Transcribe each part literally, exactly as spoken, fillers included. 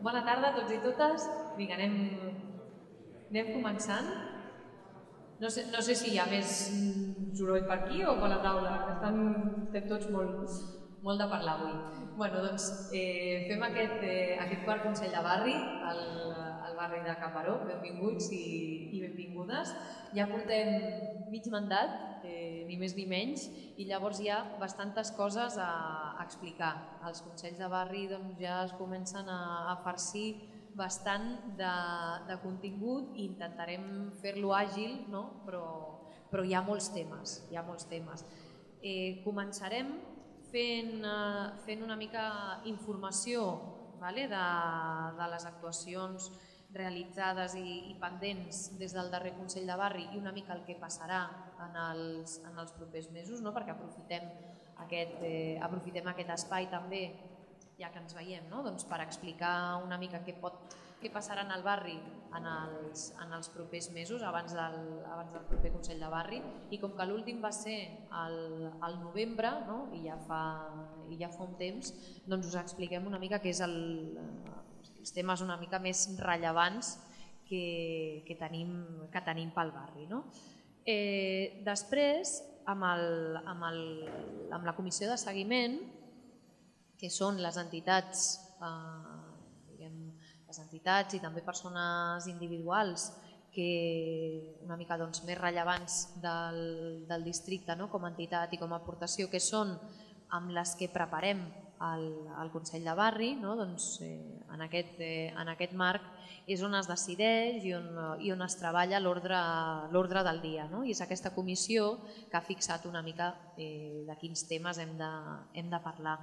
Bona tarda a tots i totes. Vinga, anem, anem començant. No sé, no sé si hi ha més soroll per aquí o per la taula. Estan, estem tots molt, molt de parlar avui. Bueno, doncs, eh, fem aquest, eh, aquest quart Consell de Barri al, al barri de Caparó. Benvinguts i, i benvingudes. Ja portem mig mandat, Eh, ni més ni menys, i llavors hi ha bastantes coses a, a explicar. Els consells de barri doncs, ja es comencen a, a farcir bastant de, de contingut i intentarem fer-lo àgil, no? però, però hi ha molts temes. Hi ha molts temes. Eh, començarem fent, eh, fent una mica informació, vale? de, de les actuacions realitzades i, i pendents des del darrer Consell de Barri i una mica el que passarà en els, en els propers mesos, no? perquè aprofitem aquest, eh, aprofitem aquest espai també, ja que ens veiem, no? doncs per explicar una mica què, pot, què passarà en el barri en els, en els propers mesos abans del, abans del proper Consell de Barri. I com que l'últim va ser al novembre, no? I, ja fa, i ja fa un temps, doncs us expliquem una mica què és el... els temes una mica més rellevants que, que, tenim, que tenim pel barri, no? Eh, després, amb, el, amb, el, amb la comissió de seguiment, que són les entitats, eh, diguem, les entitats i també persones individuals que una mica doncs, més rellevants del, del districte, no? com a entitat i com a aportació, que són amb les que preparem al Consell de Barri, no? doncs, eh, en, aquest, eh, en aquest marc és on es decideix i on, i on es treballa l'ordre del dia. No? I és aquesta comissió que ha fixat una mica eh, de quins temes hem de, hem de parlar.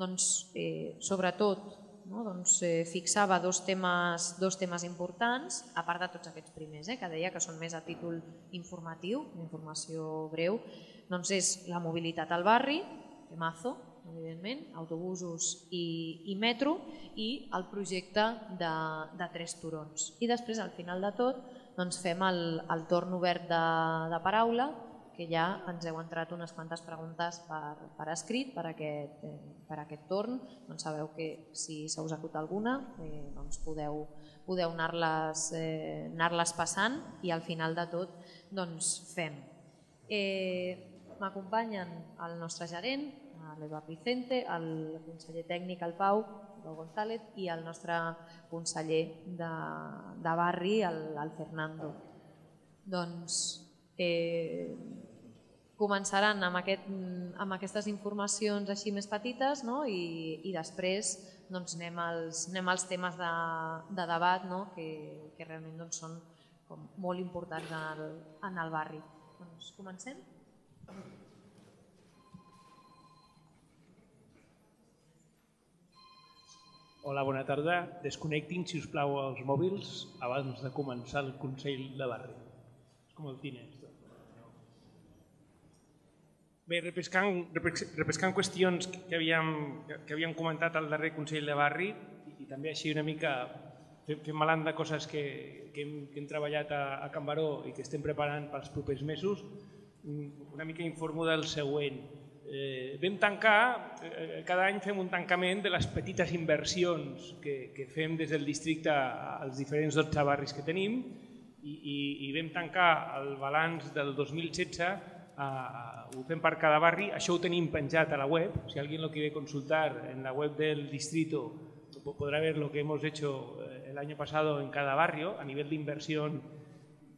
Doncs, eh, sobretot no? doncs, eh, fixava dos temes, dos temes importants, a part de tots aquests primers, eh, que deia que són més a títol informatiu, informació breu, doncs és la mobilitat al barri, temazo, evidentment, autobusos i, i metro, i el projecte de, de Tres Turons. I després, al final de tot, doncs fem el, el torn obert de, de paraula, que ja ens heu entrat unes quantes preguntes per, per escrit per aquest, eh, per aquest torn. Doncs sabeu que si se us acut alguna eh, doncs podeu, podeu anar-les eh, anar-les passant i al final de tot doncs, fem. Eh, M'acompanyen el nostre gerent, l'Eduard Vicente, el conseller tècnic, el Pau, Pau González, i el nostre conseller de, de barri, el, el Fernando. Doncs eh, començaran amb, aquest, amb aquestes informacions així més petites, no? I, i després doncs, anem, als, anem als temes de, de debat, no? que, que realment doncs, són com molt importants en el, en el barri. Doncs comencem. Hola, bona tarda. Desconnectin, si us plau, els mòbils abans de començar el Consell de Barri. És com el tine. Bé, repescant, repescant qüestions que havíem, que havíem comentat al darrer Consell de Barri i, i també així una mica fent malant de coses que, que, hem, que hem treballat a, a Can Baró i que estem preparant pels propers mesos, una mica informo del següent. Eh, vam tancar, eh, cada any fem un tancament de les petites inversions que, que fem des del districte als diferents dotze barris que tenim i, i, i vam tancar el balanç del dos mil setze, eh, ho fem per cada barri, això ho tenim penjat a la web, si alguien lo quiere consultar en la web del distrito podrá ver lo que hemos hecho el año pasado en cada barrio a nivel de inversión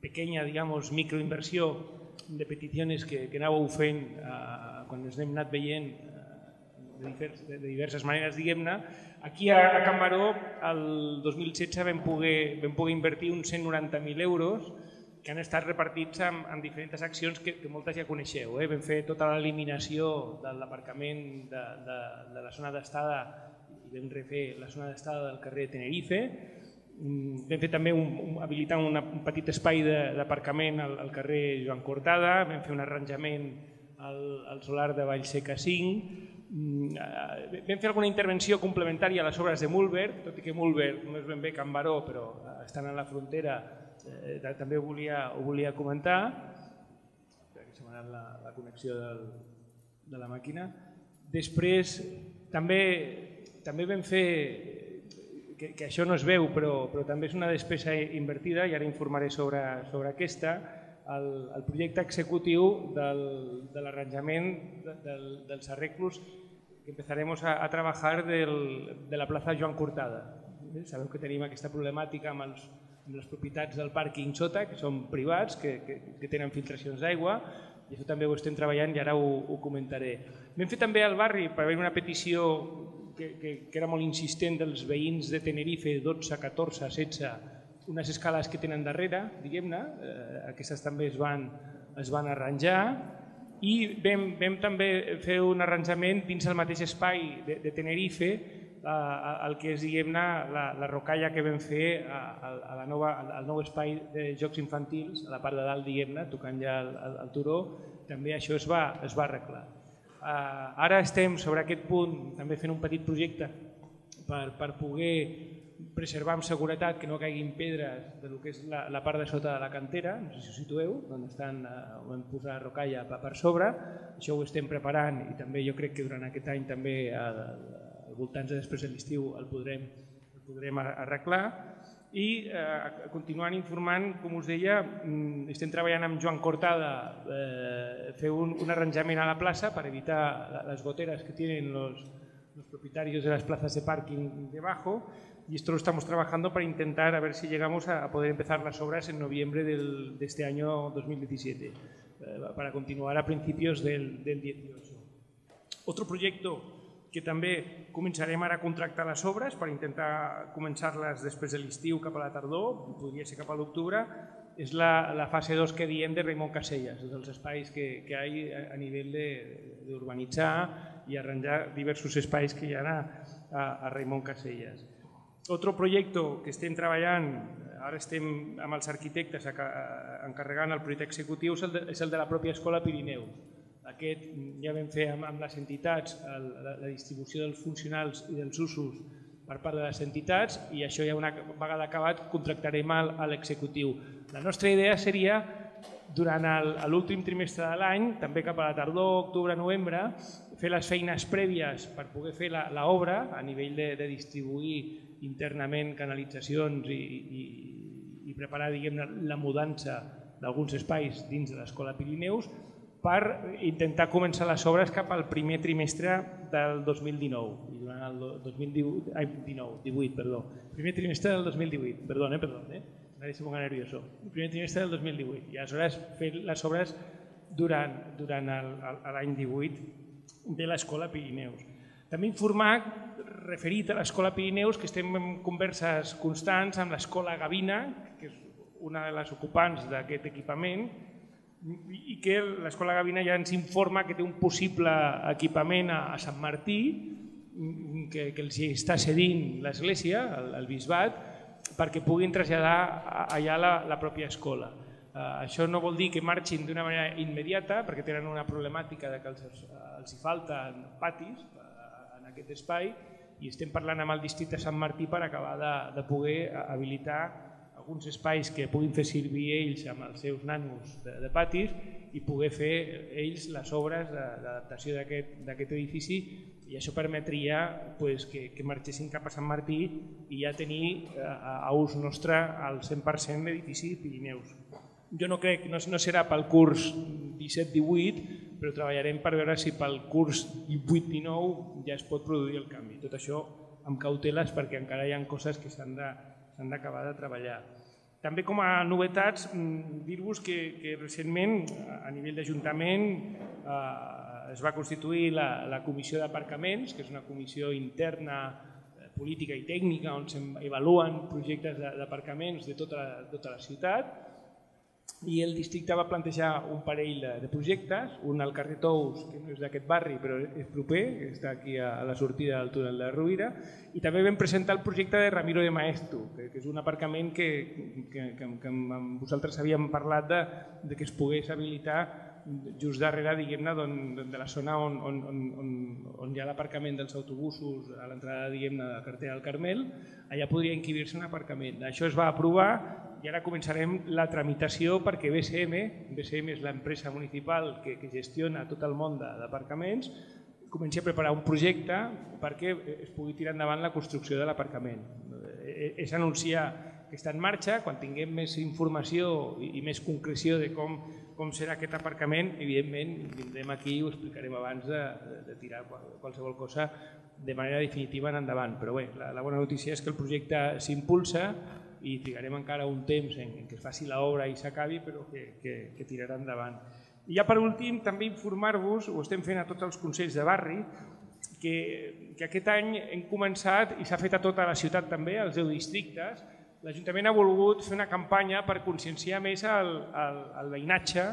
pequeña, digamos, microinversión de peticiones que, que anàveu fent eh, quan ens hem anat veient eh, de, divers, de, de diverses maneres, diguem-ne. Aquí a, a Can Baró el dos mil setze vam poder, vam poder invertir uns cent noranta mil euros que han estat repartits en, en diferents accions que, que moltes ja coneixeu. Eh? Vam fer tota l'eliminació de l'aparcament de, de, de la zona d'estada i vam refer la zona d'estada del carrer Tenerife. Vam fer també un, un, habilitar una, un petit espai d'aparcament al, al carrer Joan Cortada, vam fer un arranjament al, al solar de Vallseca cinc, mm, vam fer alguna intervenció complementària a les obres de Mulberg, tot i que Mulberg no és ben bé Can Baró, però estan a la frontera, eh, també ho volia, ho volia comentar. Espera que s'ha anat la, la connexió del, de la màquina. Després també, també vam fer que, que això no es veu, però, però també és una despesa invertida, i ara informaré sobre, sobre aquesta, el, el projecte executiu del, de l'arranjament de, del, dels arreglos que empezaremos a, a trabajar del, de la plaça Joan Cortada. Sabeu que tenim aquesta problemàtica amb, els, amb les propietats del pàrquing sota, que són privats, que, que, que tenen filtracions d'aigua, i això també ho estem treballant i ara ho, ho comentaré. Vam fer també al barri, per haver una petició que, que, que era molt insistent dels veïns de Tenerife, dotze, catorze, setze, unes escales que tenen darrere, diguem-ne, eh, aquestes també es van, es van arranjar, i vam, vam també fer un arranjament dins el mateix espai de, de Tenerife, el que és, diguem-ne, la, la rocalla que vam fer a, a la nova, al nou espai de jocs infantils, a la part de dalt, diguem-ne, tocant ja el, el, el turó, també això es va, es va arreglar. Uh, ara estem sobre aquest punt també fent un petit projecte per, per poder preservar amb seguretat que no caiguin pedres de lo que és la, la part de sota de la cantera, no sé si us situeu, on estan, uh, on hem posat rocalla per, per sobre, això ho estem preparant i també jo crec que durant aquest any també uh, al voltant de després de l'estiu el podrem, el podrem arreglar. I eh, continuant informant, com us deia, estem treballant amb Joan Cortada eh, fer un, un arranjament a la plaça per evitar les goteras que tienen los, los propietarios de las plazas de parking debajo, y esto lo estamos trabajando para intentar a ver si llegamos a, a poder empezar las obras en noviembre del, de este año dos mil diecisiete, eh, para continuar a principios del, del dieciocho. Otro proyecto que també començarem ara a contractar les obres per intentar començar-les després de l'estiu cap a la tardor, podria ser cap a l'octubre, és la, la fase dos que diem de Raimon Casellas, tots els espais que, que hi ha a nivell d'urbanitzar i arranjar diversos espais que hi ha a, a Raimon Casellas. Otro proyecto que estem treballant, ara estem amb els arquitectes encarregant el projecte executiu, és el de, és el de la pròpia Escola Pirineus. Aquest ja vam fer amb les entitats la distribució dels funcionals i dels usos per part de les entitats, i això ja una vegada acabat contractarem a l'executiu. La nostra idea seria, durant l'últim trimestre de l'any, també cap a la tardor, octubre, novembre, fer les feines prèvies per poder fer l'obra a nivell de, de distribuir internament canalitzacions i, i, i preparar, diguem-ne, la mudança d'alguns espais dins de l'Escola Pirineus, per intentar començar les obres cap al primer trimestre del dos mil dinou, i durant el dos mil divuit, dinou, divuit, perdó, primer trimestre del dos mil divuit, perdó, eh, perdó, eh, ara se ponga nervioso, el primer trimestre del dos mil divuit, i aleshores fer les obres durant, durant l'any divuit de l'Escola Pirineus. També informar, referit a l'Escola Pirineus, que estem en converses constants amb l'Escola Gavina, que és una de les ocupants d'aquest equipament, i que l'Escola Gavina ja ens informa que té un possible equipament a Sant Martí que, que els està cedint l'església, el, el bisbat, perquè puguin traslladar allà la, la pròpia escola. Eh, això no vol dir que marxin d'una manera immediata, perquè tenen una problemàtica de que els, els hi falten patis en aquest espai, i estem parlant amb el districte Sant Martí per acabar de, de poder habilitar alguns espais que puguin fer servir ells amb els seus nanos de, de patis i poder fer ells les obres d'adaptació d'aquest edifici, i això permetria pues, que, que marxessin cap a Sant Martí i ja tenir a, a ús nostre al cent per cent l'edifici Pirineus. Jo no crec, no, no serà pel curs disset divuit, però treballarem per veure si pel curs divuit dinou ja es pot produir el canvi. Tot això amb cauteles, perquè encara hi ha coses que s'han de s'han d'acabar de treballar. També com a novetats, dir-vos que, que recentment a nivell d'Ajuntament eh, es va constituir la, la Comissió d'Aparcaments, que és una comissió interna eh, política i tècnica on s'avaluen projectes d'aparcaments de tota la, tota la ciutat, i el districte va plantejar un parell de, de projectes, un al carrer Tous, que no és d'aquest barri però és proper, que està aquí a, a la sortida del túnel de la Rovira, i també vam presentar el projecte de Ramiro de Maeztu, que, que és un aparcament que, que, que, que amb vosaltres havíem parlat de, de que es pogués habilitar just darrere, diguem-ne, de la zona on, on, on, on hi ha l'aparcament dels autobusos a l'entrada, diguem-ne, de la carretera del Carmel, allà podria inquibir-se un aparcament. Això es va aprovar i ara començarem la tramitació perquè B C M, B C M és l'empresa municipal que, que gestiona tot el món d'aparcaments, comenci a preparar un projecte perquè es pugui tirar endavant la construcció de l'aparcament. és anunciar que està en marxa. Quan tinguem més informació i més concreció de com serà aquest aparcament, evidentment vindrem aquí i ho explicarem abans de tirar qualsevol cosa de manera definitiva en endavant. Però bé, la bona notícia és que el projecte s'impulsa i trigarem encara un temps en què es faci l'obra i s'acabi, però que tirarà endavant. I ja per últim, també informar-vos, ho estem fent a tots els consells de barri, que aquest any hem començat, i s'ha fet a tota la ciutat també, als deu districtes, l'Ajuntament ha volgut fer una campanya per conscienciar més el veïnatge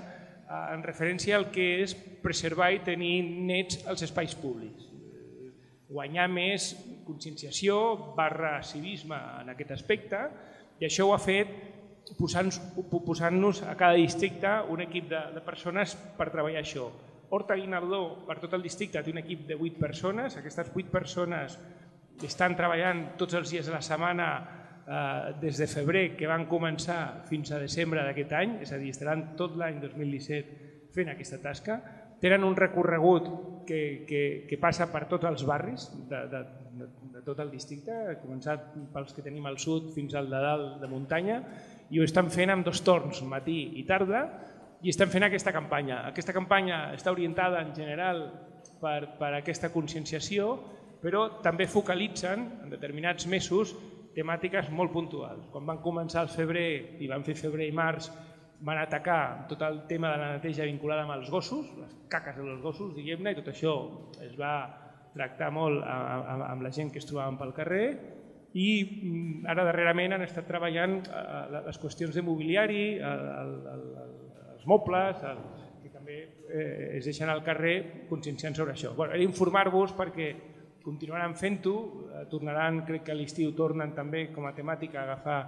en referència al que és preservar i tenir nets els espais públics. Guanyar més conscienciació barra civisme en aquest aspecte, i això ho ha fet posant-nos a cada districte un equip de persones per treballar això. Horta Guinardó per tot el districte té un equip de vuit persones. Aquestes vuit persones estan treballant tots els dies de la setmana des de febrer, que van començar, fins a desembre d'aquest any, és a dir, estaran tot l'any dos mil disset fent aquesta tasca. Tenen un recorregut que passa per tots els barris de tot el districte, començat pels que tenim al sud fins al de dalt de muntanya, i ho estan fent amb dos torns, matí i tarda, i estan fent aquesta campanya. Aquesta campanya està orientada en general per aquesta conscienciació, però també focalitzen en determinats mesos temàtiques molt puntuals. Quan van començar el febrer i van fer febrer i març, van atacar tot el tema de la neteja vinculada amb els gossos, les caques dels gossos, diguem-ne, i tot això es va tractar molt amb la gent que es trobaven pel carrer. I ara darrerament han estat treballant les qüestions de mobiliari, els mobles, que també es deixen al carrer conscienciant sobre això. He d'informar-vos perquè continuaran fent-ho, tornaran, crec que a l'estiu tornen també com a temàtica a agafar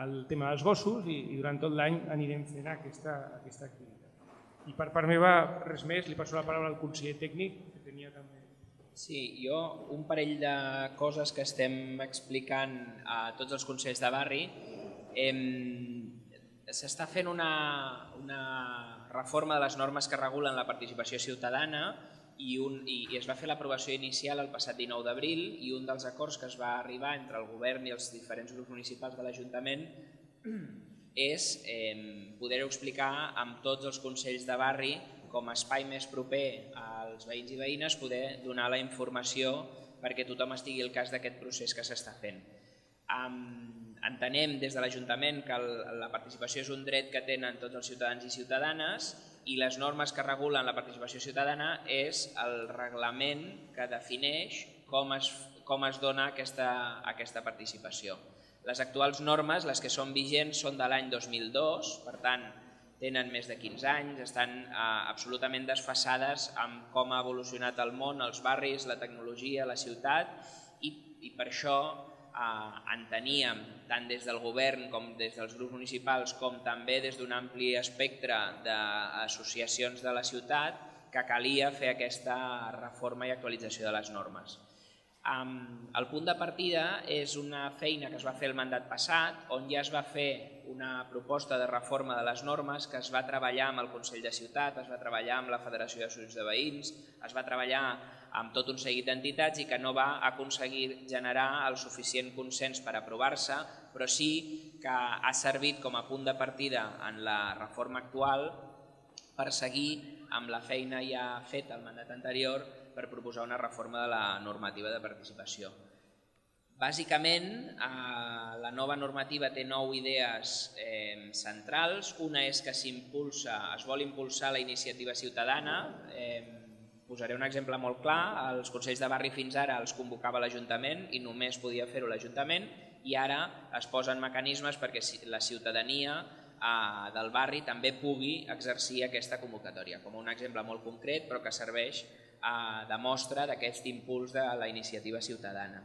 el tema dels gossos, i durant tot l'any anirem fent aquesta activitat. I per part meva, res més, li passo la paraula al conseller tècnic, que tenia també... Sí, jo un parell de coses que estem explicant a tots els consells de barri. S'està fent una reforma de les normes que regulen la participació ciutadana, i es va fer l'aprovació inicial el passat dinou d'abril, i un dels acords que es va arribar entre el govern i els diferents grups municipals de l'Ajuntament és poder-ho explicar amb tots els consells de barri com a espai més proper als veïns i veïnes, poder donar la informació perquè tothom estigui al cas d'aquest procés que s'està fent. Entenem des de l'Ajuntament que la participació és un dret que tenen tots els ciutadans i ciutadanes, i les normes que regulen la participació ciutadana és el reglament que defineix com es dona aquesta participació. Les actuals normes, les que són vigents, són de l'any dos mil dos, per tant, tenen més de quinze anys, estan absolutament desfasades amb com ha evolucionat el món, els barris, la tecnologia, la ciutat, i per això enteníem, tant des del govern com des dels grups municipals com també des d'un ampli espectre d'associacions de la ciutat, que calia fer aquesta reforma i actualització de les normes. El punt de partida és una feina que es va fer el mandat passat, on ja es va fer una proposta de reforma de les normes que es va treballar amb el Consell de Ciutat, es va treballar amb la Federació d'Associacions de Veïns, es va treballar amb tot un seguit d'entitats, i que no va aconseguir generar el suficient consens per aprovar-se, però sí que ha servit com a punt de partida en la reforma actual per seguir amb la feina ja feta al mandat anterior per proposar una reforma de la normativa de participació. Bàsicament, la nova normativa té nou idees centrals. Una és que s'impulsa, es vol impulsar la iniciativa ciutadana. Posaré un exemple molt clar. Els consells de barri fins ara els convocava l'Ajuntament i només podia fer-ho l'Ajuntament, i ara es posen mecanismes perquè la ciutadania del barri també pugui exercir aquesta convocatòria, com un exemple molt concret però que serveix de mostra d'aquest impuls de la iniciativa ciutadana.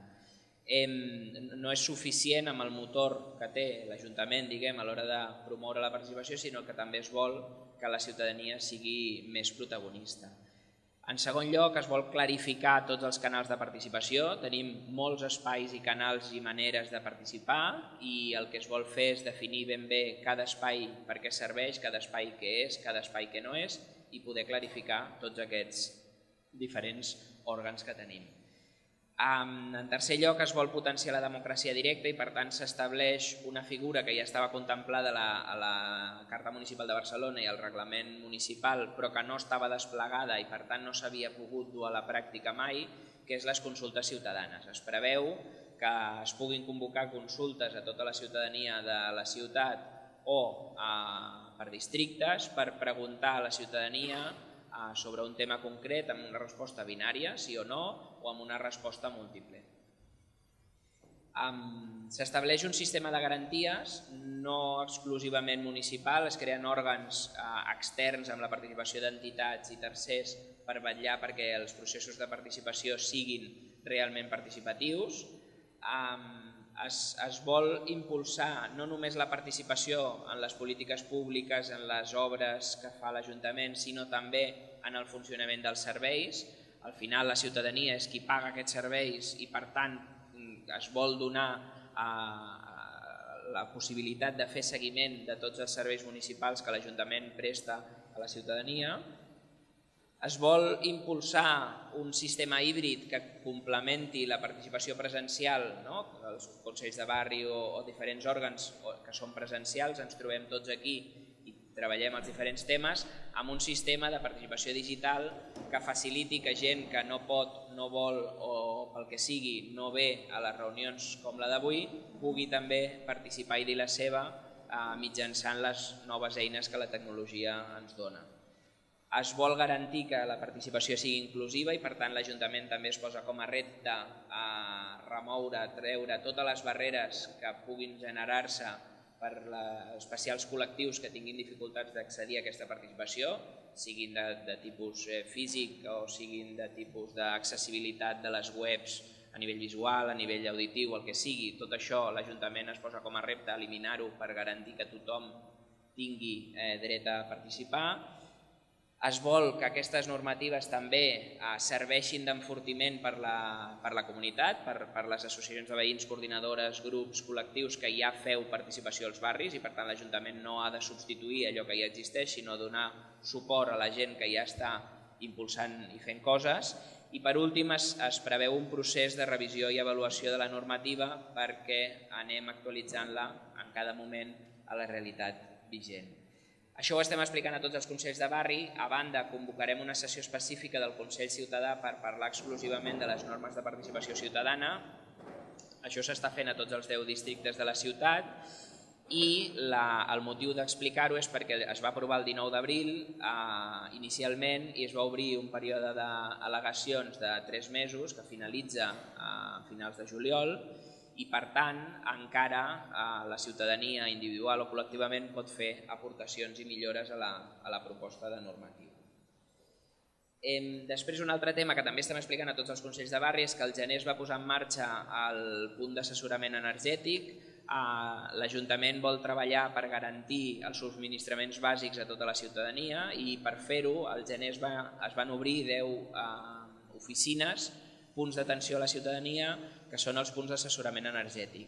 No és suficient amb el motor que té l'Ajuntament a l'hora de promoure la participació, sinó que també es vol que la ciutadania sigui més protagonista. En segon lloc, es vol clarificar tots els canals de participació. Tenim molts espais i canals i maneres de participar, i el que es vol fer és definir ben bé cada espai per què serveix, cada espai què és, cada espai què no és, i poder clarificar tots aquests diferents òrgans que tenim. En tercer lloc, es vol potenciar la democràcia directa i, per tant, s'estableix una figura que ja estava contemplada a la Carta Municipal de Barcelona i al Reglament Municipal, però que no estava desplegada i, per tant, no s'havia pogut dur a la pràctica mai, que és les consultes ciutadanes. Es preveu que es puguin convocar consultes a tota la ciutadania de la ciutat o per districtes per preguntar a la ciutadania sobre un tema concret amb una resposta binària, sí o no, o amb una resposta múltiple. S'estableix un sistema de garanties no exclusivament municipal, es creen òrgans externs amb la participació d'entitats i tercers per vetllar perquè els processos de participació siguin realment participatius. Es, es vol impulsar no només la participació en les polítiques públiques, en les obres que fa l'Ajuntament, sinó també en el funcionament dels serveis. Al final la ciutadania és qui paga aquests serveis i per tant es vol donar eh, la possibilitat de fer seguiment de tots els serveis municipals que l'Ajuntament presta a la ciutadania. Es vol impulsar un sistema híbrid que complementi la participació presencial, no? Els consells de barri o, o diferents òrgans que són presencials, ens trobem tots aquí i treballem els diferents temes, amb un sistema de participació digital que faciliti que gent que no pot, no vol o pel que sigui no ve a les reunions com la d'avui pugui també participar i dir la seva eh, mitjançant les noves eines que la tecnologia ens dona. Es vol garantir que la participació sigui inclusiva i, per tant, l'Ajuntament també es posa com a repte a remoure, a treure totes les barreres que puguin generar-se per especials col·lectius que tinguin dificultats d'accedir a aquesta participació, siguin de, de tipus físic o siguin de tipus d'accessibilitat de les webs a nivell visual, a nivell auditiu, el que sigui. Tot això l'Ajuntament es posa com a repte a eliminar-ho per garantir que tothom tingui eh, dret a participar. Es vol que aquestes normatives també serveixin d'enfortiment per la, per la comunitat, per, per les associacions de veïns, coordinadores, grups, col·lectius que ja feu participació als barris i per tant l'Ajuntament no ha de substituir allò que ja existeix sinó donar suport a la gent que ja està impulsant i fent coses. I per últim es, es preveu un procés de revisió i avaluació de la normativa perquè anem actualitzant-la en cada moment a la realitat vigent. Això ho estem explicant a tots els consells de barri. A banda, convocarem una sessió específica del Consell Ciutadà per parlar exclusivament de les normes de participació ciutadana. Això s'està fent a tots els deu districtes de la ciutat i la, el motiu d'explicar-ho és perquè es va aprovar el dinou d'abril eh, inicialment i es va obrir un període d'al·legacions de tres mesos que finalitza eh, a finals de juliol. I, per tant, encara eh, la ciutadania individual o col·lectivament pot fer aportacions i millores a la, a la proposta de normativa. Eh, després, un altre tema que també estem explicant a tots els consells de barri és que al gener es va posar en marxa el punt d'assessorament energètic. Eh, L'Ajuntament vol treballar per garantir els subministraments bàsics a tota la ciutadania i, per fer-ho, al gener es, va, es van obrir deu eh, oficines, punts d'atenció a la ciutadania, que són els punts d'assessorament energètic.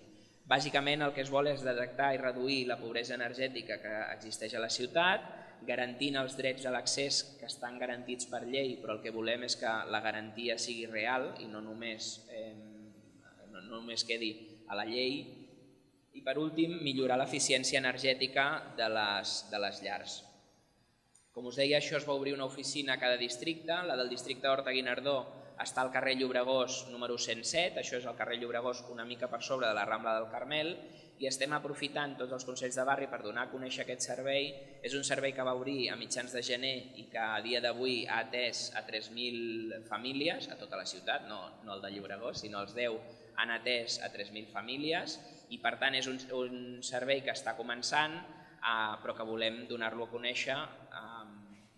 Bàsicament el que es vol és detectar i reduir la pobresa energètica que existeix a la ciutat, garantint els drets a l'accés que estan garantits per llei, però el que volem és que la garantia sigui real i no només, eh, no, no només quedi a la llei. I per últim, millorar l'eficiència energètica de les, de les llars. Com us deia, això es va obrir una oficina a cada districte. La del districte Horta-Guinardó està al carrer Llobregós número cent set, això és el carrer Llobregós una mica per sobre de la Rambla del Carmel, i estem aprofitant tots els consells de barri per donar a conèixer aquest servei. És un servei que va obrir a mitjans de gener i que a dia d'avui ha atès a tres mil famílies a tota la ciutat, no, no el de Llobregós, sinó els deu han atès a tres mil famílies i per tant és un, un servei que està començant eh, però que volem donar-lo a conèixer eh,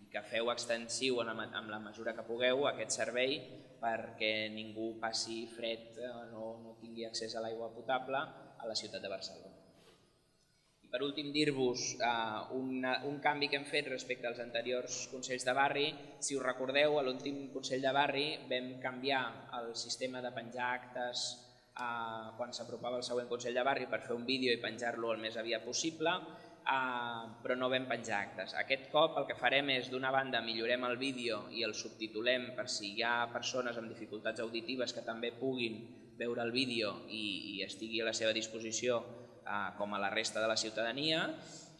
i que feu extensiu en la, en la mesura que pugueu aquest servei perquè ningú passi fred o no, no tingui accés a l'aigua potable a la ciutat de Barcelona. I per últim dir-vos uh, un, un canvi que hem fet respecte als anteriors consells de barri. Si us recordeu, a l'últim consell de barri vam canviar el sistema de penjar actes uh, quan s'apropava el següent consell de barri per fer un vídeo i penjar-lo el més aviat possible. però no vam penjar actes. Aquest cop el que farem és, d'una banda, millorem el vídeo i el subtitulem per si hi ha persones amb dificultats auditives que també puguin veure el vídeo i estigui a la seva disposició com a la resta de la ciutadania,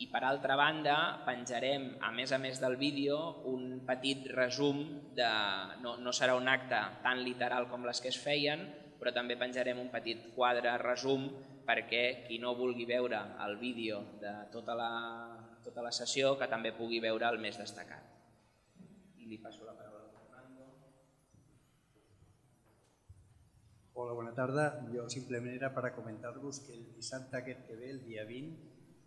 i per altra banda penjarem, a més a més del vídeo, un petit resum, no serà un acte tan literal com les que es feien, però també penjarem un petit quadre resum perquè qui no vulgui veure el vídeo de tota la, tota la sessió, que també pugui veure el més destacat. I li passo la paraula a Fernando. Hola, bona tarda. Jo simplement era per comentar-vos que el dissabte aquest que ve, el dia vint,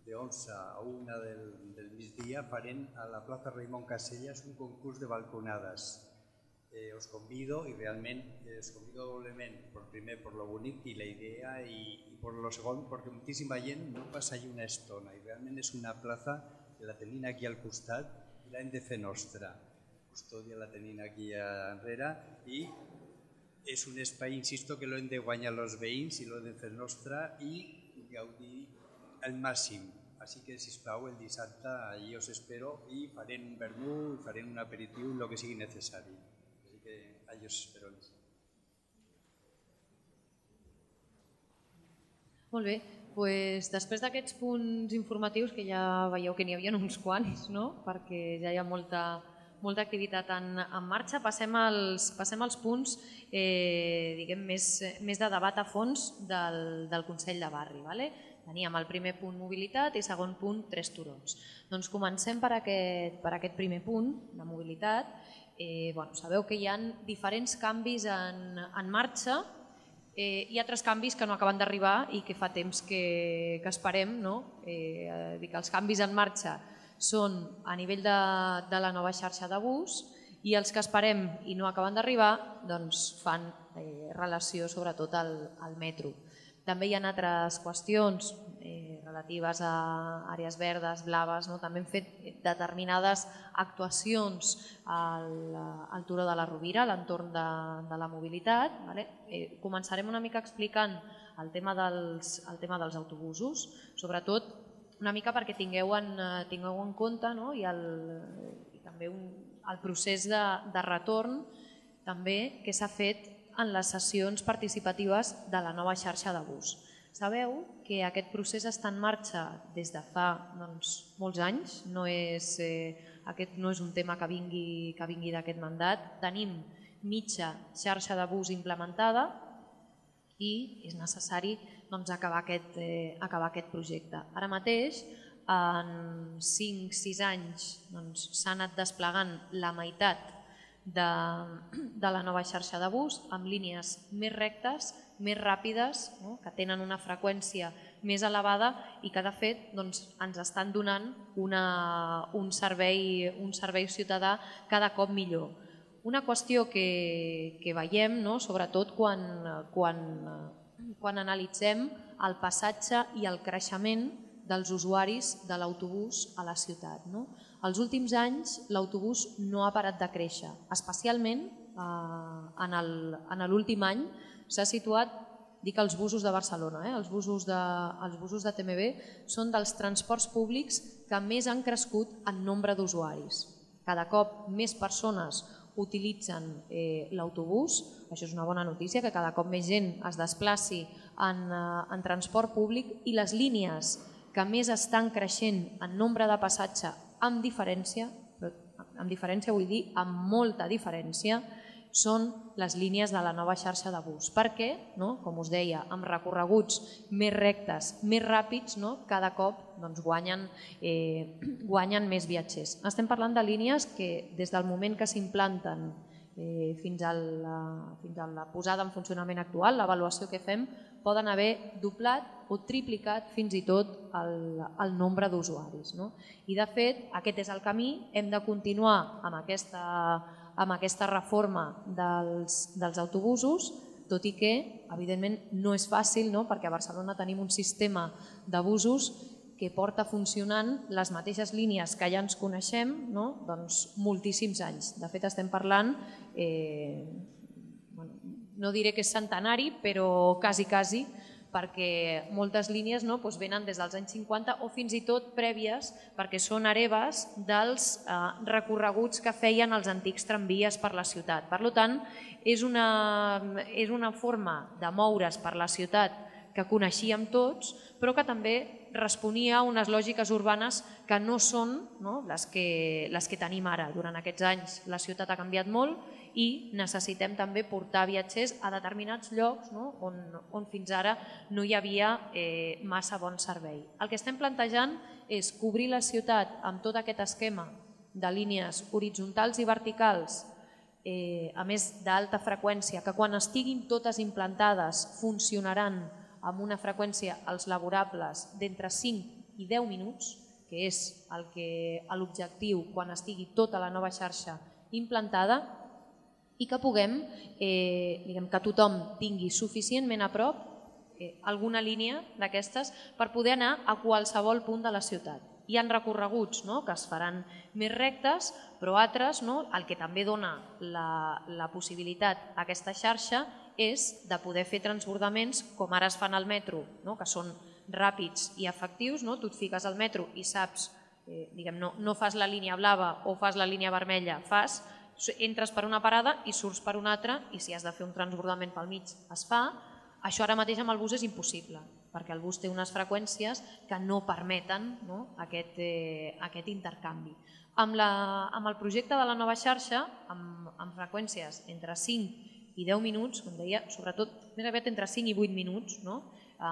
de onze a una del, del migdia, farem a la plaça Raimon Casellas un concurs de balconades. Eh, os convido y realmente os convido doblemente, por primero por lo bonito y la idea y, y por lo segundo porque muchísima gente no pasa allí una estona y realmente es una plaza que la tenim aquí al costat y la hem de fer nostra. Custodia la tenim aquí enrere y es un espai, insisto, que lo hem de guanyar los veïns y lo hem de fer nostra y gaudir al màxim. Así que, sisplau, el dissabte allí os espero y farem un vermut, farem un aperitiu, lo que sigui necessari. Molt bé, doncs després d'aquests punts informatius, que ja veieu que n'hi havia uns quants, perquè ja hi ha molta activitat en marxa, passem als punts més de debat a fons del Consell de Barri. Teníem el primer punt mobilitat i segon punt tres turons. Doncs comencem per aquest primer punt de mobilitat. Sabeu que hi ha diferents canvis en marxa i altres canvis que no acaben d'arribar i que fa temps que esperem. Els canvis en marxa són a nivell de la nova xarxa de bus i els que esperem i no acaben d'arribar fan relació sobretot al metro. També hi ha altres qüestions relatives a àrees verdes, blaves, també hem fet determinades actuacions al Turó de la Rovira, a l'entorn de la mobilitat. Començarem una mica explicant el tema dels autobusos, sobretot una mica perquè tingueu en compte i també el procés de retorn que s'ha fet en les sessions participatives de la nova xarxa de bus. Sabeu que aquest procés està en marxa des de fa molts anys, no és un tema que vingui d'aquest mandat. Tenim mitja xarxa de bus implementada i és necessari acabar aquest projecte. Ara mateix, en cinc o sis anys, s'ha anat desplegant la meitat de la nova xarxa de bus amb línies més rectes, més ràpides, que tenen una freqüència més elevada i que de fet ens estan donant un servei ciutadà cada cop millor. Una qüestió que veiem, sobretot quan analitzem el passatge i el creixement dels usuaris de l'autobús a la ciutat. Els últims anys l'autobús no ha parat de créixer, especialment en l'últim any s'ha situat, dic els busos de Barcelona, els busos de T M B són dels transports públics que més han crescut en nombre d'usuaris. Cada cop més persones utilitzen l'autobús, això és una bona notícia, que cada cop més gent es desplaci en transport públic i les línies que més estan creixent en nombre de passatge amb diferència, amb diferència vull dir amb molta diferència, són les línies de la nova xarxa de bus. Perquè, com us deia, amb recorreguts més rectes, més ràpids, cada cop guanyen més viatgers. Estem parlant de línies que des del moment que s'implanten fins a la posada en funcionament actual, l'avaluació que fem, poden haver doblat o triplicat fins i tot el nombre d'usuaris. I de fet, aquest és el camí, hem de continuar amb aquesta reforma dels autobusos, tot i que, evidentment, no és fàcil, perquè a Barcelona tenim un sistema de busos que porta funcionant les mateixes línies que ja ens coneixem moltíssims anys. De fet, estem parlant, no diré que és centenari, però quasi, quasi, perquè moltes línies no, doncs venen des dels anys cinquanta o fins i tot prèvies perquè són hereves dels eh, recorreguts que feien els antics tramvies per la ciutat. Per tant, és una, és una forma de moure's per la ciutat que coneixíem tots, però que també responia a unes lògiques urbanes que no són no, les, que, les que tenim ara. Durant aquests anys la ciutat ha canviat molt i necessitem també portar viatgers a determinats llocs no, on, on fins ara no hi havia eh, massa bon servei. El que estem plantejant és cobrir la ciutat amb tot aquest esquema de línies horitzontals i verticals, eh, a més d'alta freqüència, que quan estiguin totes implantades funcionaran amb una freqüència als laborables d'entre cinc i deu minuts, que és l'objectiu quan estigui tota la nova xarxa implantada, i que puguem eh, diguem, que tothom tingui suficientment a prop eh, alguna línia d'aquestes per poder anar a qualsevol punt de la ciutat. Hi ha recorreguts no, que es faran més rectes, però altres, no, el que també dona la, la possibilitat a aquesta xarxa és de poder fer transbordaments com ara es fan al metro, no, que són ràpids i efectius. No? Tu et fiques al metro i saps, eh, diguem, no, no fas la línia blava o fas la línia vermella, fas... entres per una parada i surts per una altra i si has de fer un transbordament pel mig es fa. Això ara mateix amb el bus és impossible perquè el bus té unes freqüències que no permeten no, aquest, eh, aquest intercanvi. Amb, la, amb el projecte de la nova xarxa, amb, amb freqüències entre cinc i deu minuts, com deia, sobretot més aviat entre cinc i vuit minuts, no, eh,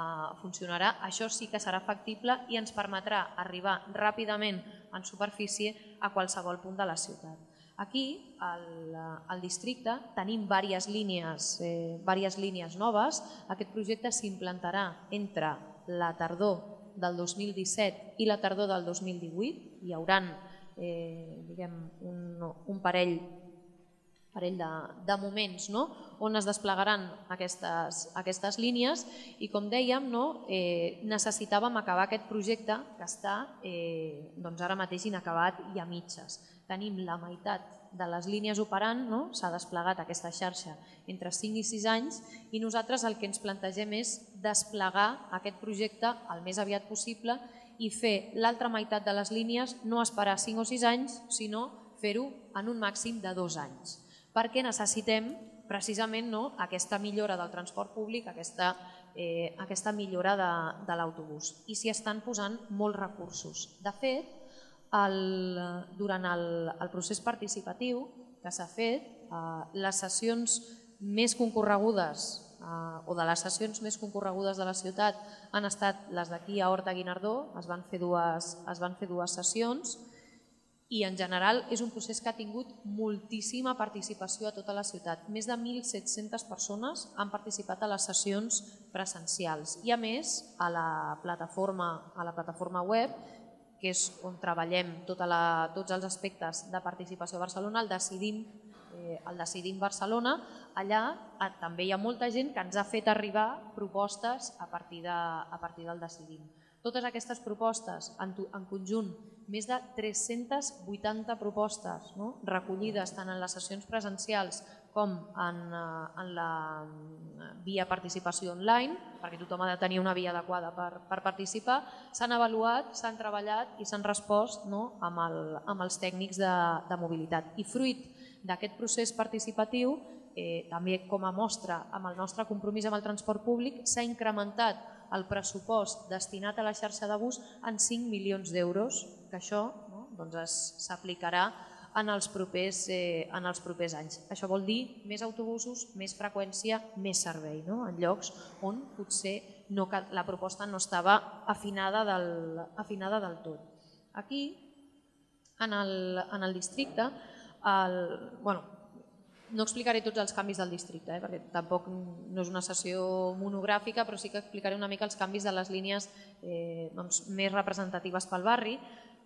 funcionarà. Això sí que serà factible i ens permetrà arribar ràpidament en superfície a qualsevol punt de la ciutat. Aquí, al, al districte, tenim diverses línies, eh, diverses línies noves. Aquest projecte s'implantarà entre la tardor del dos mil disset i la tardor del dos mil divuit. Hi haurà eh, diguem, un, un parell, parell de, de moments no? on es desplegaran aquestes, aquestes línies i, com dèiem, no? eh, necessitàvem acabar aquest projecte que està eh, doncs ara mateix inacabat i a mitges. Tenim la meitat de les línies operant, no? S'ha desplegat aquesta xarxa entre cinc i sis anys i nosaltres el que ens plantegem és desplegar aquest projecte el més aviat possible i fer l'altra meitat de les línies no esperar cinc o sis anys, sinó fer-ho en un màxim de dos anys. Perquè necessitem precisament no? aquesta millora del transport públic, aquesta, eh, aquesta millora de, de l'autobús. I s'hi estan posant molts recursos. De fet, El, durant el, el procés participatiu que s'ha fet, eh, les sessions més concorregudes eh, o de les sessions més concorregudes de la ciutat han estat les d'aquí a Horta Guinardó. Es van fer dues, es van fer dues sessions i en general és un procés que ha tingut moltíssima participació a tota la ciutat. Més de mil set-centes persones han participat a les sessions presencials i a més a la plataforma, a la plataforma web, que és on treballem tota la, tots els aspectes de participació a Barcelona, el Decidim, eh, el Decidim Barcelona. Allà eh, també hi ha molta gent que ens ha fet arribar propostes a partir, de, a partir del Decidim. Totes aquestes propostes, en, en conjunt, més de tres-centes vuitanta propostes no? recollides tant en les sessions presencials com en, en la via participació online, perquè tothom ha de tenir una via adequada per, per participar, s'han avaluat, s'han treballat i s'han respost no, amb, el, amb els tècnics de, de mobilitat. I fruit d'aquest procés participatiu, eh, també com a mostra amb el nostre compromís amb el transport públic, s'ha incrementat el pressupost destinat a la xarxa de bus en cinc milions d'euros, que això no, doncs s'aplicarà en els propers, eh, en els propers anys. Això vol dir més autobusos, més freqüència, més servei, no? En llocs on potser no, la proposta no estava afinada del, afinada del tot. Aquí, en el, en el districte, el, bueno, no explicaré tots els canvis del districte, eh, perquè tampoc no és una sessió monogràfica, però sí que explicaré una mica els canvis de les línies eh, doncs, més representatives pel barri.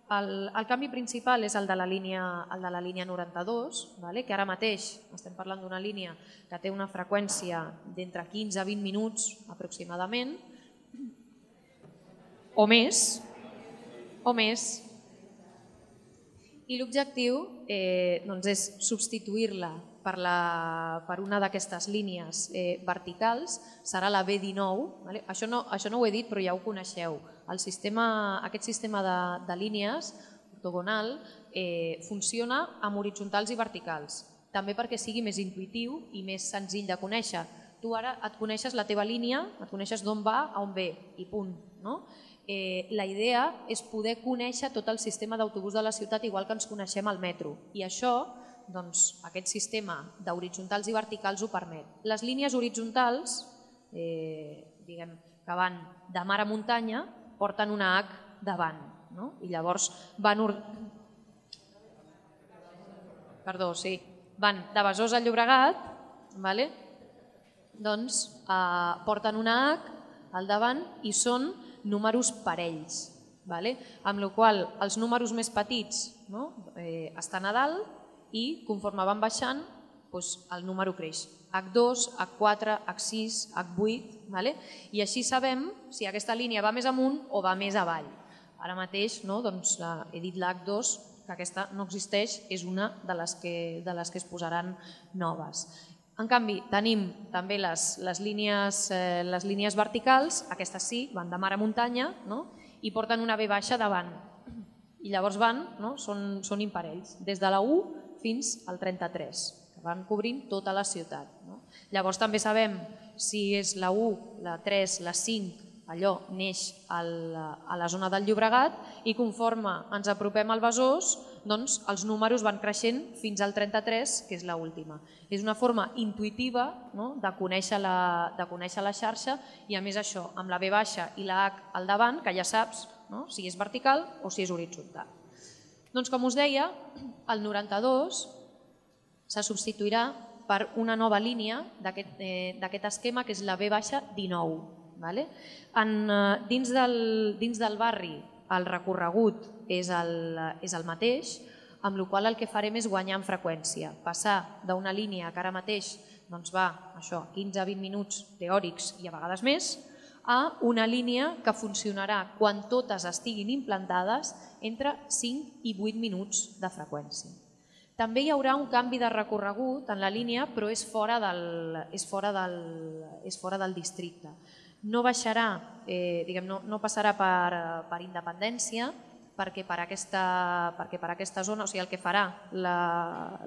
El, el canvi principal és el de la línia, el de la línia noranta-dos, vale? Que ara mateix estem parlant d'una línia que té una freqüència d'entre quinze a vint minuts aproximadament, o més, o més. I l'objectiu eh, doncs és substituir-la per, la, per una d'aquestes línies eh, verticals serà la B dinou. Vale? Això, no, això no ho he dit, però ja ho coneixeu. El sistema, aquest sistema de, de línies ortogonal eh, funciona amb horitzontals i verticals, també perquè sigui més intuïtiu i més senzill de conèixer. Tu ara et coneixes la teva línia, et coneixes d'on va a on ve i punt. No? Eh, la idea és poder conèixer tot el sistema d'autobús de la ciutat igual que ens coneixem al metro, i això, doncs, aquest sistema d'horitzontals i verticals ho permet. Les línies horitzontals, eh, diguem, que van de mar a muntanya, porten una H davant, no? I llavors van... Or... Perdó, sí. Van de Besòs al Llobregat, vale? Doncs, eh, porten una H al davant i són números parells, vale? Amb la qual cosa els números més petits, no? eh, estan a dalt i conforme van baixant doncs el número creix. H dos, H quatre, H sis, H vuit, vale? I així sabem si aquesta línia va més amunt o va més avall. Ara mateix, no? Doncs, la, he dit la H dos, que aquesta no existeix, és una de les que, de les que es posaran noves. En canvi, tenim també les, les, línies, eh, les línies verticals, aquestes sí, van de mar a muntanya, no? I porten una B baixa davant. I llavors van, no? són, són imparells, des de la u fins al trenta-tres, que van cobrint tota la ciutat. No? Llavors també sabem si és la u, la tres, la cinc, allò neix a la, a la zona del Llobregat, i conforme ens apropem al Besòs, doncs els números van creixent fins al trenta-tres, que és l'última. És una forma intuïtiva, no? de, conèixer la, de conèixer la xarxa, i a més això, amb la B baixa i la H al davant, que ja saps, no? si és vertical o si és horitzontal. Doncs com us deia, el noranta-dos se substituirà per una nova línia d'aquest eh, esquema, que és la B baixa dinou. Vale? En, eh, dins, del, dins del barri el recorregut és el, és el mateix, amb la qual cosa el que farem és guanyar en freqüència. Passar d'una línia que ara mateix doncs va quinze a vint minuts teòrics i a vegades més, a una línia que funcionarà quan totes estiguin implantades entre cinc i vuit minuts de freqüència. També hi haurà un canvi de recorregut en la línia, però és fora del, és fora del, és fora del districte. No baixarà, eh, diguem, no, no passarà per, per Independència, perquè per aquesta, perquè per aquesta zona, o sigui, el que farà la,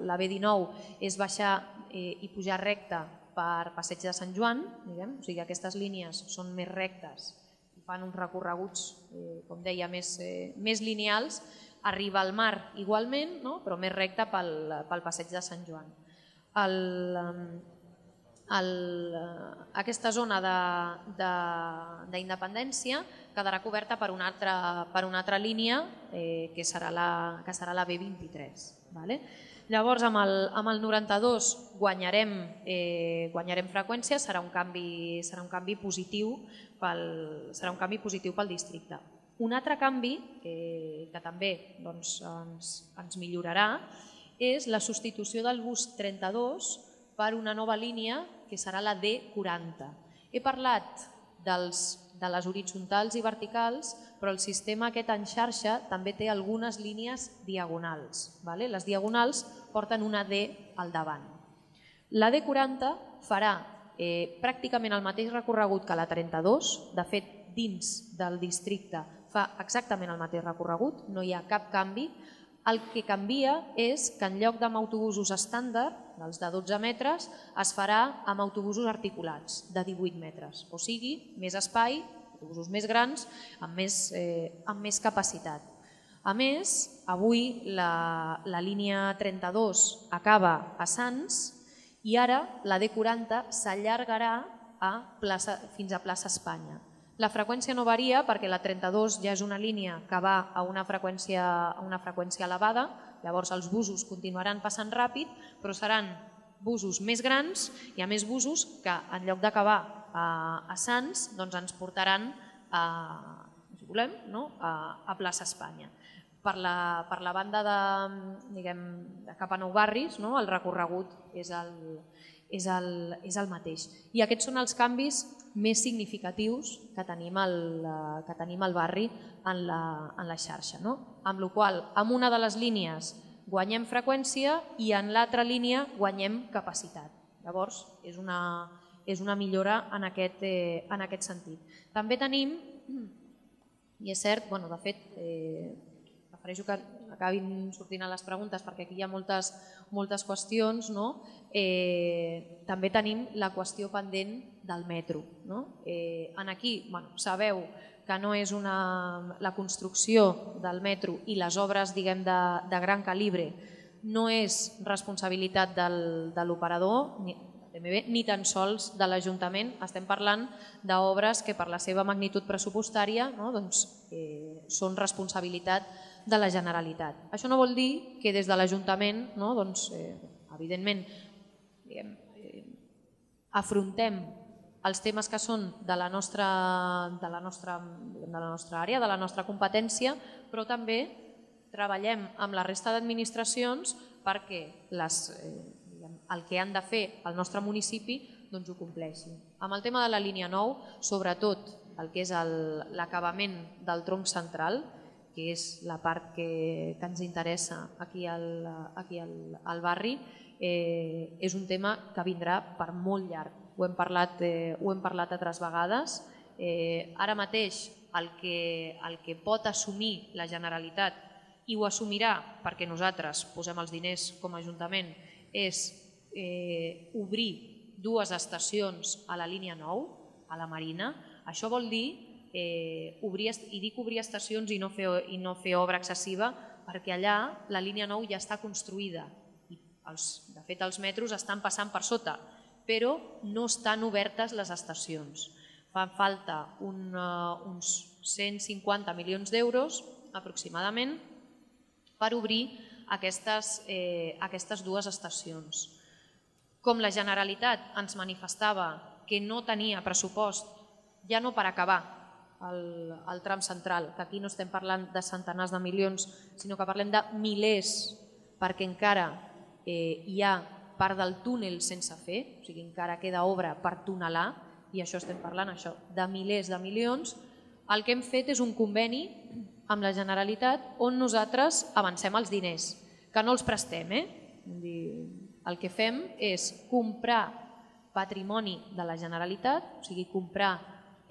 la B dinou és baixar eh, i pujar recte per Passeig de Sant Joan, diguem, o sigui, aquestes línies són més rectes i fan uns recorreguts, eh, com deia, més, eh, més lineals, arriba al mar igualment, no? però més recte pel, pel Passeig de Sant Joan. El... Eh, El, aquesta zona d'Independència quedarà coberta per una altra, per una altra línia eh, que, serà la, que serà la B vint-i-tres. Vale? Llavors amb el, amb el noranta-dos guanyarem, eh, guanyarem freqüència, serà un canvi, serà un canvi positiu pel, serà un canvi positiu pel districte. Un altre canvi eh, que també doncs, ens, ens millorarà és la substitució del bus trenta-dos per una nova línia que serà la D quaranta. He parlat dels, de les horitzontals i verticals, però el sistema aquest en xarxa també té algunes línies diagonals. Vale? Les diagonals porten una D al davant. La D quaranta farà eh, pràcticament el mateix recorregut que la trenta-dos, de fet dins del districte fa exactament el mateix recorregut, no hi ha cap canvi. El que canvia és que en lloc amb autobusos estàndard, dels de dotze metres, es farà amb autobusos articulats de divuit metres, o sigui, més espai, autobusos més grans, amb més, eh, amb més capacitat. A més, avui la, la línia trenta-dos acaba a Sants i ara la D quaranta s'allargarà a plaça, fins a plaça Espanya. La freqüència no varia perquè la trenta-dos ja és una línia que va a una freqüència, a una freqüència elevada, llavors els busos continuaran passant ràpid, però seran busos més grans i a més busos que en lloc d'acabar a, a Sants doncs ens portaran a, si volem, no? a, a plaça Espanya. Per la, per la banda de, diguem, de cap a Nou Barris, no? el recorregut és el... És el, és el mateix. I aquests són els canvis més significatius que tenim al, que tenim al barri en la, en la xarxa. No? Amb la qual cosa, amb una de les línies guanyem freqüència i en l'altra línia guanyem capacitat. Llavors, és una, és una millora en aquest, eh, en aquest sentit. També tenim, i és cert, bueno, de fet, eh, prefereixo que acabin sortint a les preguntes perquè aquí hi ha moltes, moltes qüestions, no? Eh, també tenim la qüestió pendent del metro, no? Eh, en aquí, bueno, sabeu que no és una, la construcció del metro i les obres, diguem, de, de gran calibre no és responsabilitat del, de l'operador, ni, ni tan sols de l'Ajuntament. Estem parlant d'obres que per la seva magnitud pressupostària, no? Doncs, eh, són responsabilitat de la Generalitat. Això no vol dir que des de l'Ajuntament, no? Doncs, eh, evidentment, diguem, eh, afrontem els temes que són de la, nostra, de, la nostra, de la nostra àrea, de la nostra competència, però també treballem amb la resta d'administracions perquè les, eh, diguem, el que han de fer el nostre municipi doncs ho compleixin. Amb el tema de la línia nou, sobretot el que és l'acabament del tronc central, que és la part que, que ens interessa aquí al, aquí al, al barri, eh, és un tema que vindrà per molt llarg. Ho hem parlat, eh, ho hem parlat altres vegades. Eh, ara mateix el que, el que pot assumir la Generalitat, i ho assumirà perquè nosaltres posem els diners com a Ajuntament, és eh, obrir dues estacions a la línia nou, a la Marina. Això vol dir Eh, obrir, i dic obrir estacions i no, fer, i no fer obra excessiva, perquè allà la línia nou ja està construïda i els, de fet els metros estan passant per sota, però no estan obertes les estacions. Fan falta un, uh, uns cent cinquanta milions d'euros aproximadament per obrir aquestes, eh, aquestes dues estacions. Com la Generalitat ens manifestava que no tenia pressupost, ja no per acabar El, el tram central, que aquí no estem parlant de centenars de milions, sinó que parlem de milers, perquè encara eh, hi ha part del túnel sense fer, o sigui, encara queda obra per tunelar, i això estem parlant això de milers de milions. El que hem fet és un conveni amb la Generalitat on nosaltres avancem els diners, que no els prestem. Eh? El que fem és comprar patrimoni de la Generalitat, o sigui, comprar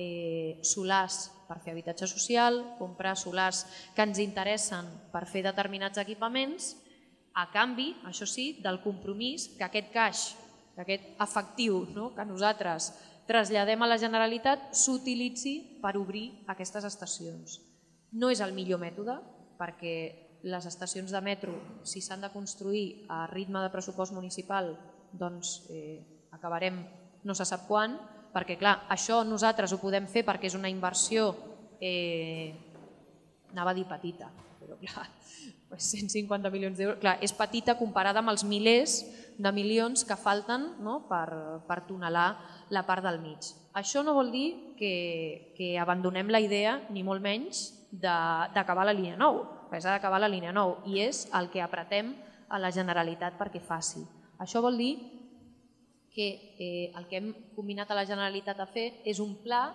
Eh, solars per fer habitatge social, comprar solars que ens interessen per fer determinats equipaments, a canvi, això sí, del compromís que aquest caix, que aquest efectiu, no?, que nosaltres traslladem a la Generalitat s'utilitzi per obrir aquestes estacions. No és el millor mètode, perquè les estacions de metro, si s'han de construir a ritme de pressupost municipal, doncs eh, acabarem no se sap quan, perquè clar, això nosaltres ho podem fer perquè és una inversió, eh, anava a dir petita, però clar, cent cinquanta milions d'euros, clar, és petita comparada amb els milers de milions que falten, no?, per, per tunelar la part del mig. Això no vol dir que, que abandonem la idea, ni molt menys, d'acabar la línia nou, perquè s'ha d'acabar la línia nou i és el que apretem a la Generalitat perquè faci. Això vol dir que eh, el que hem combinat a la Generalitat a fer és un pla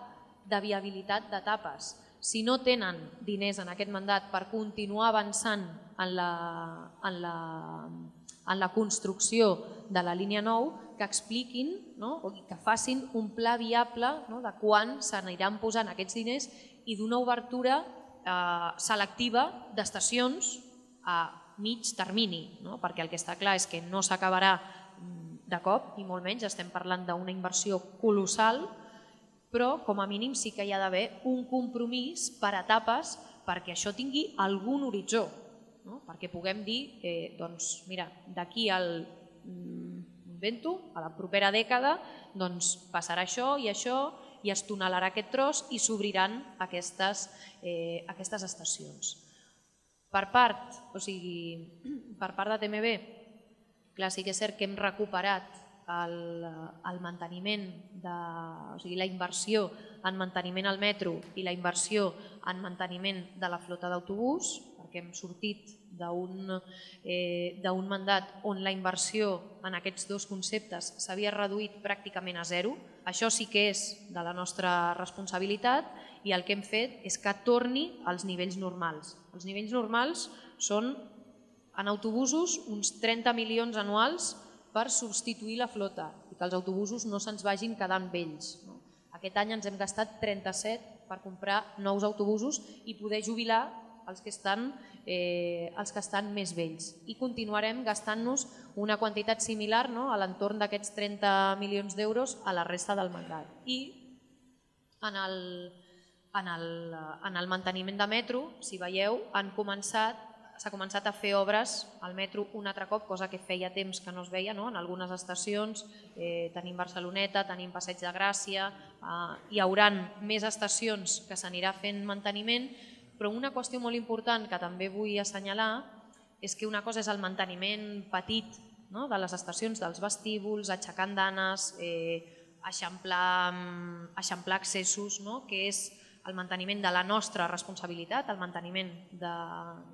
de viabilitat d'etapes. Si no tenen diners en aquest mandat per continuar avançant en la, en la, en la construcció de la línia nou, que expliquin, no?, o que facin un pla viable, no?, de quan s'aniran posant aquests diners i d'una obertura eh, selectiva d'estacions a mig termini, no?, perquè el que està clar és que no s'acabarà de cop, i molt menys, estem parlant d'una inversió colossal, però com a mínim sí que hi ha d'haver un compromís per etapes perquè això tingui algun horitzó, no?, perquè puguem dir, eh, doncs mira, d'aquí al invento, a la propera dècada, doncs passarà això i això, i es tunelarà aquest tros i s'obriran aquestes, eh, aquestes estacions. Per part, o sigui, per part de T M B, clar, sí que és cert que hem recuperat el, el manteniment, de, o sigui, la inversió en manteniment al metro i la inversió en manteniment de la flota d'autobús, perquè hem sortit d'un eh, d'un mandat on la inversió en aquests dos conceptes s'havia reduït pràcticament a zero. Això sí que és de la nostra responsabilitat i el que hem fet és que torni als nivells normals. Els nivells normals són en autobusos uns trenta milions anuals per substituir la flota i que els autobusos no se'ns vagin quedant vells. Aquest any ens hem gastat trenta-set per comprar nous autobusos i poder jubilar els que estan, eh, els que estan més vells. I continuarem gastant-nos una quantitat similar, no, a l'entorn d'aquests trenta milions d'euros a la resta del mandat. I en el, en el, en el manteniment de metro, si veieu, han començat s'ha començat a fer obres al metro un altre cop, cosa que feia temps que no es veia, no? En algunes estacions, eh, tenim Barceloneta, tenim Passeig de Gràcia, eh, hi haurà més estacions que s'anirà fent manteniment, però una qüestió molt important que també vull assenyalar és que una cosa és el manteniment petit, no?, de les estacions, dels vestíbuls, aixecant danes, eh, eixamplar, eixamplar accessos, no?, que és el manteniment de la nostra responsabilitat, el manteniment de,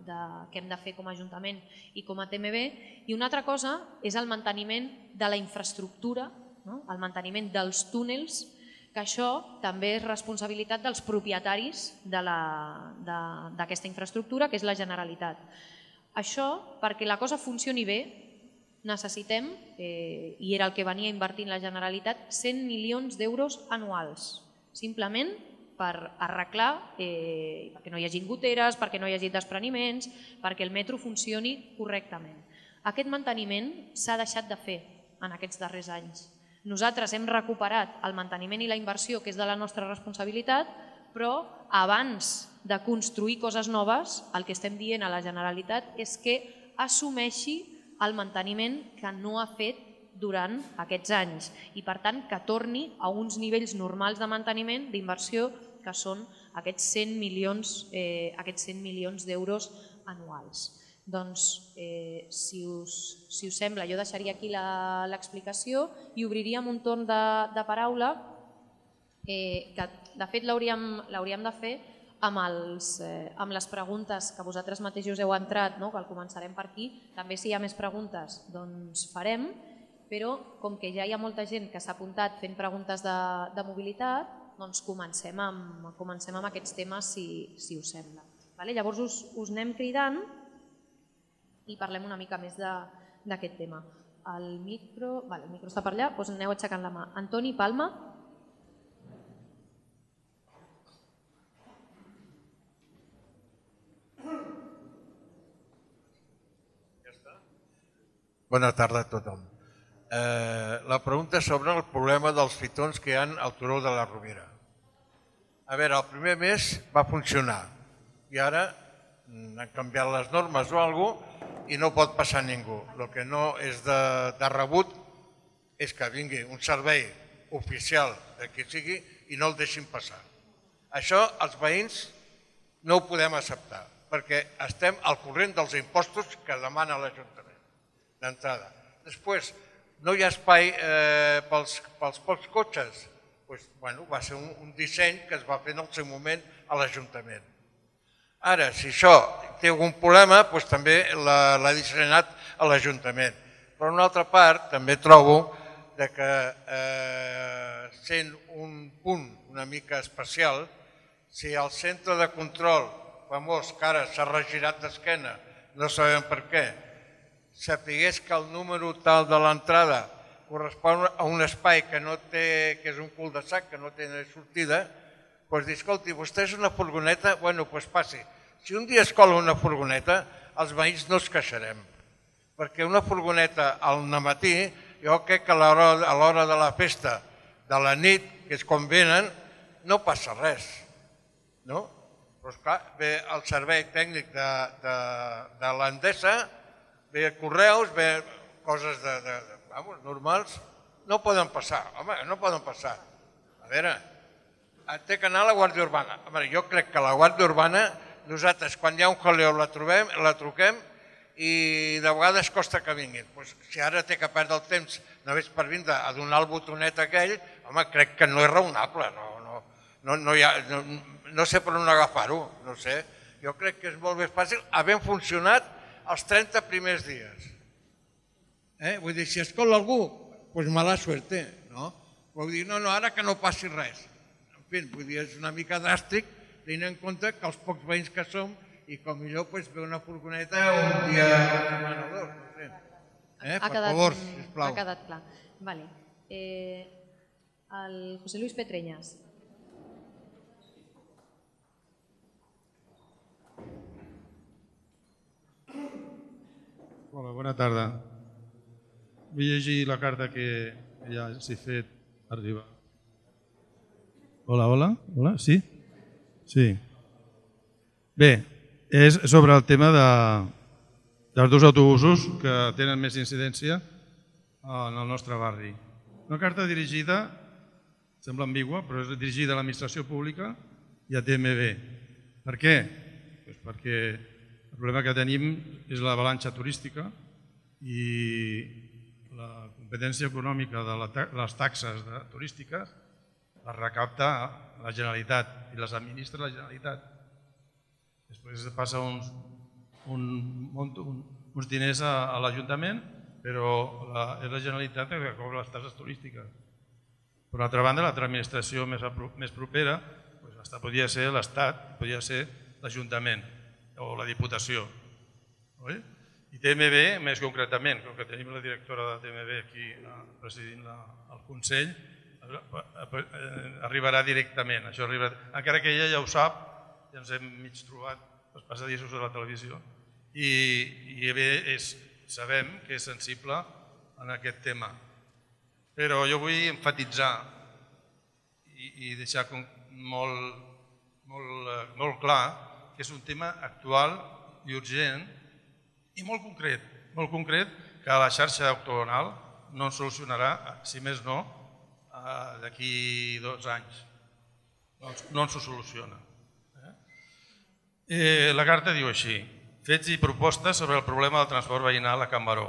de, que hem de fer com a Ajuntament i com a T M B, i una altra cosa és el manteniment de la infraestructura, no?, el manteniment dels túnels, que això també és responsabilitat dels propietaris d'aquesta infraestructura, que és la Generalitat. Això, perquè la cosa funcioni bé, necessitem, eh, i era el que venia invertint la Generalitat, cent milions d'euros anuals, simplement per arreglar, eh, perquè no hi hagi goteres, perquè no hi hagi despreniments, perquè el metro funcioni correctament. Aquest manteniment s'ha deixat de fer en aquests darrers anys. Nosaltres hem recuperat el manteniment i la inversió, que és de la nostra responsabilitat, però abans de construir coses noves, el que estem dient a la Generalitat és que assumeixi el manteniment que no ha fet durant aquests anys i, per tant, que torni a uns nivells normals de manteniment, d'inversió, que són aquests cent milions, eh, aquests cent milions d'euros anuals. Doncs, eh, si, us, si us sembla, jo deixaria aquí l'explicació i obriríem un torn de, de paraula, eh, que de fet l'hauríem de fer amb, els, eh, amb les preguntes que vosaltres mateixos heu entrat, no?, que començarem per aquí. També si hi ha més preguntes, doncs farem, però com que ja hi ha molta gent que s'ha apuntat fent preguntes de, de mobilitat, doncs comencem amb, comencem amb aquests temes, si, si us sembla. Vale? Llavors us, us anem cridant i parlem una mica més d'aquest tema. El micro, vale, el micro està per allà, doncs aneu aixecant la mà. Antoni Palma. Ja està. Bona tarda a tothom. La pregunta és sobre el problema dels fitons que hi ha al turó de la Rovira. A veure, el primer mes va funcionar i ara han canviat les normes o alguna cosa i no pot passar ningú. El que no és de, de rebut és que vingui un servei oficial de qui sigui i no el deixin passar. Això els veïns no ho podem acceptar perquè estem al corrent dels impostos que demana l'Ajuntament d'entrada. Després, no hi ha espai eh, pels, pels pocs cotxes. Pues, bueno, va ser un, un disseny que es va fer en el seu moment a l'Ajuntament. Ara, si això té algun problema, pues, també l'ha dissenyat a l'Ajuntament. Per una altra part, també trobo de que eh, sent un punt una mica especial, si el centre de control famós, que ara s'ha regirat d'esquena, no sabem per què, sapigués que el número tal de l'entrada correspon a un espai que no té, que és un cul de sac, que no té sortida, doncs dir, escolti, vostè és una furgoneta, bueno, doncs passi. Si un dia es cola una furgoneta, els veïns no es queixarem, perquè una furgoneta al matí, jo crec que a l'hora de la festa de la nit, que és quan venen, no passa res, no? Però esclar, ve el servei tècnic de, de, de l'Endesa, ve correus, ve coses de, de, de, vamos, normals, no poden passar, home, no poden passar. A veure, té que anar a la Guàrdia Urbana. A veure, jo crec que la Guàrdia Urbana, nosaltres quan hi ha un jaleo la trobem, la truquem i de vegades costa que vinguin. Pues, si ara té que perdre el temps només per vindre a donar el botonet aquell, home, crec que no és raonable, no, no, no, no, hi ha, no, no sé per on agafar-ho, no sé. Jo crec que és molt més fàcil, havent funcionat els trenta primers dies. Eh? Vull dir, si es cola algú, doncs mala suerte, no? Vull dir, no, no, ara que no passi res. En fi, vull dir, és una mica dràstic tenint en compte que els pocs veïns que som y como yo pues veo una furgoneta un día, una setmana o dos, no sé. Eh, ha per quedat, favor, sisplau. Ha quedat clar. Vale. Eh, el José Luis Petreñas. Hola, bona tarda. Vull llegir la carta que ja s'hi fet arribar. Hola, hola, hola, sí? Sí. Bé, és sobre el tema de, dels dos autobusos que tenen més incidència en el nostre barri. Una carta dirigida, sembla ambigua, però és dirigida a l'administració pública i a T M B. Per què? Pues perquè el problema que tenim és la balança turística i la competència econòmica de les taxes turístiques les recapta la Generalitat i les administra la Generalitat. Després passa uns, un, un, uns diners a, a l'Ajuntament, però la, és la Generalitat que cobra les taxes turístiques. Per altra banda, l'altra administració més, a, més propera doncs hasta podria ser l'Estat, podria ser l'Ajuntament o la Diputació. Oi? I T M B, més concretament, com que tenim la directora de T M B aquí presidint la, el Consell, arribarà directament. Això arribarà, encara que ella ja ho sap, ja ens hem mig trobat els passadissos de la televisió, i, i és, sabem que és sensible en aquest tema. Però jo vull enfatitzar i, i deixar molt, molt, molt clar que és un tema actual i urgent i molt concret, molt concret, que la xarxa octogonal no ens solucionarà, si més no, d'aquí dos anys. No ens ho soluciona. Eh, la carta diu així: fets i propostes sobre el problema del transport veïnal a Can Baró.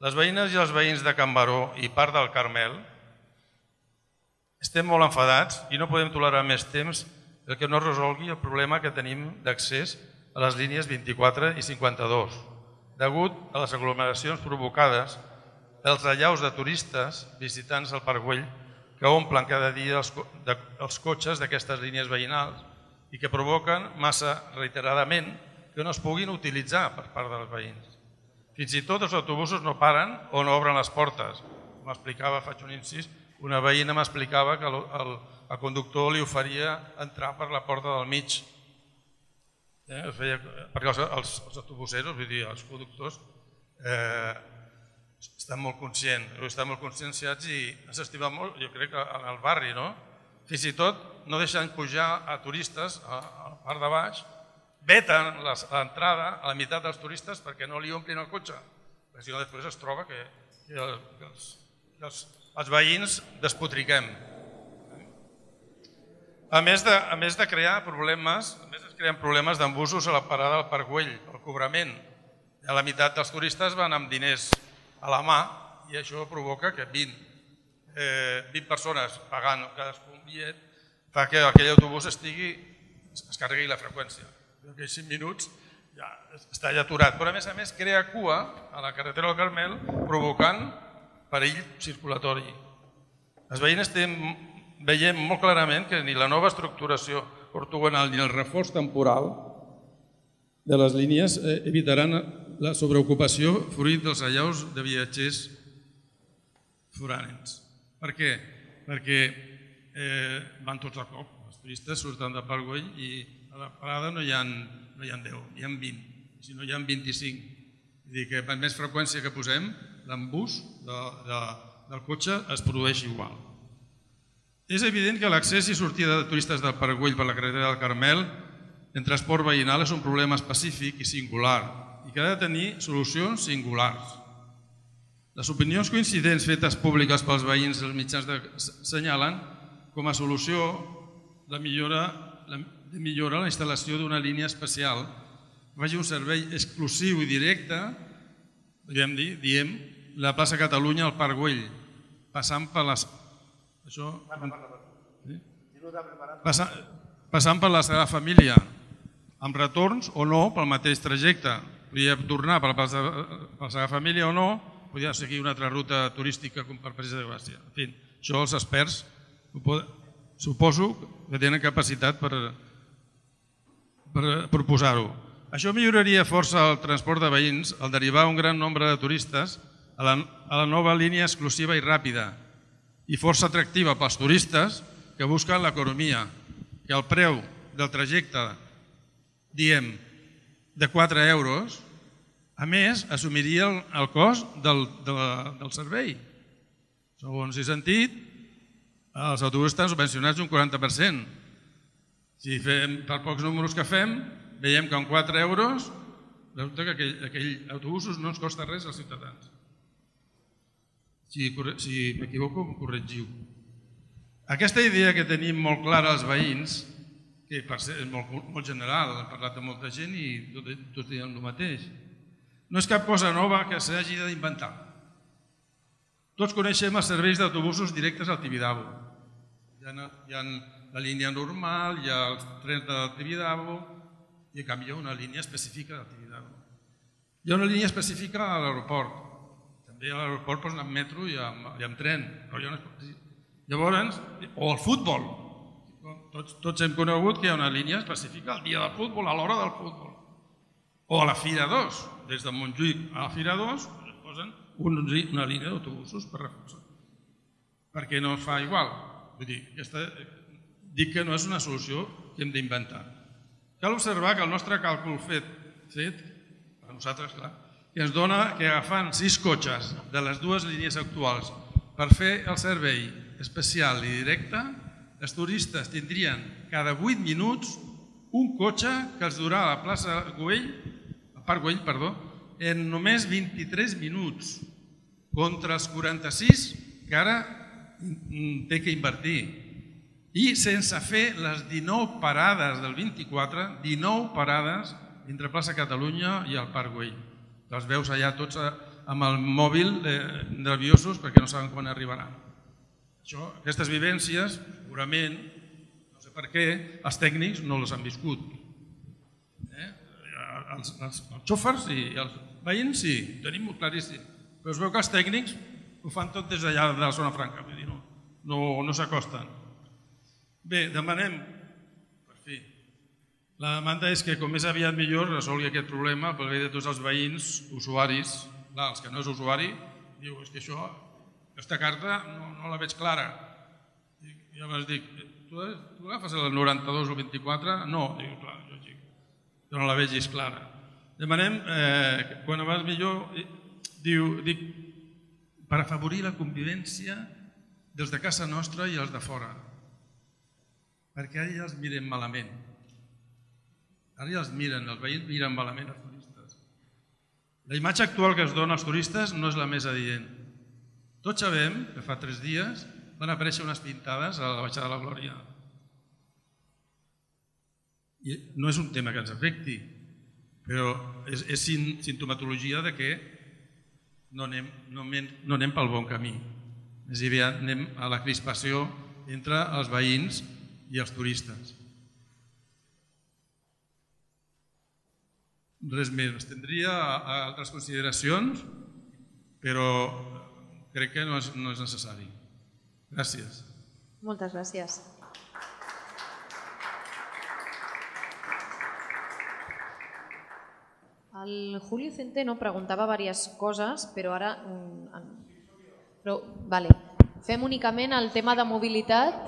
Les veïnes i els veïns de Can Baró i part del Carmel estem molt enfadats i no podem tolerar més temps el que no es resolgui el problema que tenim d'accés a les línies vint-i-quatre i cinquanta-dos, degut a les aglomeracions provocades dels allaus de turistes visitants al Parc Güell que omplen cada dia els, co de, els cotxes d'aquestes línies veïnals i que provoquen massa reiteradament que no es puguin utilitzar per part dels veïns. Fins i tot els autobusos no paren o no obren les portes. M'explicava, faig un incís, una veïna m'explicava que el, el, el conductor li oferia entrar per la porta del mig. Eh, feia, perquè els, els, els autobuseros, vull dir, els conductors, eh, estan molt conscients, estan molt conscienciats i s'estima molt, jo crec, en el barri, no? Fins i tot no deixen pujar a turistes a, a la part de baix, veten l'entrada a la meitat dels turistes perquè no li omplin el cotxe, perquè si no després es troba que, que, els, que els, els veïns despotriquem. A més de, a més de crear problemes, a més es creen problemes d'embusos a la parada del Parc Güell, el cobrament. A la meitat dels turistes van amb diners a la mà i això provoca que vint, eh, vint persones pagant cadascun un bitllet fa que aquell autobús estigui, es carregui la freqüència. En aquells cinc minuts ja està ja aturat. Però a més a més crea cua a la carretera del Carmel provocant perill circulatori. Les veïnes tenen veiem molt clarament que ni la nova estructuració ortogonal ni el reforç temporal de les línies evitaran la sobreocupació fruit dels allaus de viatgers forànens. Per què? Perquè eh, van tots a cop, els turistes surten de Parc Güell i a la parada no hi ha, no hi ha deu, hi ha vint, si no hi ha vint-i-cinc. És dir, que per més freqüència que posem, l'embús de, de, del cotxe es produeix igual. És evident que l'accés i sortida de turistes del Parc Güell per la carretera del Carmel en transport veïnal és un problema específic i singular i que ha de tenir solucions singulars. Les opinions coincidents fetes públiques pels veïns dels mitjans assenyalen com a solució de millora la, de millora la instal·lació d'una línia especial que faci un servei exclusiu i directe, diem, diem la plaça Catalunya al Parc Güell, passant per les Això, eh? Passa, passant per la Sagrada Família, amb retorns o no pel mateix trajecte. Podria tornar per la Sagrada Família o no, podria seguir una altra ruta turística com per Presa de Gràcia. En fi, això els experts suposo que tenen capacitat per per proposar-ho. Això milloraria força el transport de veïns al derivar un gran nombre de turistes a la, a la nova línia exclusiva i ràpida i força atractiva pels turistes que busquen l'economia, que el preu del trajecte, diem, de quatre euros, a més, assumiria el, el cost del, de la, del servei. Segons he sentit, els autobusos estan subvencionats un quaranta per cent. Si fem, per pocs números que fem, veiem que amb quatre euros resulta que aquell, aquell autobús no ens costa res als ciutadans. Si, si m'equivoco, em corregiu. Aquesta idea que tenim molt clara els veïns, que per ser molt, molt general, hem parlat amb molta gent i tots diem el mateix, no és cap cosa nova que s'hagi d'inventar. Tots coneixem els serveis d'autobusos directes al Tibidabo. Hi ha la línia normal, hi ha els trens del Tibidabo, i en canvi hi ha una línia específica del Tibidabo. Hi ha una línia específica a l'aeroport. També a l'aeroport posen amb metro i amb, i amb tren. Però hi ha una... Llavors, o el futbol. Tots, tots hem conegut que hi ha una línia específica al dia del futbol, a l'hora del futbol. O a la Fira dos. Des de Montjuïc a la Fira dos es posen una línia d'autobusos per reforçar. Perquè no es fa igual. Vull dir, aquesta, dic que no és una solució que hem d'inventar. Cal observar que el nostre càlcul fet, fet per nosaltres, clar, que ens dona que agafant sis cotxes de les dues línies actuals per fer el servei especial i directe, els turistes tindrien cada vuit minuts un cotxe que els durà a la plaça Güell, a Parc Güell, perdó, en només vint-i-tres minuts, contra els quaranta-sis que ara té que invertir. I sense fer les dinou parades del vint-i-quatre, dinou parades entre Plaça Catalunya i el Parc Güell. Els veus allà tots amb el mòbil eh, nerviosos perquè no saben quan arribarà. Això, aquestes vivències, segurament, no sé per què, els tècnics no les han viscut. Eh? Els, els, els xòfers i els veïns sí, ho tenim molt claríssim. Però es veu que els tècnics ho fan tot des d'allà de la zona franca, vull dir, no, no, no s'acosten. Bé, demanem, per fi, la demanda és que com més aviat millor resolgui aquest problema pel bé de tots els veïns, usuaris, clar, els que no és usuari, diu, és que això, aquesta carta no, no la veig clara. I llavors dic, tu, tu agafes el noranta-dos o el vint-i-quatre? No, diu, clar, jo, dic, jo no la veig clara. Demanem, eh, que quan abans millor, diu, dic, per afavorir la convivència dels de casa nostra i els de fora. Perquè ara ja els miren malament. Ara ja els miren, els veïns miren malament els turistes. La imatge actual que es dona als turistes no és la més adient. Tots sabem que fa tres dies van aparèixer unes pintades a la Baixada de la Glòria. I no és un tema que ens afecti, però és, és sintomatologia de que no anem, no, anem, no anem pel bon camí. És a dir, anem a la crispació entre els veïns i els turistes. Res més, tindria altres consideracions, però crec que no és, no és necessari. Gràcies. Moltes gràcies. El Julio Centeno preguntava diverses coses, però ara... Però, vale. Fem únicament el tema de mobilitat.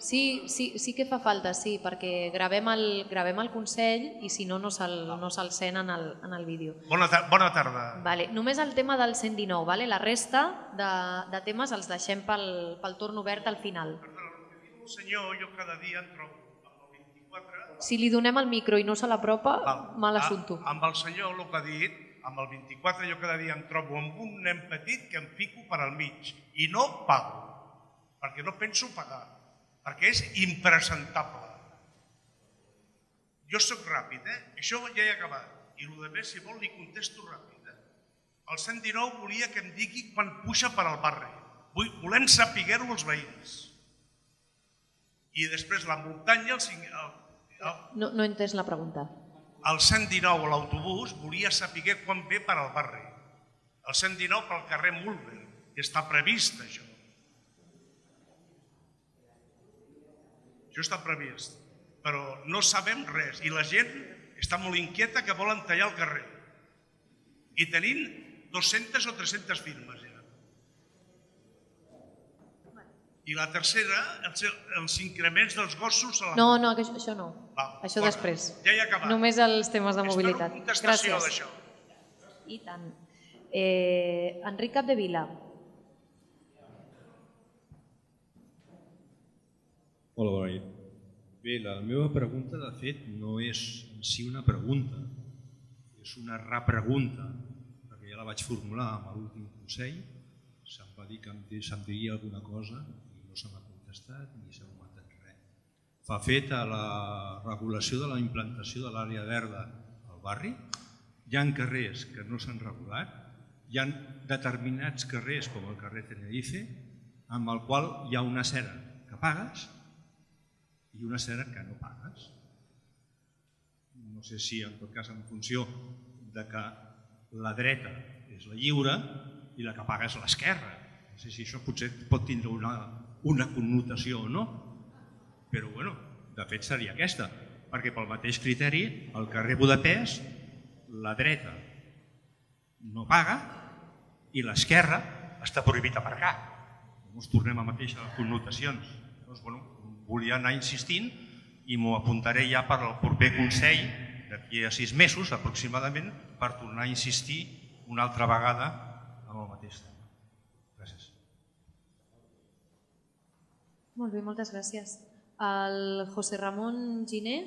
Sí, sí, sí que fa falta, sí, perquè gravem el, gravem el Consell i si no, no se'l no se'l sent en el, en el vídeo. Bona, tar bona tarda. Vale. Només el tema del cent dinou, vale? La resta de, de temes els deixem pel, pel torn obert al final. Perdona, el que diu el senyor, jo cada dia trobo el vint-i-quatre... Si li donem el micro i no se l'apropa, mal assumpto. Amb el senyor el que ha dit, amb el vint-i-quatre jo cada dia em trobo amb un nen petit que em fico per al mig i no pago, perquè no penso pagar. Perquè és impresentable. Jo sóc ràpid, eh? Això ja he acabat. I el que més, si vol, li contesto ràpid. Eh? El cent dinou volia que em digui quan puja per al barri. Volem saber-ho els veïns. I després la muntanya... El, el, el, no, no he entès la pregunta. El cent dinou, l'autobús, volia saber quan ve per al barri. El cent dinou pel carrer Mulberg, que està previst, això. Això està previst. però no sabem res i la gent està molt inquieta que volen tallar el carrer. I tenim dues-centes o tres-centes firmes. I la tercera, els increments dels gossos... No, no, això no. Això després. Ja hi ha acabat. Només els temes de mobilitat. Gràcies. I tant. Enric Capdevila. Hola, bona nit. Bé, la meva pregunta, de fet, no és en si una pregunta, és una repregunta, perquè ja la vaig formular amb l'últim consell. Se'm va dir que em diria alguna cosa i no se m'ha contestat ni s'ha comentat res. Fa fet a la regulació de la implantació de l'àrea verda al barri, hi ha carrers que no s'han regulat, hi ha determinats carrers com el carrer Tenerife, amb el qual hi ha una cera que pagues i una cera que no pagues. No sé si en tot cas en funció de que la dreta és la lliure i la que paga és l'esquerra. No sé si això potser pot tindre una connotació o no, però bueno, de fet seria aquesta, perquè pel mateix criteri el carrer Budapest la dreta no paga i l'esquerra està prohibit aparcar. Ens tornem a mateix a les connotacions. Volia anar insistint i m'ho apuntaré ja per al proper Consell d'aquí a sis mesos aproximadament per tornar a insistir una altra vegada amb el mateix tema. Gràcies. Molt bé, moltes gràcies. El José Ramon Giner.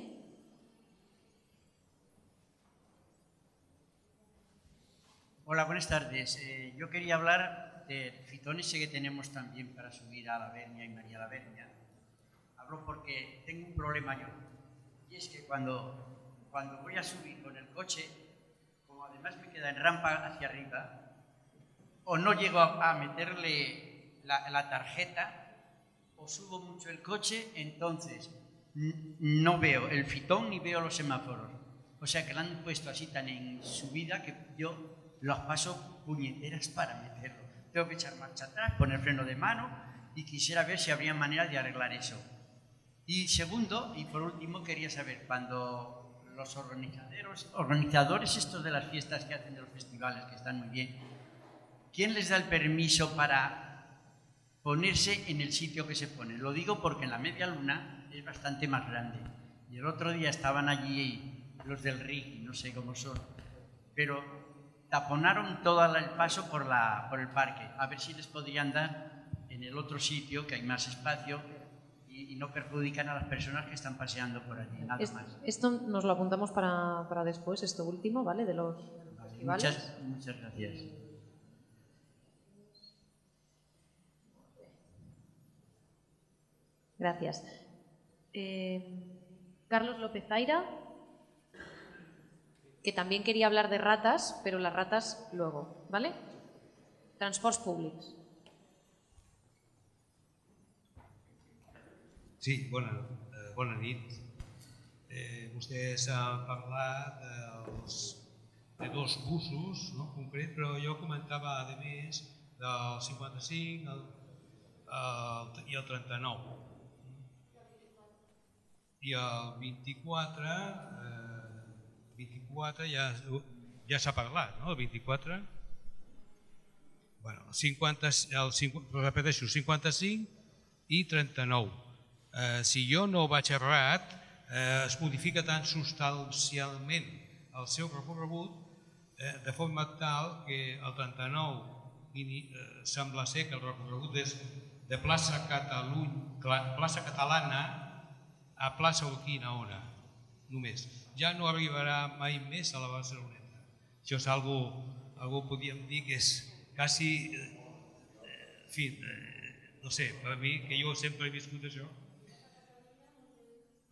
Hola, buenas tardes. Eh, yo quería hablar del fitónese que tenemos también para subir a la Vernia y María la Vernia. Hablo porque tengo un problema yo. Y es que cuando, cuando voy a subir con el coche, como además me queda en rampa hacia arriba, o no llego a, a meterle la, la tarjeta, o subo mucho el coche, entonces no veo el fitón ni veo los semáforos. O sea que la han puesto así tan en subida que yo los paso puñeteras para meterlo. Tengo que echar marcha atrás, poner freno de mano y quisiera ver si habría manera de arreglar eso. Y segundo, y por último, quería saber cuando los organizadores, organizadores estos de las fiestas que hacen de los festivales, que están muy bien, ¿quién les da el permiso para ponerse en el sitio que se pone? Lo digo porque en la media luna es bastante más grande. Y el otro día estaban allí los del R I C, no sé cómo son, pero taponaron todo el paso por, la, por el parque. A ver si les podrían dar en el otro sitio, que hay más espacio, y, y no perjudican a las personas que están paseando por allí, nada es, más. Esto nos lo apuntamos para, para después, esto último, ¿vale? De los, de los festivales. Muchas, muchas gracias. Gracias. Eh, Carlos López Aira, que también quería hablar de ratas, pero las ratas luego, ¿vale? Transports públicos. Sí, bona, eh, bona nit. Eh, vostè s'ha parlat dels, de dos busos, no, en concret, però jo comentava, a més, del cinquanta-cinc el, el, i el trenta-nou. I el vint-i-quatre, eh, vint-i-quatre ja, ja s'ha parlat, no? El vint-i-quatre, bueno, el cinquanta, el cinquanta, repeteixo, cinquanta-cinc i trenta-nou. Eh, si jo no vaig errat, eh, es modifica tan substancialment el seu recorregut eh, de forma tal que el trenta-nou eh, sembla ser que el recorregut és de plaça, Catalunya, plaça Catalana a plaça Urquinaona, només. Ja no arribarà mai més a la Barceloneta. Això és algo, algo podíem dir que és quasi, en fi, no sé, per mi, que jo sempre he viscut això.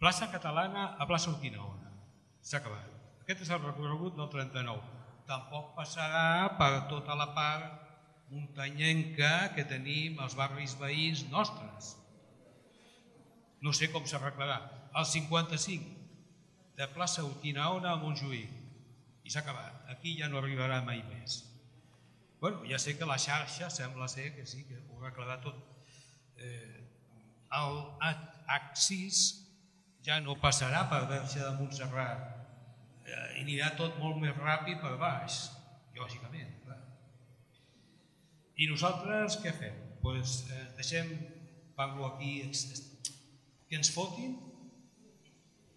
Plaça Catalana a plaça Urquinaona. S'ha acabat. Aquest és el recorregut del trenta-nou. Tampoc passarà per tota la part muntanyenca que tenim als barris veïns nostres. No sé com s'arreglarà. El cinquanta-cinc, de plaça Urquinaona a Montjuïc. I s'ha acabat. Aquí ja no arribarà mai més. Bueno, ja sé que la xarxa sembla ser que sí, que ho arreglarà tot. El Axis ja no passarà per Verge de Montserrat, eh, i anirà tot molt més ràpid per baix, lògicament. Clar. I nosaltres què fem? Pues, eh, deixem, parlo aquí, que ens fotin?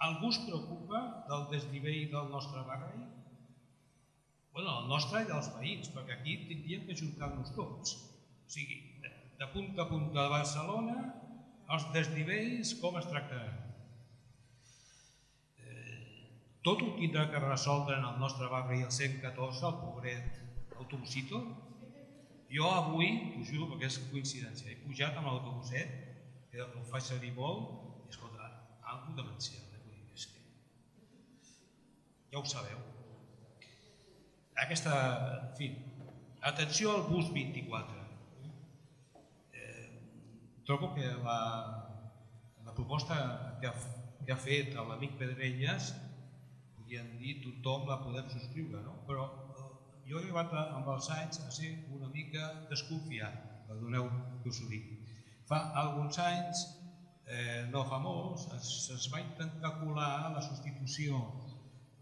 Algú es preocupa del desnivell del nostre barri? Bueno, el nostre i dels veïns, perquè aquí tindríem que ajuntar-nos tots. O sigui, de punta a punta de Barcelona, els desnivells com es tractaran? Tot ho tindrà que resoldre en el nostre barri el cent catorze, el pobret autobusito. Jo avui, us juro perquè és coincidència, he pujat amb l'autobuset, que ho faig servir molt, i escolta, algo demencial. Ja ho sabeu. Aquesta, en fi, atenció al bus vint-i-quatre. Trobo que la, la proposta que ha, que ha fet l'amic Pedrelles, podríem dir, tothom la podem subscriure, no? Però jo he arribat amb els anys a ser una mica desconfiat, perdoneu que us ho dic. Fa alguns anys, eh, no fa molts, es va intentar colar la substitució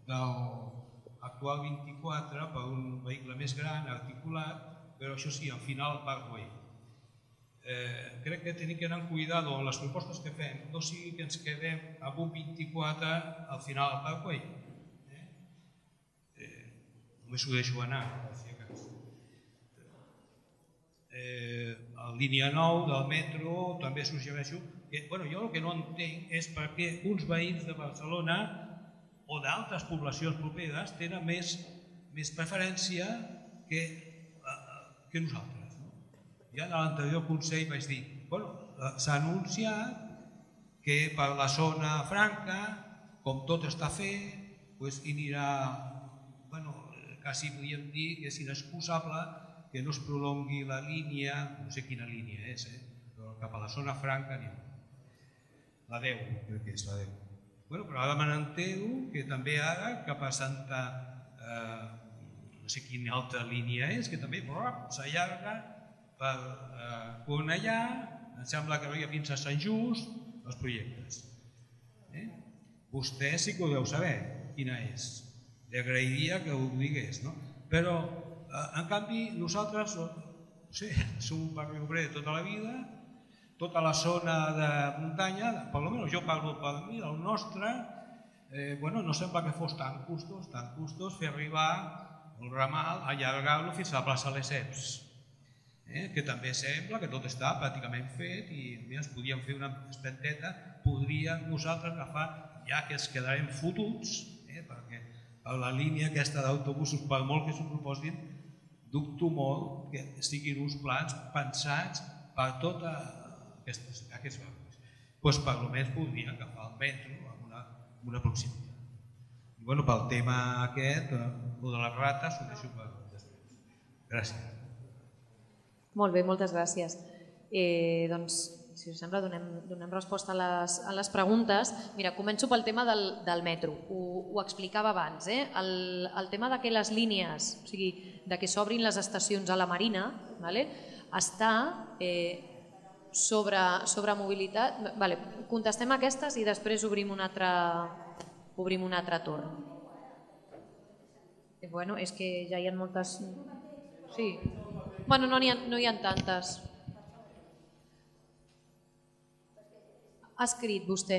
del actual vint-i-quatre per un vehicle més gran, articulat, però això sí, al final Parkway. Eh, crec que hem d'anar amb cuidado amb les propostes que fem, no sigui que ens quedem amb un vint-i-quatre al final del Parkway. Eh? Eh, només ho deixo anar. Eh, a la línia nou del metro també suggereixo que, bueno, jo el que no entenc és per què uns veïns de Barcelona o d'altres poblacions properes tenen més, més preferència que, eh, que nosaltres. Ja en l'anterior Consell vaig dir, bueno, s'ha anunciat que per la zona franca, com tot està fet, doncs anirà, bueno, quasi podríem dir que és inexcusable que no es prolongui la línia, no sé quina línia és, eh? Però cap a la zona franca anem. La deu, crec que és la deu. Bueno, però ara me n'entero que també ara cap a Santa, eh, no sé quina altra línia és, que també s'allarga per Cornellà, em sembla que veia fins a Sant Just, els projectes. Eh? Vostè sí que ho deu saber, quina és. Li agrairia que ho digués, no? Però, eh, en canvi, nosaltres som, no sé, som un barri obrer tota la vida, tota la zona de muntanya, per almenys jo parlo per mi, el nostre, eh, bueno, no sembla que fos tan costos, tan costos fer arribar el ramal, allargar-lo fins a la plaça Les Eps. Eh, que també sembla que tot està pràcticament fet i ens podíem fer una espenteta, podríem nosaltres agafar, ja que ens quedarem fotuts, eh, perquè per la línia aquesta d'autobusos, per molt que s'ho proposin, dubto molt que siguin uns plans pensats per tots aquests barris. Doncs per almenys podríem agafar el metro amb una, amb una proximitat. I, bueno, pel tema aquest, el de les rates, ho deixo per després. Gràcies. Molt bé, moltes gràcies. Eh, doncs, si us sembla, donem, donem resposta a les, a les preguntes. Mira, començo pel tema del, del metro. Ho, ho explicava abans. Eh? El, el tema de que les línies, o sigui, de que s'obrin les estacions a la Marina, vale? Està eh, sobre, sobre mobilitat. Vale, contestem aquestes i després obrim un altre, obrim un altre torn. Eh, bueno, és que ja hi ha moltes... Sí. Bueno, no n'hi ha, no hi ha tantes. Ha escrit vostè.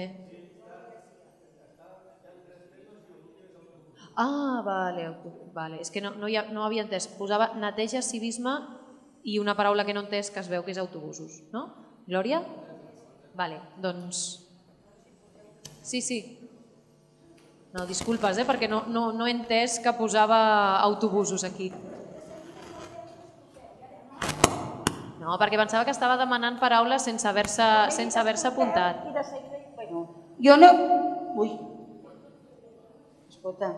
Ah, vale, vale. És que no, no, hi ha, no havia entès. Posava neteja, civisme i una paraula que no entès que es veu que és autobusos. No? Glòria? Vale, doncs... Sí, sí. No, disculpes, eh, perquè no, no, no he entès que posava autobusos aquí. No, perquè pensava que estava demanant paraules sense haver-se sense haver-se apuntat. Jo no... Ui. Escolta,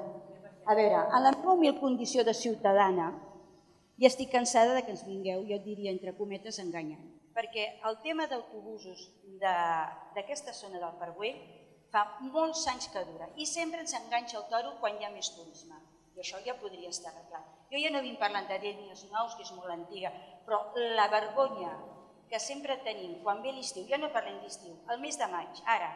a veure, a la meva humil condició de ciutadana, ja estic cansada de que ens vingueu, jo diria entre cometes, enganyant. Perquè el tema d'autobusos d'aquesta zona del Parkway fa molts anys que dura i sempre ens enganxa el toro quan hi ha més turisme. I això ja podria estar arreglat. Jo ja no vinc parlant de línies nous, que és molt antiga, però la vergonya que sempre tenim quan ve l'estiu, ja no parlem d'estiu, el mes de maig, ara,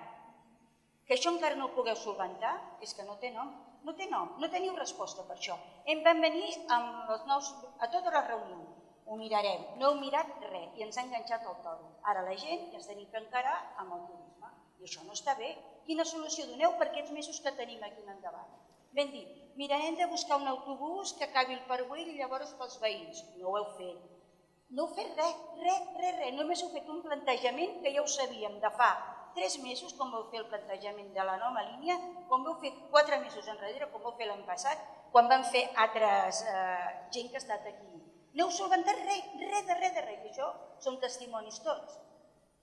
que això encara no ho pugueu solventar, és que no té nom. No té nom, no teniu resposta per això. Em van venir amb els nous, a totes les reunions. Ho mirarem, no heu mirat res i ens ha enganxat el toro. Ara la gent ja s'ha d'encarar amb el turisme i això no està bé. Quina solució doneu per aquests mesos que tenim aquí endavant? Ben dit, mirarem de buscar un autobús que acabi el Parguell i llavors pels veïns. No ho heu fet. No heu fet res, res, res, res. Només heu fet un plantejament que ja ho sabíem de fa tres mesos, com vau fer el plantejament de la nova línia, com vau fer quatre mesos enrere, com vau fer l'any passat, quan van fer altres gent que ha estat aquí. No heu solventat res, res de res de res, i això som testimonis tots.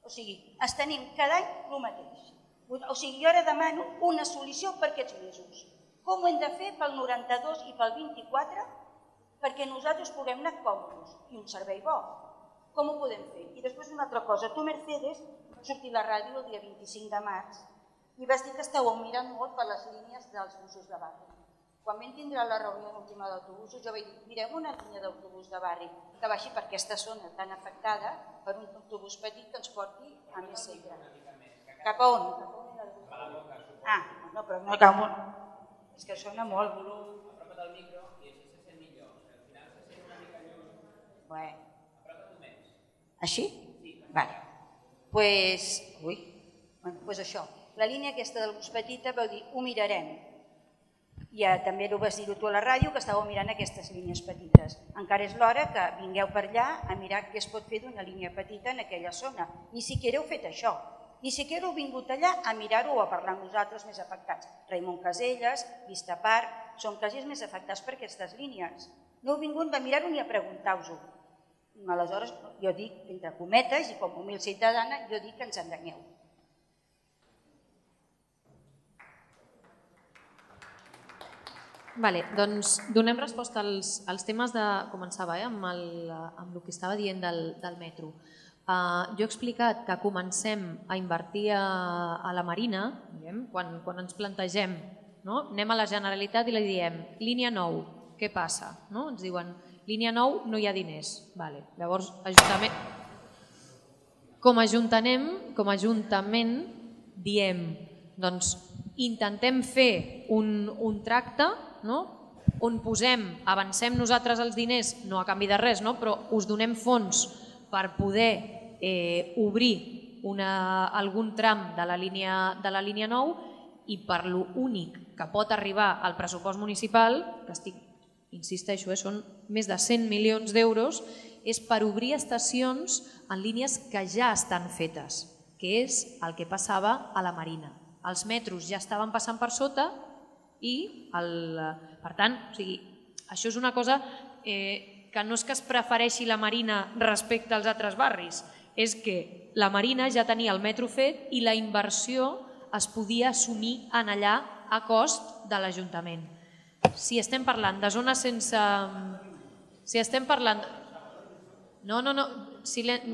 O sigui, ens tenim cada any el mateix. O sigui, jo ara demano una solució per aquests mesos. Com ho hem de fer pel noranta-dos i pel vint-i-quatre perquè nosaltres puguem anar còmodes i un servei bo? Com ho podem fer? I després una altra cosa. Tu, Mercedes, va sortir a la ràdio el dia vint-i-cinc de març i vas dir que estàveu mirant molt per les línies dels busos de barri. Quan vam tindre la reunió última d'autobusos, jo vaig dir, mirem una línia d'autobús de barri que baixi per aquesta zona tan afectada per un autobús petit que ens porti a més centre. Cap a on? Ah, no, però no cap on. És que sona molt. Apropa't el micro i així se sent millor. Al final se sent una mica lluny. Bé. Així? Vale. Pues, ui, pues això. La línia aquesta del bus petita vau dir, ho mirarem. I també ho vas dir tu a la ràdio, que estàveu mirant aquestes línies petites. Encara és l'hora que vingueu per allà a mirar què es pot fer d'una línia petita en aquella zona. Ni siquiera heu fet això. Ni siquiera heu vingut allà a mirar-ho o a parlar amb nosaltres més afectats. Raimon Caselles, Vista Park, són cases més afectats per aquestes línies. No heu vingut a mirar-ho ni a preguntar-vos-ho. Aleshores, jo dic, entre cometes, i com a humil ciutadana, jo dic que ens enganyeu. Vale, doncs donem resposta als, als temes de... Començava eh, amb, el, amb el que estava dient del, del metro. Uh, jo he explicat que comencem a invertir a, a la Marina, diguem, quan, quan ens plantegem, no? Anem a la Generalitat i li diem línia nou, què passa? No? Ens diuen... Línia nou no hi ha diners. Vale. Llavors, ajuntament... com, com a ajuntament diem, doncs, intentem fer un, un tracte, no? On posem, avancem nosaltres els diners, no a canvi de res, no? Però us donem fons per poder eh, obrir una, algun tram de la, línia, de la línia nou i per l'únic que pot arribar al pressupost municipal, que estic insisteixo, eh, són més de cent milions d'euros, és per obrir estacions en línies que ja estan fetes, que és el que passava a la Marina. Els metros ja estaven passant per sota i, el, per tant, o sigui, això és una cosa eh, que no és que es prefereixi la Marina respecte als altres barris, és que la Marina ja tenia el metro fet i la inversió es podia assumir en allà a cost de l'Ajuntament. Si estem parlant de zones sense... Si estem parlant... No, no, no... Silen...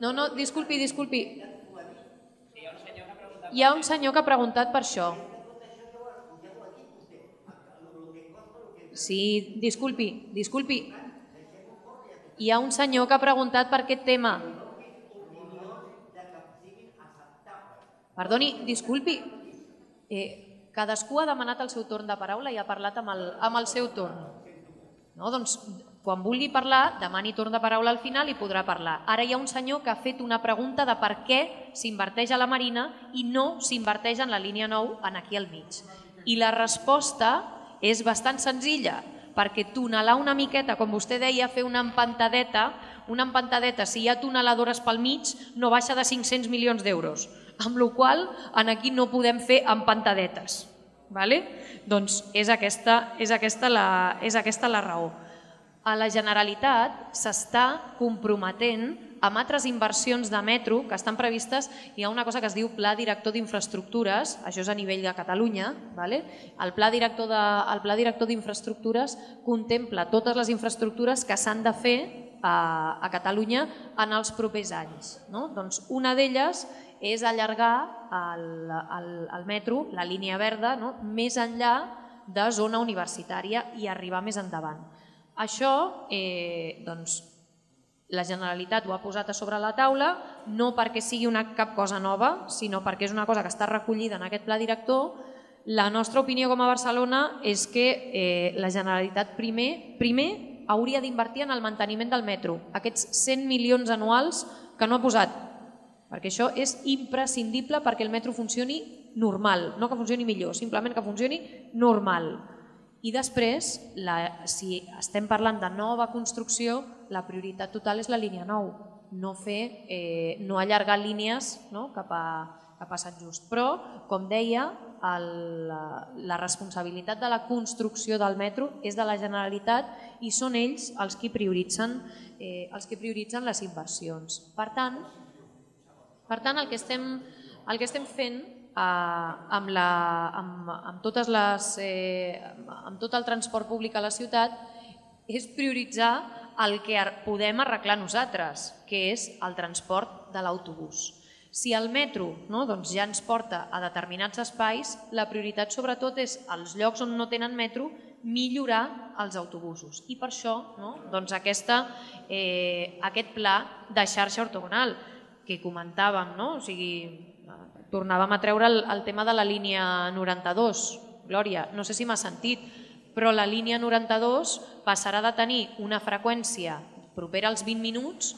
No, no, disculpi, disculpi. Hi ha un senyor que ha preguntat per això. Sí, disculpi, disculpi. Hi ha un senyor que ha preguntat per aquest tema. Perdoni, disculpi. Eh... Cadascú ha demanat el seu torn de paraula i ha parlat amb el, amb el seu torn. No? Doncs, quan vulgui parlar, demani torn de paraula al final i podrà parlar. Ara hi ha un senyor que ha fet una pregunta de per què s'inverteix a la Marina i no s'inverteix en la línia nou aquí al mig. I la resposta és bastant senzilla, perquè tunelar una miqueta, com vostè deia, fer una empantadeta, una empantadeta, si hi ha tuneladores pel mig, no baixa de cinc-cents milions d'euros. Amb la qual cosa aquí no podem fer empantadetes. Vale? Doncs és aquesta, és, aquesta la, és aquesta la raó. A la Generalitat s'està comprometent amb altres inversions de metro que estan previstes. Hi ha una cosa que es diu Pla Director d'Infraestructures, això és a nivell de Catalunya. Vale? El Pla Director d'Infraestructures contempla totes les infraestructures que s'han de fer a, a Catalunya en els propers anys. No? Doncs una d'elles és allargar el, el, el metro, la línia verda, no? Més enllà de zona universitària i arribar més endavant. Això eh, doncs, La Generalitat ho ha posat a sobre la taula no perquè sigui una, cap cosa nova, sinó perquè és una cosa que està recollida en aquest pla director. La nostra opinió com a Barcelona és que eh, la Generalitat primer, primer hauria d'invertir en el manteniment del metro, aquests cent milions anuals que no ha posat, perquè això és imprescindible perquè el metro funcioni normal, no que funcioni millor, simplement que funcioni normal. I després, la, si estem parlant de nova construcció, la prioritat total és la línia nou, no, fer, eh, no allargar línies no, cap, a, cap a Sant Just. Però, com deia, el, la, la responsabilitat de la construcció del metro és de la Generalitat i són ells els qui prioritzen, eh, els qui prioritzen les inversions. Per tant, per tant el, que estem, el que estem fent Amb, la, amb, amb, totes les, eh, amb tot el transport públic a la ciutat és prioritzar el que podem arreglar nosaltres, que és el transport de l'autobús. Si el metro no, doncs ja ens porta a determinats espais, la prioritat sobretot és als llocs on no tenen metro millorar els autobusos. I per això no, doncs aquesta, eh, aquest pla de xarxa ortogonal que comentàvem, no? O sigui, tornàvem a treure el, el tema de la línia noranta-dos, Glòria, no sé si m'ha sentit, però la línia noranta-dos passarà de tenir una freqüència propera als vint minuts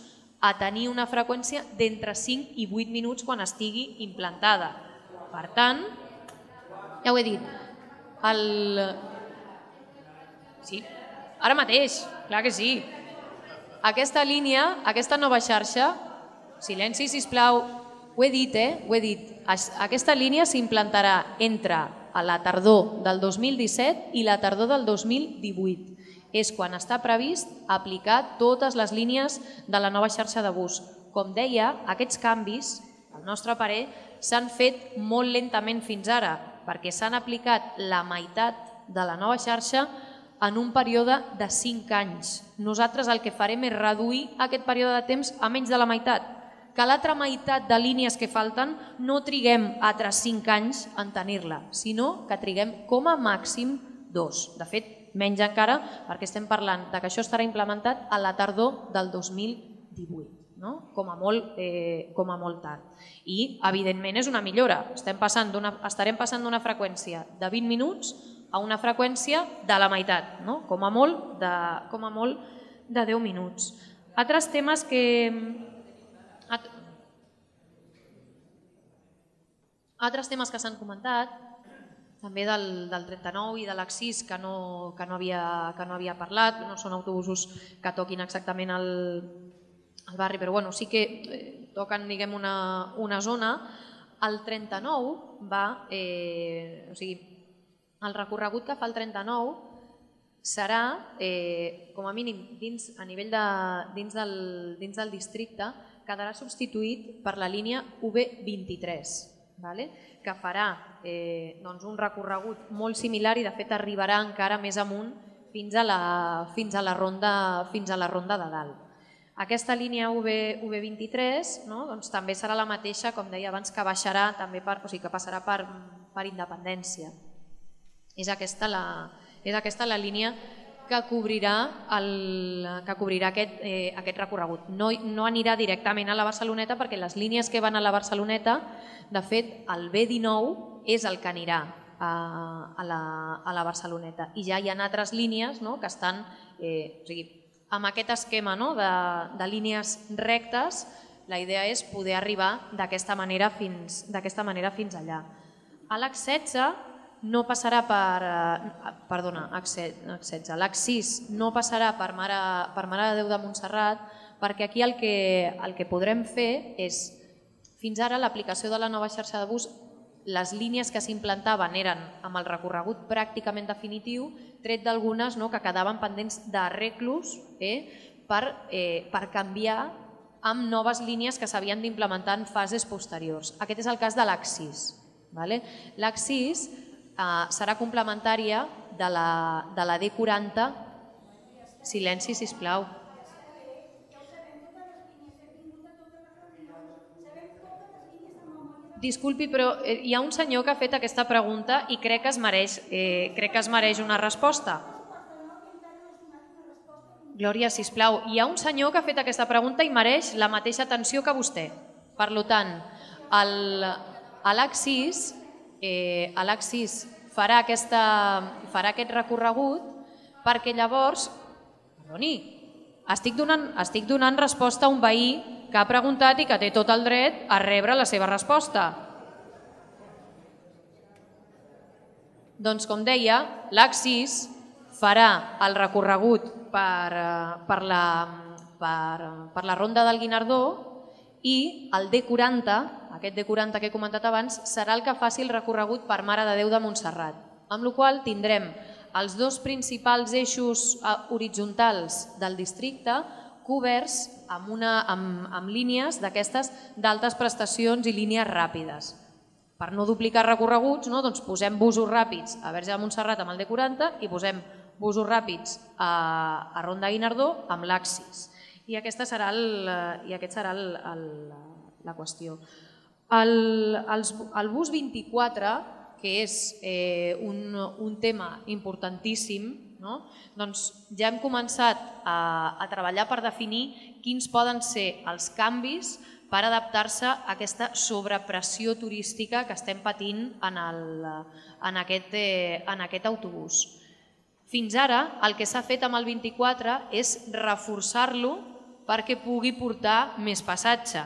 a tenir una freqüència d'entre cinc i vuit minuts quan estigui implantada. Per tant, ja ho he dit, el... sí, ara mateix, clar que sí. Aquesta línia, aquesta nova xarxa, silenci sisplau, ho he dit, eh? Ho he dit. Aquesta línia s'implantarà entre la tardor del dos mil disset i la tardor del dos mil divuit. És quan està previst aplicar totes les línies de la nova xarxa de bus. Com deia, aquests canvis, al nostre parer, s'han fet molt lentament fins ara, perquè s'han aplicat la meitat de la nova xarxa en un període de cinc anys. Nosaltres el que farem és reduir aquest període de temps a menys de la meitat, que l'altra meitat de línies que falten no triguem altres cinc anys en tenir-la, sinó que triguem com a màxim dos. De fet, menys encara, perquè estem parlant de que això estarà implementat a la tardor del dos mil divuit, no? Com a molt, eh, com a molt tard. I, evidentment, és una millora. Estem passant d'una, estarem passant d'una freqüència de vint minuts a una freqüència de la meitat, no? Com a molt de, com a molt de deu minuts. Altres temes que... Altres temes que s'han comentat, també del, del trenta-nou i de l'accés que, no, que, no que no havia parlat, no són autobusos que toquin exactament el, el barri, però bueno, sí que eh, toquen diguem, una, una zona. El trenta-nou va, eh, o sigui, el recorregut que fa el trenta-nou serà, eh, com a mínim, dins, a nivell de, dins, del, dins del districte, quedarà substituït per la línia U B vint-i-tres, vale? Que farà eh, doncs un recorregut molt similar i de fet arribarà encara més amunt fins a la, fins a la, ronda, fins a la ronda de dalt. Aquesta línia U B vint-i-tres no? Doncs també serà la mateixa, com deia abans, que baixarà també per, o sigui, que passarà per, per Independència. És aquesta la, és aquesta la línia que cobrirà, el, que cobrirà aquest, eh, aquest recorregut. No, no anirà directament a la Barceloneta perquè les línies que van a la Barceloneta, de fet, el B dinou és el que anirà a, a, la, a la Barceloneta. I ja hi ha altres línies no, que estan eh, o sigui, amb aquest esquema no, de, de línies rectes. La idea és poder arribar d'aquesta manera, fins, d'aquesta manera fins allà. A l'X setze no passarà per, perdona, l'X setze, l'X sis no passarà per Mare, per Mare de Déu de Montserrat perquè aquí el que, el que podrem fer és, fins ara l'aplicació de la nova xarxa de bus, les línies que s'implantaven eren amb el recorregut pràcticament definitiu, tret d'algunes no, que quedaven pendents d'arreglos eh, per, eh, per canviar amb noves línies que s'havien d'implementar en fases posteriors. Aquest és el cas de l'X sis. Vale? L'X sis Uh, serà complementària de la, de la D quaranta. Silenci, sisplau. Disculpi, però hi ha un senyor que ha fet aquesta pregunta i crec que es mereix, eh, crec que es mereix una resposta. Glòria, sisplau, hi ha un senyor que ha fet aquesta pregunta i mereix la mateixa atenció que vostè. Per tant, l'Alexis eh, farà, aquesta, farà aquest recorregut perquè llavors... Perdoni, estic donant, estic donant resposta a un veí que ha preguntat i que té tot el dret a rebre la seva resposta. Doncs, com deia, l'Alexis farà el recorregut per, per, la, per, per la ronda del Guinardó i el D quaranta, aquest D quaranta que he comentat abans, serà el que faci el recorregut per Mare de Déu de Montserrat, amb la qual cosa tindrem els dos principals eixos horitzontals del districte coberts amb, una, amb, amb línies d'aquestes d'altes prestacions i línies ràpides. Per no duplicar recorreguts, no? Doncs posem busos ràpids a Verge de Montserrat amb el D quaranta i posem busos ràpids a, a Ronda Guinardó amb l'Axis. I, aquesta serà el, i aquest serà el, el, la qüestió. El, el, el bus vint-i-quatre, que és eh, un, un tema importantíssim, no? Doncs ja hem començat a, a treballar per definir quins poden ser els canvis per adaptar-se a aquesta sobrepressió turística que estem patint en, el, en, aquest, en aquest autobús. Fins ara, el que s'ha fet amb el vint-i-quatre és reforçar-lo perquè pugui portar més passatge.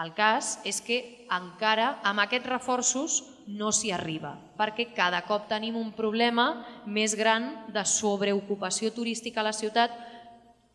El cas és que encara amb aquests reforços no s'hi arriba, perquè cada cop tenim un problema més gran de sobreocupació turística a la ciutat,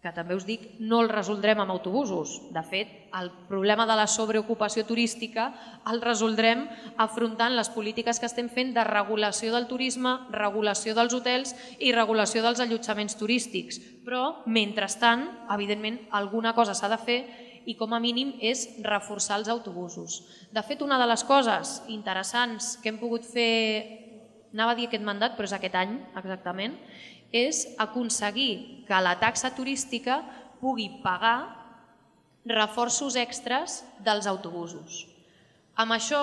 que també us dic, no el resoldrem amb autobusos. De fet, el problema de la sobreocupació turística el resoldrem afrontant les polítiques que estem fent de regulació del turisme, regulació dels hotels i regulació dels allotjaments turístics. Però, mentrestant, evidentment, alguna cosa s'ha de fer i com a mínim és reforçar els autobusos. De fet, una de les coses interessants que hem pogut fer, anava a dir aquest mandat, però és aquest any exactament, és aconseguir que la taxa turística pugui pagar reforços extres dels autobusos. Amb això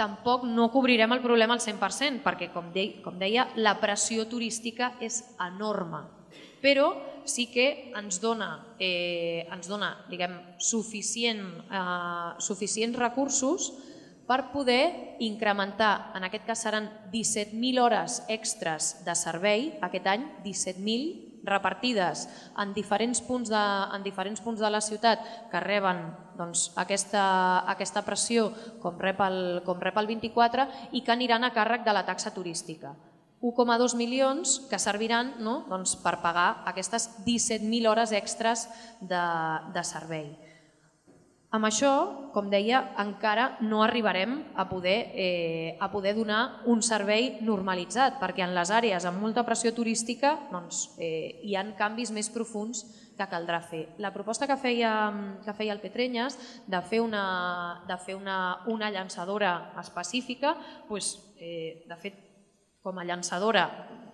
tampoc no cobrirem el problema al cent per cent, perquè, com deia, com deia, la pressió turística és enorme, però sí que ens dona, eh, ens dona diguem, suficient, eh, suficients recursos per poder incrementar, en aquest cas seran disset mil hores extres de servei aquest any, disset mil repartides en diferents punts de, en diferents punts de la ciutat que reben doncs, aquesta, aquesta pressió com rep, el, com rep el vint-i-quatre i que aniran a càrrec de la taxa turística. un coma dos milions que serviran no, doncs, per pagar aquestes disset mil hores extres de, de servei. Amb això, com deia, encara no arribarem a poder, eh, a poder donar un servei normalitzat, perquè en les àrees amb molta pressió turística doncs, eh, hi ha canvis més profunds que caldrà fer. La proposta que feia, que feia el Petreñas de fer una, de fer una, una llançadora específica, doncs, eh, de fet, com a llançadora,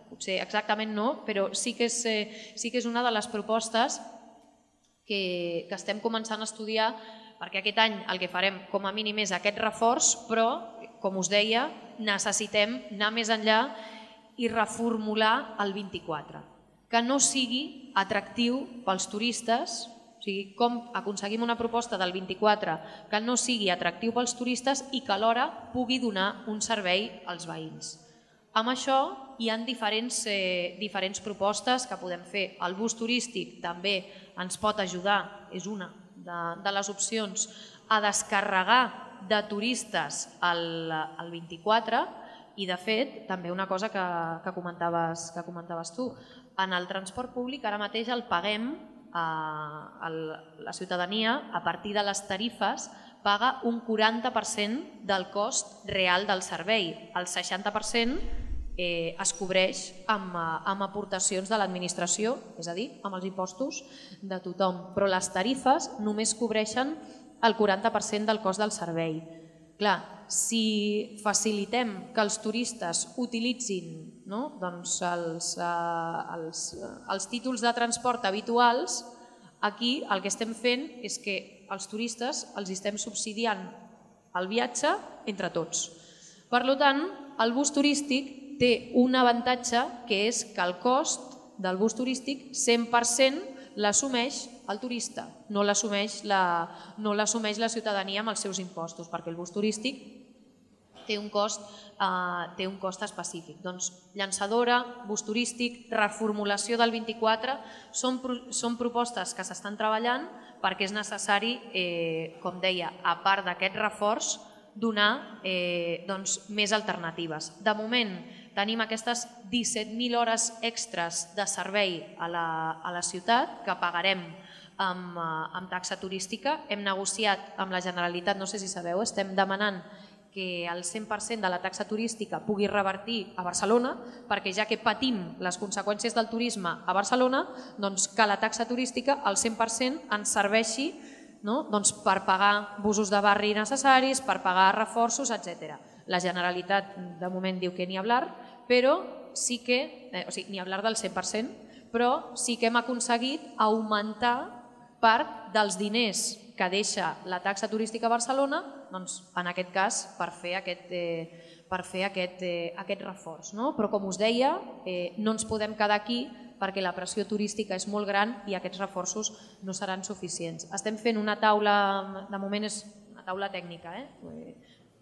potser exactament no, però sí que és, eh, sí que és una de les propostes que, que estem començant a estudiar, perquè aquest any el que farem com a mínim és aquest reforç, però, com us deia, necessitem anar més enllà i reformular el vint-i-quatre. Que no sigui atractiu pels turistes, o sigui, com aconseguim una proposta del vint-i-quatre que no sigui atractiu pels turistes i que alhora pugui donar un servei als veïns. Amb això hi ha diferents, eh, diferents propostes que podem fer. El bus turístic també ens pot ajudar, és una de, de les opcions, a descarregar de turistes el, el vint-i-quatre i, de fet, també una cosa que, que, comentaves, que comentaves tu. En el transport públic ara mateix el paguem, a, a la ciutadania, a partir de les tarifes, paga un quaranta per cent del cost real del servei. El seixanta per cent eh, es cobreix amb, amb aportacions de l'administració, és a dir, amb els impostos de tothom, però les tarifes només cobreixen el quaranta per cent del cost del servei. Clar, si facilitem que els turistes utilitzin no, doncs els, eh, els, eh, els títols de transport habituals, aquí el que estem fent és que als turistes els estem subsidiant el viatge entre tots. Per tant, el bus turístic té un avantatge que és que el cost del bus turístic cent per cent l'assumeix el turista, no l'assumeix la, no l'assumeix la ciutadania amb els seus impostos, perquè el bus turístic té un cost, eh, té un cost específic. Doncs llançadora, bus turístic, reformulació del vint-i-quatre, són, són propostes que s'estan treballant perquè és necessari, eh, com deia, a part d'aquest reforç, donar eh, doncs, més alternatives. De moment tenim aquestes disset mil hores extres de servei a la, a la ciutat que pagarem amb, amb taxa turística. Hem negociat amb la Generalitat, no sé si sabeu, estem demanant que el cent per cent de la taxa turística pugui revertir a Barcelona, perquè ja que patim les conseqüències del turisme a Barcelona, doncs que la taxa turística al cent per cent ens serveixi, no? Doncs per pagar busos de barri necessaris, per pagar reforços, etcètera. La Generalitat de moment diu que ni hablar, però sí que, eh, o sigui, ni hablar del cent per cent, però sí que hem aconseguit augmentar part dels diners que deixa la taxa turística a Barcelona, doncs, en aquest cas, per fer aquest, eh, per fer aquest, eh, aquest reforç. No? Però com us deia, eh, no ens podem quedar aquí perquè la pressió turística és molt gran i aquests reforços no seran suficients. Estem fent una taula, de moment és una taula tècnica, eh?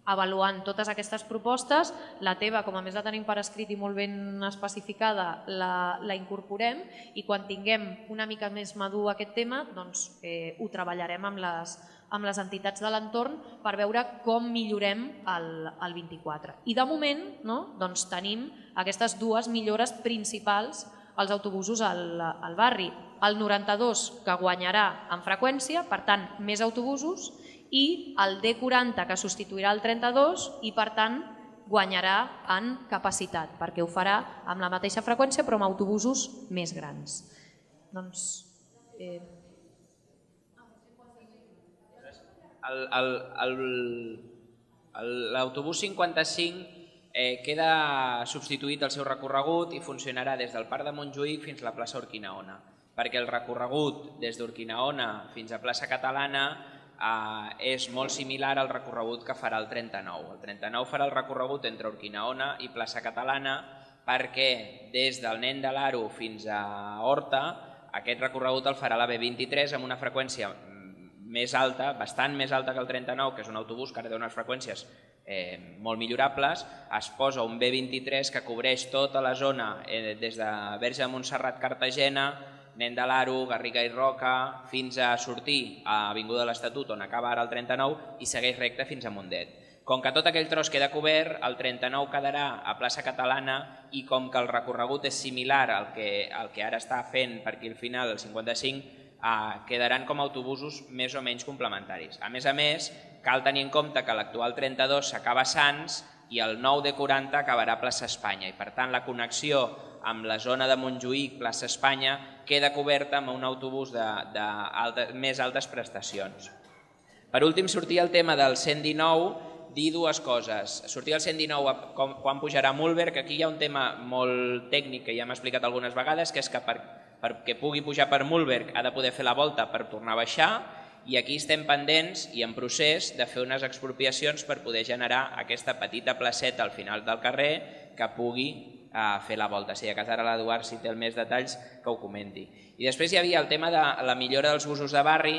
Avaluant totes aquestes propostes, la teva, com a més la tenim per escrit i molt ben especificada, la, la incorporem i quan tinguem una mica més madur aquest tema, doncs, eh, ho treballarem amb les, amb les entitats de l'entorn per veure com millorem el, el vint-i-quatre. I de moment, no? Doncs tenim aquestes dues millores principals els autobusos al, al barri. El noranta-dos que guanyarà en freqüència, per tant, més autobusos, i el D quaranta que substituirà el trenta-dos i per tant guanyarà en capacitat, perquè ho farà amb la mateixa freqüència però amb autobusos més grans. Doncs, eh... l'autobús cinquanta-cinc Eh, queda substituït el seu recorregut i funcionarà des del Parc de Montjuïc fins a la plaça Urquinaona, perquè el recorregut des d'Urquinaona fins a plaça Catalana eh, és molt similar al recorregut que farà el trenta-nou. El trenta-nou farà el recorregut entre Urquinaona i plaça Catalana perquè des del Nen de l'Aro fins a Horta aquest recorregut el farà la B vint-i-tres amb una freqüència més alta, bastant més alta que el trenta-nou, que és un autobús que ara té unes freqüències Eh, molt millorables. Es posa un B vint-i-tres que cobreix tota la zona eh, des de Verge de Montserrat, Cartagena, Nen de l'Aro, Garriga i Roca, fins a sortir a Avinguda de l'Estatut, on acaba ara el trenta-nou, i segueix recte fins a Mundet. Com que tot aquell tros queda cobert, el trenta-nou quedarà a plaça Catalana i com que el recorregut és similar al que, al que ara està fent, perquè al final el cinquanta-cinc Uh, quedaran com autobusos més o menys complementaris. A més a més, cal tenir en compte que l'actual trenta-dos s'acaba a Sants i el nou D quaranta acabarà a plaça Espanya i per tant la connexió amb la zona de Montjuïc, plaça Espanya, queda coberta amb un autobús de, de alta, més altes prestacions. Per últim, sortia el tema del cent dinou, dir dues coses. Sortia el cent dinou com, quan pujarà Mühlberg, que aquí hi ha un tema molt tècnic que ja hem explicat algunes vegades, que és que per perquè pugui pujar per Mühlberg ha de poder fer la volta per tornar a baixar i aquí estem pendents i en procés de fer unes expropiacions per poder generar aquesta petita placeta al final del carrer que pugui eh, fer la volta. Si de cas ara l'Eduard, si té més detalls, que ho comenti. I després hi havia el tema de la millora dels busos de barri.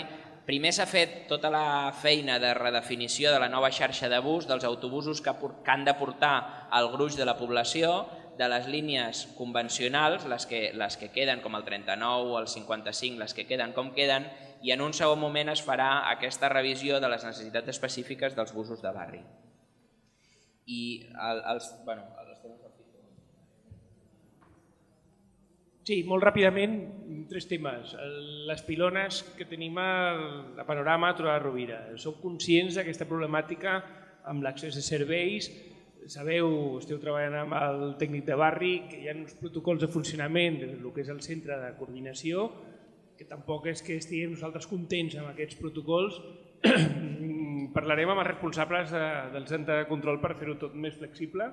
Primer s'ha fet tota la feina de redefinició de la nova xarxa de bus, dels autobusos que, que han de portar el gruix de la població, de les línies convencionals, les que, les que queden com el trenta-nou, el cinquanta-cinc, les que queden com queden, i en un segon moment es farà aquesta revisió de les necessitats específiques dels busos de barri. I els... Bueno, els temes... Sí, molt ràpidament, tres temes. Les pilones que tenim a Panorama a Torà de Rovira. Som conscients d'aquesta problemàtica amb l'accés de serveis. Sabeu, esteu treballant amb el tècnic de barri, que hi ha uns protocols de funcionament del que és el centre de coordinació, que tampoc és que estiguem nosaltres contents amb aquests protocols. Parlarem amb els responsables de, del centre de control per fer-ho tot més flexible.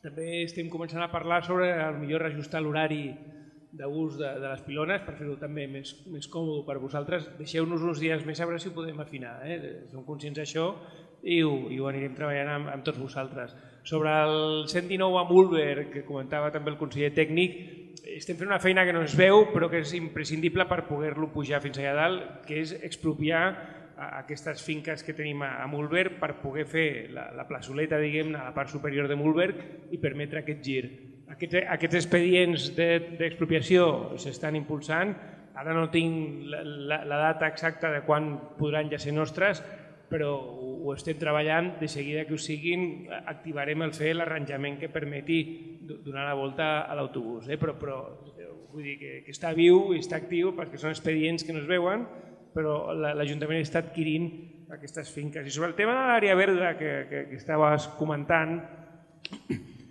També estem començant a parlar sobre el millor reajustar l'horari d'ús de, de les pilones per fer-ho també més, més còmode per vosaltres. Deixeu-nos uns dies més a veure si ho podem afinar. Eh? Som conscients d'això. I ho, i ho anirem treballant amb, amb tots vosaltres. Sobre el cent dinou a Mühlberg, que comentava també el conseller tècnic, estem fent una feina que no es veu però que és imprescindible per poder-lo pujar fins allà dalt, que és expropiar aquestes finques que tenim a Mollberg per poder fer la, la plaçoleta, diguem-ne, a la part superior de Mollberg i permetre aquest gir. Aquests, aquests expedients d'expropiació s'estan impulsant, ara no tinc la, la, la data exacta de quan podran ja ser nostres, però ho estem treballant, de seguida que ho siguin activarem el fer l'arranjament que permeti donar la volta a l'autobús, eh? però, però vull dir que, que està viu i està actiu perquè són expedients que no es veuen, però l'Ajuntament està adquirint aquestes finques. I sobre el tema de l'àrea verda que, que, que estaves comentant,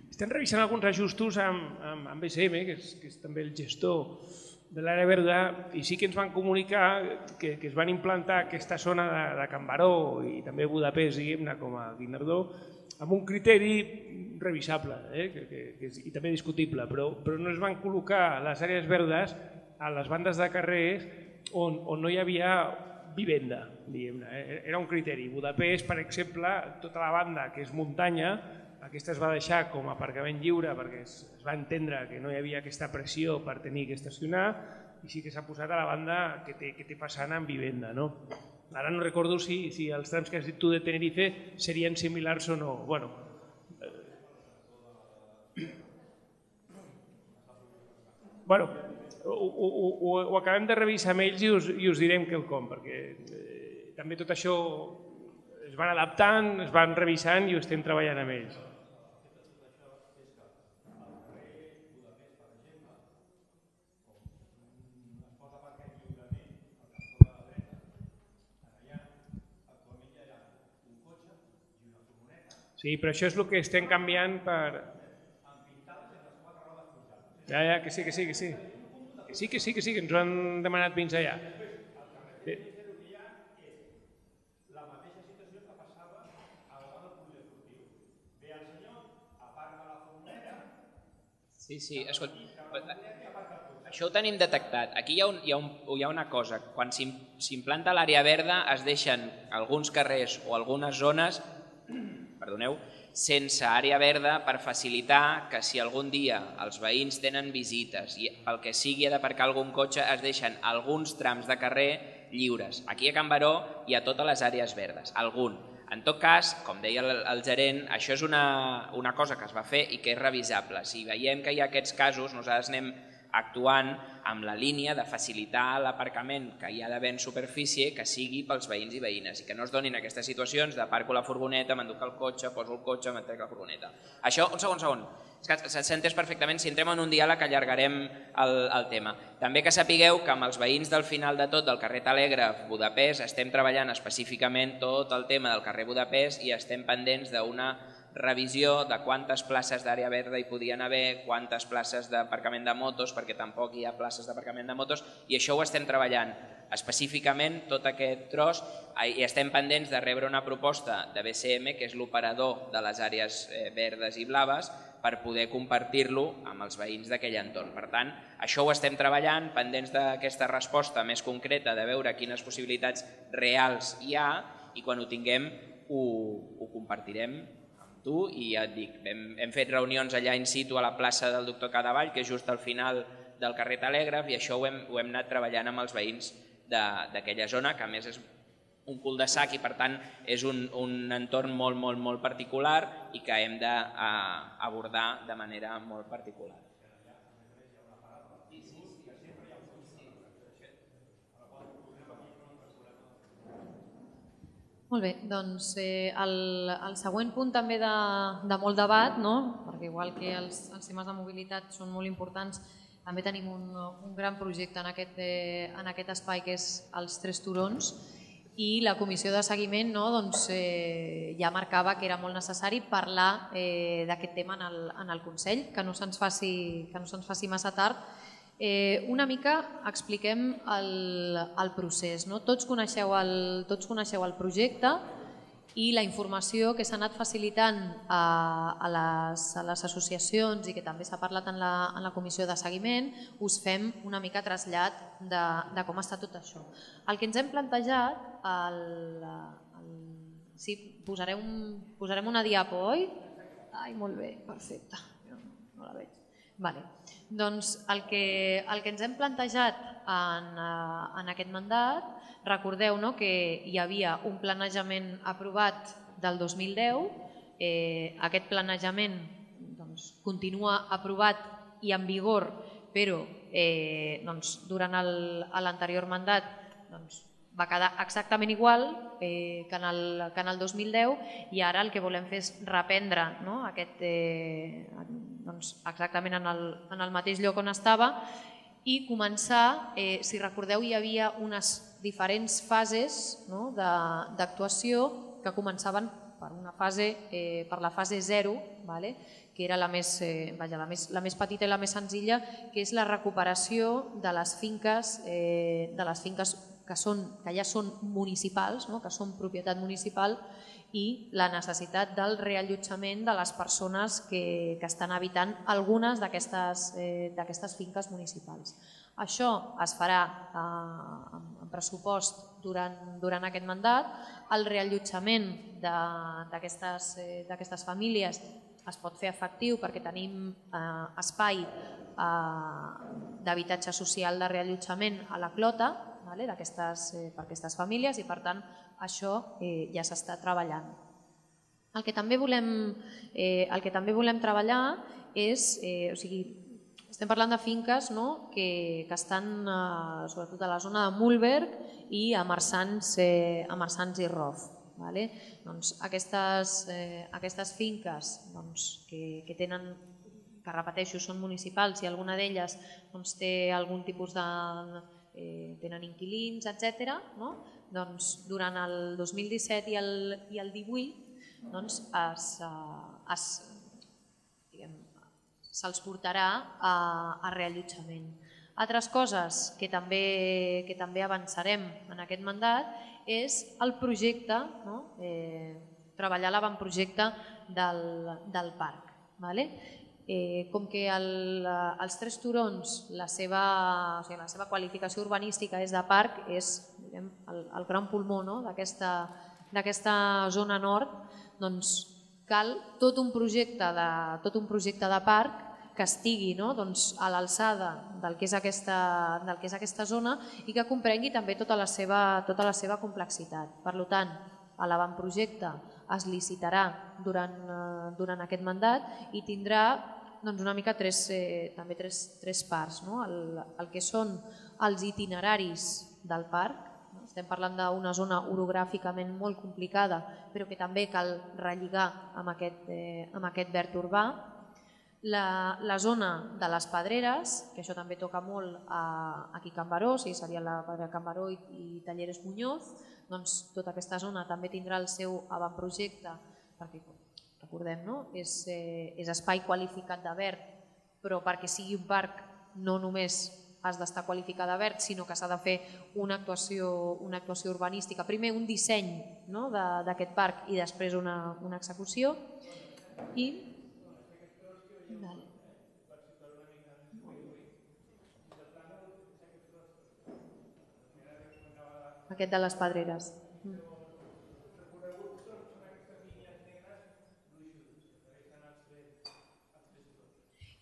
estem revisant alguns ajustos amb, amb, amb B C M, que és, que és també el gestor de l'àrea verda, i sí que ens van comunicar que, que es van implantar aquesta zona de, de Can Baró i també Budapest, diguem-ne, com a Guinardó, amb un criteri revisable, eh? que, que, que és, i també discutible, però, però no es van col·locar les àrees verdes a les bandes de carrers on, on no hi havia vivenda, diguem-ne. Eh? Era un criteri. Budapest, per exemple, tota la banda que és muntanya, aquesta es va deixar com a aparcament lliure perquè es va entendre que no hi havia aquesta pressió per tenir que estacionar, i sí que s'ha posat a la banda que té, que té façana amb vivenda. No? Ara no recordo si, si els trams que has dit tu de Tenerife serien similars o no. Bueno, eh... bueno ho, ho, ho, ho acabem de revisar amb ells i us, i us direm quelcom, perquè eh, també tot això es van adaptant, es van revisant i ho estem treballant amb ells. Sí, però això és el que estem canviant per... Ja, ja, que sí, que sí, que sí. Que sí, que sí, que sí, que ens ho han demanat fins allà. Sí. Sí, sí, escolta, això ho tenim detectat. Aquí hi ha, un, hi ha, un, hi ha una cosa, quan s'implanta l'àrea verda es deixen alguns carrers o algunes zones, perdoneu, sense àrea verda per facilitar que si algun dia els veïns tenen visites i pel que sigui ha d'aparcar algun cotxe, es deixen alguns trams de carrer lliures. Aquí a Can Baró hi ha totes les àrees verdes, algun. En tot cas, com deia el gerent, això és una, una cosa que es va fer i que és revisable. Si veiem que hi ha aquests casos, nosaltres anem actuant amb la línia de facilitar l'aparcament que hi ha d'haver en superfície que sigui pels veïns i veïnes i que no es donin aquestes situacions de parco la furgoneta, m'enduc el cotxe, poso el cotxe, m'entrec la furgoneta. Això, un segon, segon. S'ha entès perfectament, si entrem en un diàleg allargarem el, el tema. També que sapigueu que amb els veïns del final de tot del carrer Telègraf Budapest estem treballant específicament tot el tema del carrer Budapest i estem pendents d'una revisió de quantes places d'àrea verda hi podien haver, quantes places d'aparcament de motos, perquè tampoc hi ha places d'aparcament de motos, i això ho estem treballant específicament, tot aquest tros, i estem pendents de rebre una proposta de B C M, que és l'operador de les àrees verdes i blaves, per poder compartir-lo amb els veïns d'aquell entorn. Per tant, això ho estem treballant, pendents d'aquesta resposta més concreta, de veure quines possibilitats reals hi ha, i quan ho tinguem ho, ho compartirem tu, i ja et dic, hem, hem fet reunions allà in situ a la plaça del doctor Cadavall, que és just al final del carrer Telègraf, i això ho hem, ho hem anat treballant amb els veïns d'aquella zona, que a més és un cul de sac i per tant és un, un entorn molt, molt, molt particular i que hem d'abordar de manera molt particular. Molt bé, doncs eh, el, el següent punt també de, de molt debat, no? Perquè igual que els, els temes de mobilitat són molt importants, també tenim un, un gran projecte en aquest, eh, en aquest espai que és els Tres Turons, i la comissió de seguiment no? doncs, eh, ja marcava que era molt necessari parlar eh, d'aquest tema en el, en el Consell, que no se'ns faci, que no se'ns faci massa tard. Eh, una mica expliquem el, el procés. No? Tots coneixeu el, tots coneixeu el projecte i la informació que s'ha anat facilitant a, a, les, a les associacions i que també s'ha parlat en la, en la comissió de seguiment, us fem una mica trasllat de, de com està tot això. El que ens hem plantejat, el, el, sí, posarem, un, posarem una diapo, oi? Ai, molt bé, perfecte, no, no la veig. Vale. Doncs el que, el que ens hem plantejat en, en aquest mandat, recordeu no, que hi havia un planejament aprovat del dos mil deu, eh, aquest planejament doncs, continua aprovat i en vigor, però eh, doncs, durant l'anterior mandat doncs, va quedar exactament igual eh, que, en el, que en el dos mil deu i ara el que volem fer és reprendre no, aquest, eh, doncs, exactament en el, en el mateix lloc on estava i començar, eh, si recordeu hi havia unes diferents fases no, d'actuació que començaven per una fase, eh, per la fase zero, vale? Que era la més, eh, vaja, la, més, la més petita i la més senzilla, que és la recuperació de les finques, eh, de les finques que, són, que ja són municipals, no? Que són propietat municipal, i la necessitat del reallotjament de les persones que, que estan habitant algunes d'aquestes eh, d'aquestes finques municipals. Això es farà eh, en pressupost durant, durant aquest mandat. El reallotjament d'aquestes eh, famílies es pot fer efectiu perquè tenim eh, espai eh, d'habitatge social de reallotjament a la Clota, vale, d'aquestes eh, per aquestes famílies i per tant això eh, ja s'està treballant. El que també volem, eh, el que també volem treballar és, eh, o sigui, estem parlant de finques no, que, que estan eh, sobretot a la zona de Mühlberg i a Marsans, eh, a Marsans i Rof. Vale? Doncs aquestes, eh, aquestes finques doncs, que, que tenen que repeteixo, són municipals i alguna d'elles doncs, té algun tipus de... Eh, tenen inquilins, etcètera. No? Doncs, durant el dos mil disset i el, i el divuit doncs, es, eh, es, diguem, se'ls portarà a, a reallotjament. Altres coses que també, que també avançarem en aquest mandat és el projecte, no? eh, treballar l'avantprojecte del, del parc. Vale? Eh, com que el, els Tres Turons, la seva, o sigui, la seva qualificació urbanística és de parc, és diguem, el, el gran pulmó no? d'aquesta zona nord, doncs cal tot un projecte de, tot un projecte de parc que estigui no? doncs a l'alçada del, del que és aquesta zona i que comprengui també tota la seva, tota la seva complexitat. Per tant, a l'avantprojecte es licitarà durant, durant aquest mandat i tindrà doncs, una mica tres, eh, també tres, tres parts. No? El, el que són els itineraris del parc, no? Estem parlant d'una zona orogràficament molt complicada però que també cal relligar amb aquest, eh, amb aquest verd urbà. La, la zona de les Pedreres, que això també toca molt a, aquí a Can Baró, sí, seria la Pedrera Can Baró i, i Talleres Muñoz, doncs tota aquesta zona també tindrà el seu avantprojecte, perquè recordem, no? és, eh, és espai qualificat de verd, però perquè sigui un parc no només has d'estar qualificat de verd, sinó que s'ha de fer una actuació, una actuació urbanística. Primer un disseny no? d'aquest parc i després una, una execució. I Vale. Aquest de les Pedreres. Mm.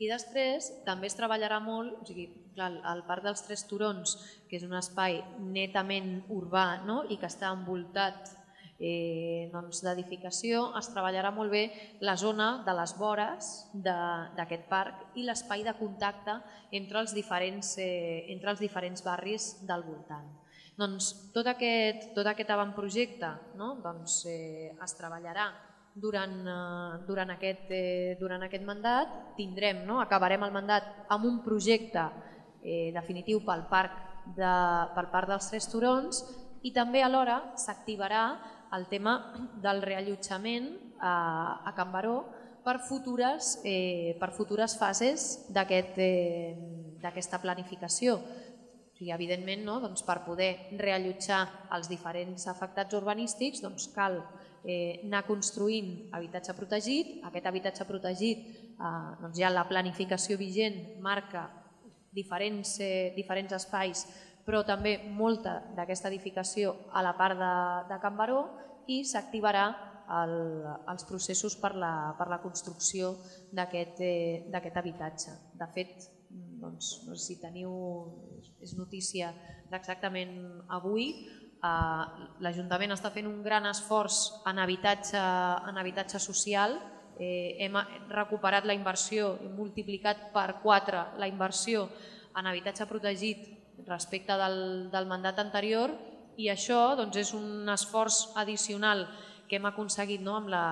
I després també es treballarà molt, o sigui, clar, el Parc dels Tres Turons, que és un espai netament urbà no? i que està envoltat Eh, doncs, d'edificació, es treballarà molt bé la zona de les vores d'aquest parc i l'espai de contacte entre els diferents, eh, entre els diferents barris del voltant. Doncs, tot, aquest, tot aquest avantprojecte no? doncs, eh, es treballarà durant, eh, durant, aquest, eh, durant aquest mandat. Tindrem, no? acabarem el mandat amb un projecte eh, definitiu pel parc, de, pel parc dels Tres Turons i també alhora s'activarà el tema del reallotjament a Can Baró per futures, eh, per futures fases d'aquesta eh, planificació. O sigui, evidentment, no? doncs per poder reallotjar els diferents afectats urbanístics doncs cal eh, anar construint habitatge protegit. Aquest habitatge protegit, eh, doncs ja la planificació vigent marca diferents, eh, diferents espais però també molta d'aquesta edificació a la part de, de Can Baró i s'activarà el, els processos per la, per la construcció d'aquest habitatge. De fet, doncs, no sé si teniu, és notícia d'exactament avui, l'Ajuntament està fent un gran esforç en habitatge, en habitatge social. Hem recuperat la inversió, hem multiplicat per quatre la inversió en habitatge protegit respecte del, del mandat anterior, i això doncs, és un esforç addicional que hem aconseguit, no? amb, la,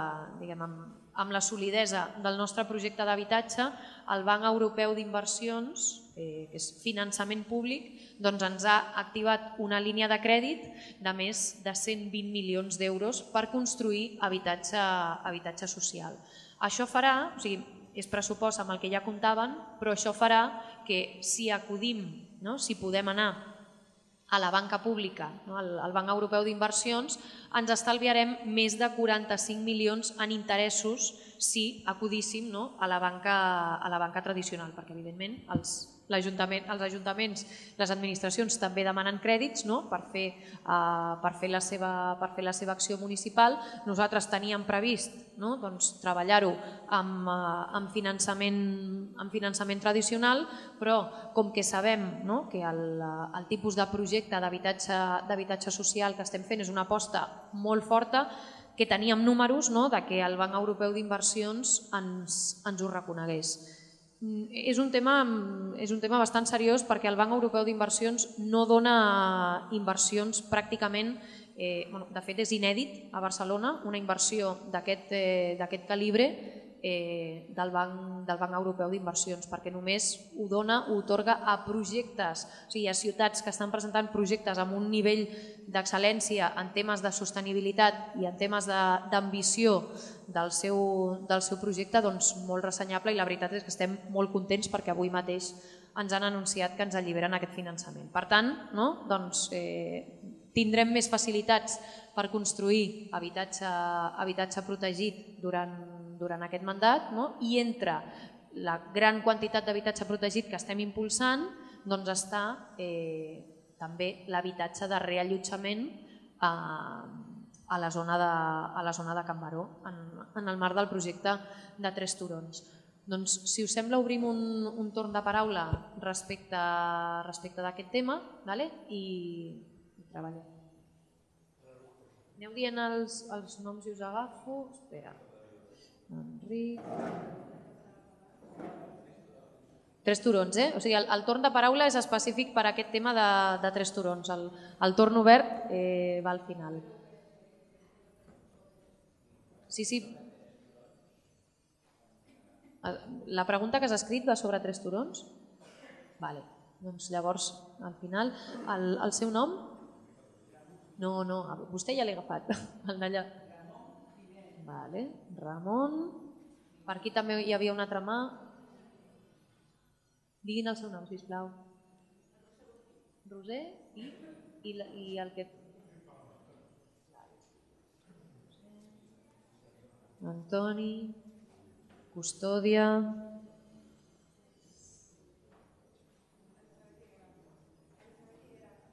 diguem, amb, amb la solidesa del nostre projecte d'habitatge. El Banc Europeu d'Inversions, eh, que és finançament públic, doncs ens ha activat una línia de crèdit de més de cent vint milions d'euros per construir habitatge, habitatge social. Això farà, o sigui, és pressupost amb el que ja comptaven, però això farà que si acudim, no? si podem anar a la banca pública, no? al Banc Europeu d'Inversions, ens estalviarem més de quaranta-cinc milions en interessos si acudíssim, no? a, la banca, a la banca tradicional, perquè evidentment els, ajuntament, els ajuntaments, les administracions també demanen crèdits, no? per, fer, eh, per, fer la seva, per fer la seva acció municipal. Nosaltres teníem previst, no? doncs, treballar-ho amb, amb, finançament, amb finançament tradicional, però com que sabem, no? que el, el tipus de projecte d'habitatge d'habitatge social que estem fent és una aposta molt forta, que teníem números, no? de que el Banc Europeu d'Inversions ens, ens ho reconegués. És un, tema, és un tema bastant seriós, perquè el Banc Europeu d'Inversions no dona inversions pràcticament, eh, bueno, de fet és inèdit a Barcelona, una inversió d'aquest eh, calibre eh, del, Banc, del Banc Europeu d'Inversions, perquè només ho dona, ho otorga a projectes, o sigui, a ciutats que estan presentant projectes amb un nivell d'excel·lència en temes de sostenibilitat i en temes d'ambició de, del, seu, del seu projecte, doncs molt ressenyable, i la veritat és que estem molt contents perquè avui mateix ens han anunciat que ens alliberen aquest finançament. Per tant, no? doncs, eh, tindrem més facilitats per construir habitatge, habitatge protegit durant durant aquest mandat, no? i entre la gran quantitat d'habitatge protegit que estem impulsant, doncs està eh, també l'habitatge de reallotjament a, a, la zona de, a la zona de Can Baró, en, en el marc del projecte de Tres Turons. Doncs, si us sembla, obrim un, un torn de paraula respecte, respecte d'aquest tema, vale? i, i treballem. Aneu dient els, els noms i us agafo. Espera. Enric. Tres Turons, eh? O sigui, el, el torn de paraula és específic per a aquest tema de, de Tres Turons. El, el torn obert eh, va al final. Sí, sí. La pregunta que has escrit va sobre Tres Turons? Vale. Doncs llavors, al final, el, el seu nom? No, no, vostè ja l'he agafat. El d'allà. Vale. Ramon. Per aquí també hi havia una altra mà. Diguin el seu nom, sisplau. Roser i, i, i el que... Antoni. Custòdia.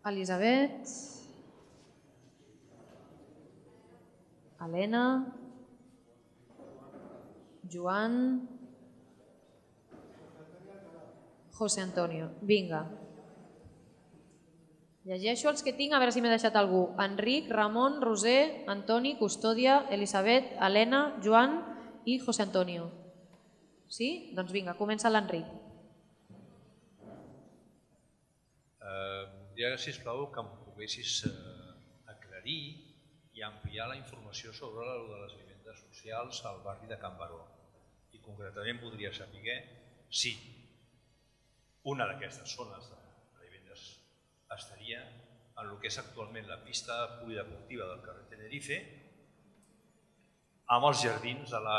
Elisabet. Helena. Joan. José Antonio. Vinga. Llegeixo els que tinc, a veure si m'he deixat algú. Enric, Ramon, Roser, Antoni, Custòdia, Elisabet, Helena, Joan i José Antonio. Sí? Doncs vinga, comença l'Enric. Uh, ja, sisplau, que em poguessis uh, aclarir i ampliar la informació sobre la de les vivendes socials al barri de Can Baró. I concretament voldria saber si una d'aquestes zones de vivendes estaria en el que és actualment la pista polideportiva del carrer Tenerife, amb els jardins de la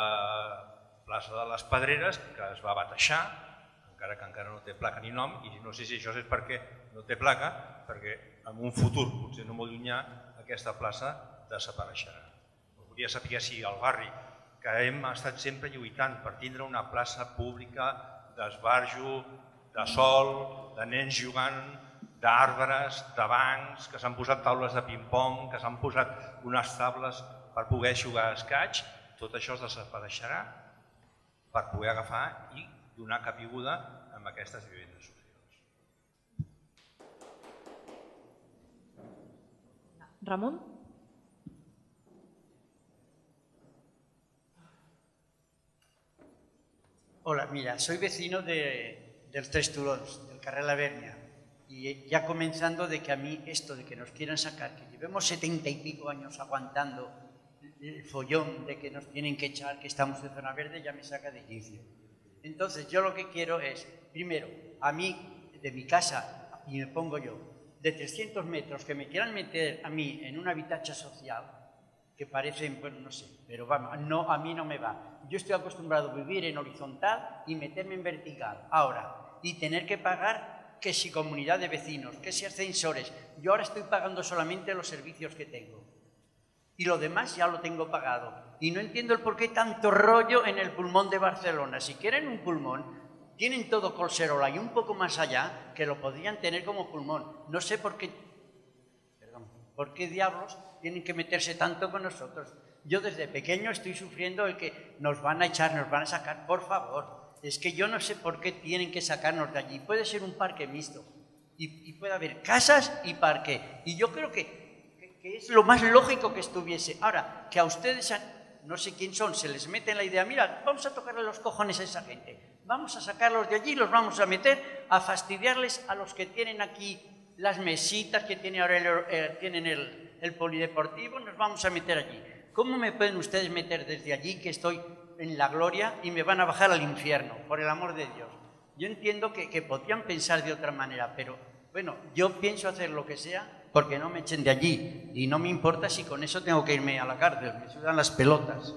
plaça de les Pedreres, que es va batejar, encara que encara no té placa ni nom, i no sé si això és perquè no té placa, perquè en un futur, potser no molt llunyà, aquesta plaça desapareixerà. Volia saber si al barri, que hem estat sempre lluitant per tindre una plaça pública d'esbarjo, de sol, de nens jugant, d'arbres, de bancs, que s'han posat taules de ping-pong, que s'han posat unes tables per poder jugar a escaig, tot això es desapareixerà per poder agafar i donar caiguda a aquestes vivendes socials. Ramon? Hola, mira, soy vecino de, del Tres Turons, del carrer Lavernia, y ya comenzando de que a mí esto de que nos quieran sacar, que llevemos setenta y pico años aguantando el follón de que nos tienen que echar, que estamos en zona verde, ya me saca de quicio. Entonces yo lo que quiero es, primero, a mí, de mi casa, y me pongo yo, de trescientos metros, que me quieran meter a mí en una habitacha social, que parecen, bueno, no sé, pero vamos, no, a mí no me va. Yo estoy acostumbrado a vivir en horizontal y meterme en vertical, ahora, y tener que pagar que si comunidad de vecinos, que si ascensores, yo ahora estoy pagando solamente los servicios que tengo, y lo demás ya lo tengo pagado, y no entiendo el por qué tanto rollo en el pulmón de Barcelona. Si quieren un pulmón, tienen todo Collserola y un poco más allá, que lo podrían tener como pulmón. No sé por qué, perdón, por qué diablos tienen que meterse tanto con nosotros. Yo desde pequeño estoy sufriendo el que nos van a echar, nos van a sacar, por favor. Es que yo no sé por qué tienen que sacarnos de allí. Puede ser un parque mixto y, y puede haber casas y parque. Y yo creo que, que, que es lo más lógico que estuviese. Ahora, que a ustedes, no sé quién son, se les mete en la idea, mira, vamos a tocarle los cojones a esa gente. Vamos a sacarlos de allí, los vamos a meter, a fastidiarles a los que tienen aquí las mesitas, que tienen ahora el, eh, tienen el... el polideportivo, nos vamos a meter allí. ¿Cómo me pueden ustedes meter desde allí, que estoy en la gloria, y me van a bajar al infierno, por el amor de Dios? Yo entiendo que, que podrían pensar de otra manera, pero bueno, yo pienso hacer lo que sea porque no me echen de allí, y no me importa si con eso tengo que irme a la cárcel, me sudan las pelotas.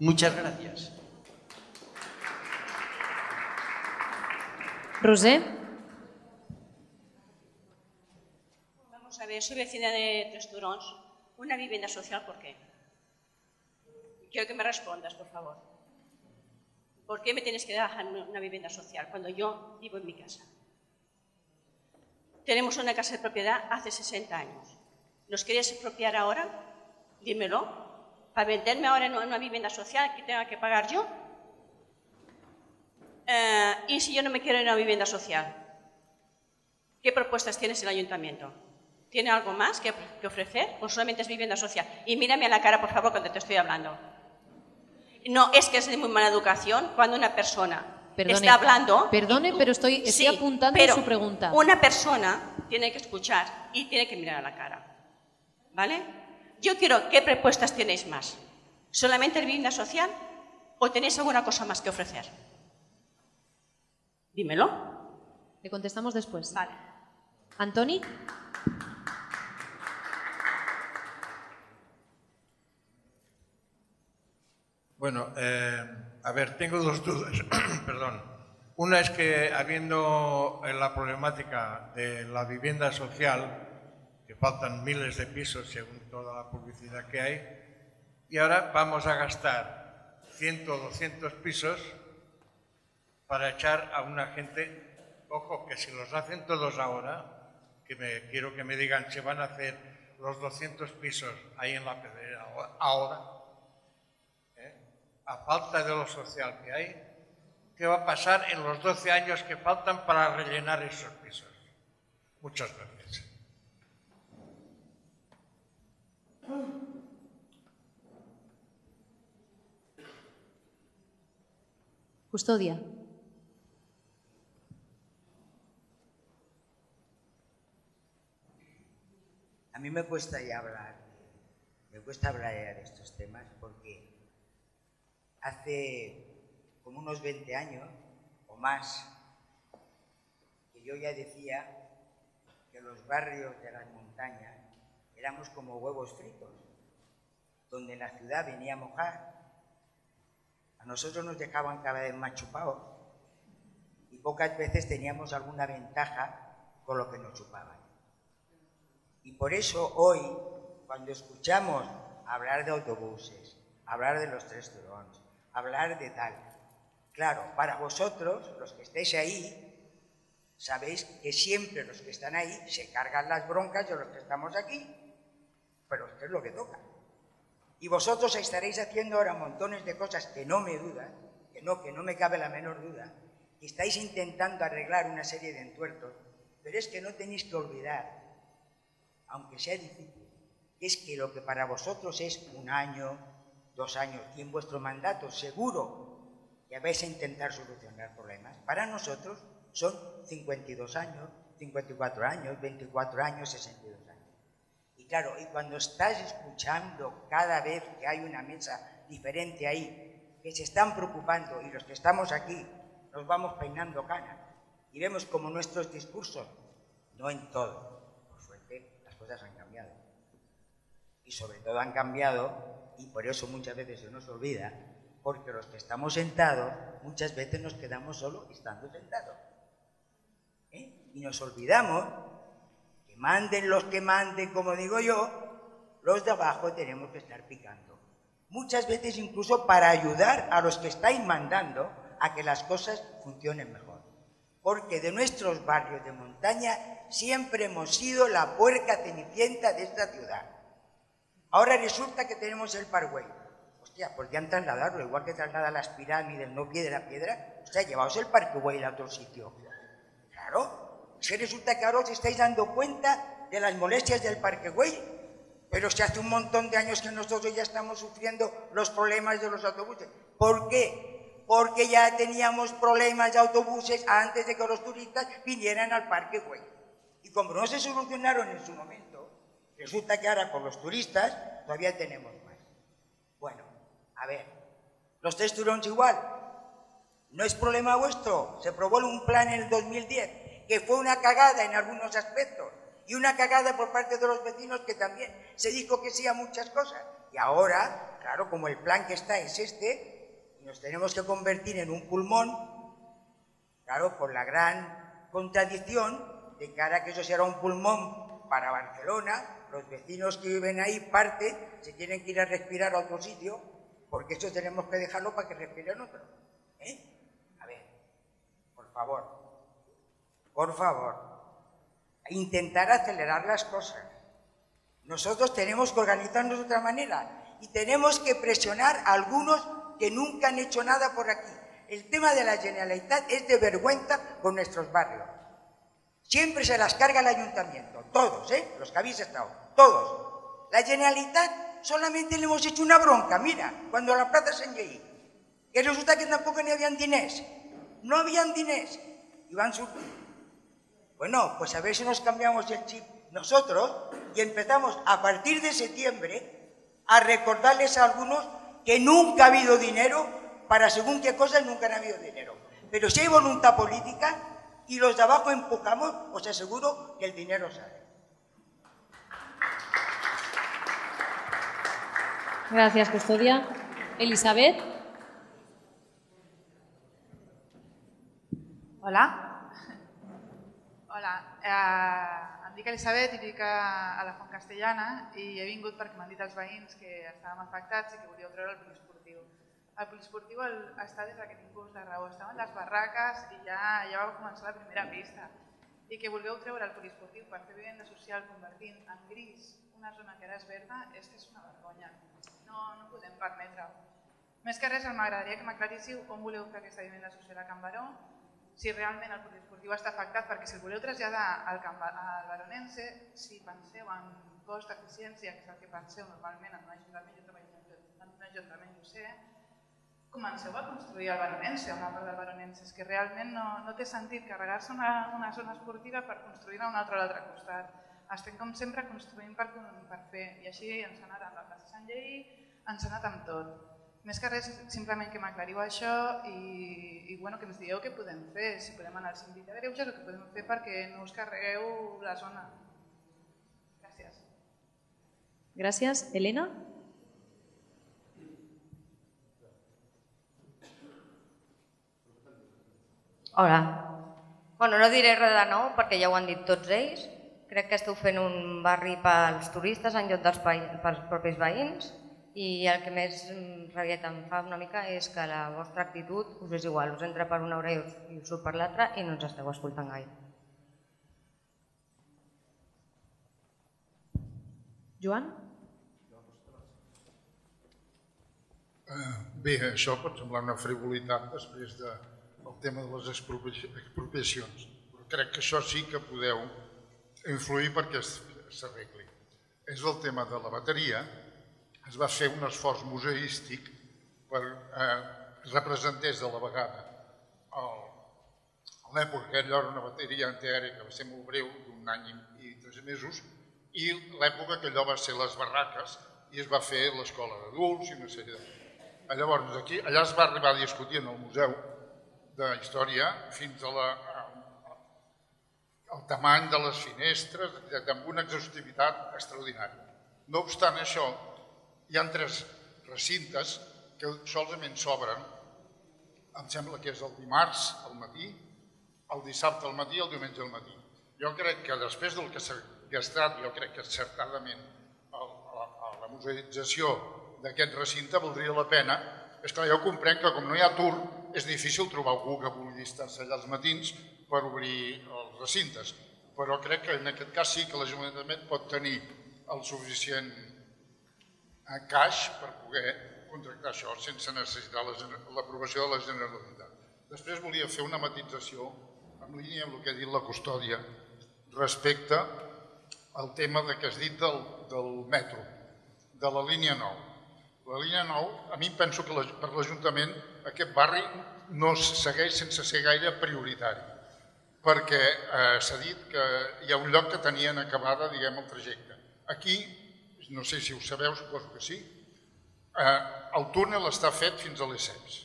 Muchas gracias. Roser. A ver, soy vecina de Tres Turons, una vivienda social, ¿por qué? Quiero que me respondas, por favor. ¿Por qué me tienes que dar una vivienda social cuando yo vivo en mi casa? Tenemos una casa de propiedad hace sesenta años. ¿Nos quieres expropiar ahora? Dímelo. ¿Para venderme ahora en una vivienda social que tenga que pagar yo? Eh, ¿Y si yo no me quiero en una vivienda social? ¿Qué propuestas tienes en el ayuntamiento? ¿Tiene algo más que, que ofrecer? ¿O solamente es vivienda social? Y mírame a la cara, por favor, cuando te estoy hablando. No, es que es de muy mala educación cuando una persona perdone, está hablando... Perdone, tú, pero estoy, estoy sí, apuntando pero a su pregunta. Una persona tiene que escuchar y tiene que mirar a la cara. ¿Vale? Yo quiero... ¿Qué propuestas tenéis más? ¿Solamente vivienda social? ¿O tenéis alguna cosa más que ofrecer? Dímelo. Le contestamos después. Vale. Antoni. Bueno, eh, a ver, tengo dos dudas, perdón. Una es que, habiendo la problemática de la vivienda social, que faltan miles de pisos según toda la publicidad que hay, y ahora vamos a gastar cien o doscientos pisos para echar a una gente, ojo, que si los hacen todos ahora, que me, quiero que me digan si van a hacer los doscientos pisos ahí en la Pedrera ahora, a falta de lo social que hay, ¿qué va a pasar en los doce años que faltan para rellenar esos pisos? Muchas gracias. Custodia. A mí me cuesta ya hablar, me cuesta hablar ya de estos temas porque hace como unos veinte años o más que yo ya decía que los barrios de las montañas éramos como huevos fritos, donde la ciudad venía a mojar. A nosotros nos dejaban cada vez más chupados y pocas veces teníamos alguna ventaja con lo que nos chupaban. Y por eso hoy, cuando escuchamos hablar de autobuses, hablar de los Tres Turones, hablar de tal. Claro, para vosotros, los que estáis ahí, sabéis que siempre los que están ahí se cargan las broncas de los que estamos aquí, pero es que es lo que toca. Y vosotros estaréis haciendo ahora montones de cosas que no me duda, que no, que no me cabe la menor duda, que estáis intentando arreglar una serie de entuertos, pero es que no tenéis que olvidar, aunque sea difícil, es que lo que para vosotros es un año, dos años, y en vuestro mandato seguro que vais a intentar solucionar problemas, para nosotros son cincuenta y dos años, cincuenta y cuatro años, veinticuatro años, sesenta y dos años. Y claro, y cuando estás escuchando cada vez que hay una mesa diferente ahí, que se están preocupando y los que estamos aquí nos vamos peinando canas y vemos como nuestros discursos, no en todo, por suerte las cosas han cambiado. Y sobre todo han cambiado, y por eso muchas veces se nos olvida, porque los que estamos sentados muchas veces nos quedamos solo estando sentados. ¿Eh? Y nos olvidamos que manden los que manden, como digo yo, los de abajo tenemos que estar picando. Muchas veces incluso para ayudar a los que estáis mandando a que las cosas funcionen mejor. Porque de nuestros barrios de montaña siempre hemos sido la puerca cenicienta de esta ciudad. Ahora resulta que tenemos el Parkway. Hostia, podrían trasladarlo, igual que traslada las pirámides, no piedra a piedra. Hostia, llevaos el Parkway a otro sitio. Claro, es que resulta que ahora os estáis dando cuenta de las molestias del Parkway, pero si hace un montón de años que nosotros ya estamos sufriendo los problemas de los autobuses. ¿Por qué? Porque ya teníamos problemas de autobuses antes de que los turistas vinieran al Parkway. Y como no se solucionaron en su momento, resulta que ahora con los turistas todavía tenemos más. Bueno, a ver, los tres turones igual. No es problema vuestro. Se aprobó un plan en el dos mil diez que fue una cagada en algunos aspectos y una cagada por parte de los vecinos que también se dijo que sí a muchas cosas. Y ahora, claro, como el plan que está es este, nos tenemos que convertir en un pulmón, claro, por la gran contradicción de cara a que eso será un pulmón para Barcelona. Los vecinos que viven ahí, parte, se tienen que ir a respirar a otro sitio, porque eso tenemos que dejarlo para que respiren otro. ¿Eh? A ver, por favor, por favor, intentar acelerar las cosas. Nosotros tenemos que organizarnos de otra manera y tenemos que presionar a algunos que nunca han hecho nada por aquí. El tema de la Generalitat es de vergüenza con nuestros barrios. Siempre se las carga el ayuntamiento, todos, ¿eh? Los que habéis estado. Todos. La Generalitat solamente le hemos hecho una bronca, mira, cuando la plaza se engueí, que resulta que tampoco ni habían dinés, no habían dinés, y van sur. Bueno, pues a ver si nos cambiamos el chip nosotros y empezamos a partir de septiembre a recordarles a algunos que nunca ha habido dinero, para según qué cosas nunca han habido dinero. Pero si hay voluntad política y los de abajo empujamos, os aseguro que el dinero sale. Gracias, Custodia. Elizabeth. Hola. Hola. Eh, em dic Elizabeth i dic a, a la Font Castellana i he vingut perquè m'han dit els veïns que estàvem afectats i que volíeu treure el poliesportiu. El poliesportiu el, està des que tinc gust de raó. Estaven les barraques i ja, ja va començar la primera pista. I que volgueu treure el poliesportiu per fer vivenda social convertint en gris una zona que ara és verda, és que és una vergonya. No, no podem permetre-ho. Més que res, m'agradaria que m'aclaríssiu on voleu fer aquesta vivenda social a Can Baró, si realment el poliesportiu està afectat, perquè si el voleu traslladar al baronense, si penseu en cost, eficiència, que és el que penseu normalment en un ajuntament, jo treballo en un ajuntament, no sé, comenceu a construir el baronense, una part del baronense. És que realment no, no té sentit carregar-se una, una zona esportiva per construir-la una altra a l'altre costat. Estem com sempre construint per, per fer i així ens ha anat amb la plaça Sant Lleí, ens ha anat amb tot. Més que res, simplement que m'aclariu això i, i bueno, que ens dieu què podem fer, si podem anar al síndic de greuges o què podem fer perquè no us carregueu la zona. Gràcies. Gràcies. Elena? Hola. Bueno, no diré res de nou perquè ja ho han dit tots ells. Crec que esteu fent un barri pels turistes en lloc dels propis veïns i el que més rabieta em fa una mica és que la vostra actitud us és igual, us entra per una hora i us surt per l'altra i no ens esteu escoltant gaire. Joan? Bé, això pot semblar una frivolitat després del tema de les expropiacions, però crec que això sí que podeu influir perquè s'arregli. És el tema de la bateria. Es va fer un esforç museístic per representar a la vegada l'època que allò era una bateria antiaèria que va ser molt breu, d'un any i tres mesos, i l'època que allò va ser les barraques i es va fer l'escola d'adults i una sèrie de... Llavors, aquí, allà es va arribar a discutir en el Museu de Història fins a la, al tamany de les finestres, amb una exhaustivitat extraordinària. No obstant això, hi ha tres recintes que solament s'obren, em sembla que és el dimarts al matí, el dissabte al matí i el diumenge al matí. Jo crec que després del que s'ha gastat, jo crec que certament la musealització d'aquest recinte valdria la pena. És clar, jo comprenc que com no hi ha atur, és difícil trobar algú que vulgui estar-se allà els matins per obrir els recintes. Però crec que en aquest cas sí que l'Ajuntament pot tenir el suficient caix per poder contractar això sense necessitar l'aprovació de la Generalitat. Després volia fer una matització en línia amb el que ha dit la custòdia respecte al tema que has dit del metro, de la línia nou. La línia nou, a mi penso que per l'Ajuntament aquest barri no es segueix sense ser gaire prioritari, perquè s'ha dit que hi ha un lloc que tenien acabada, diguem, el trajecte. Aquí, no sé si ho sabeu, suposo que sí, el túnel està fet fins a les Ceps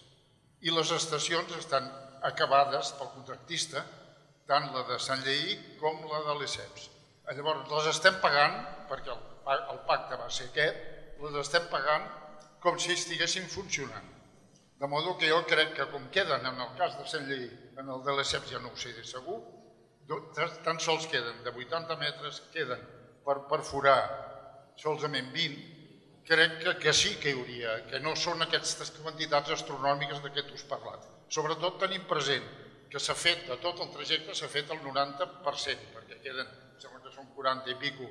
i les estacions estan acabades pel contractista, tant la de Sant Lleí com la de les Ceps. Llavors, les estem pagant, perquè el pacte va ser aquest, les estem pagant com si estiguessin funcionant. De modo que jo crec que com queden en el cas de Sant Lleí, en el de les Ceps ja no ho sé de segur, tan sols queden de vuitanta metres, queden per perforar solament vint, crec que sí que hi hauria, que no són aquestes quantitats astronòmiques de què tu has parlat. Sobretot tenim present que s'ha fet, de tot el trajecte, s'ha fet el noranta per cent, perquè queden, sembla que són quaranta i pico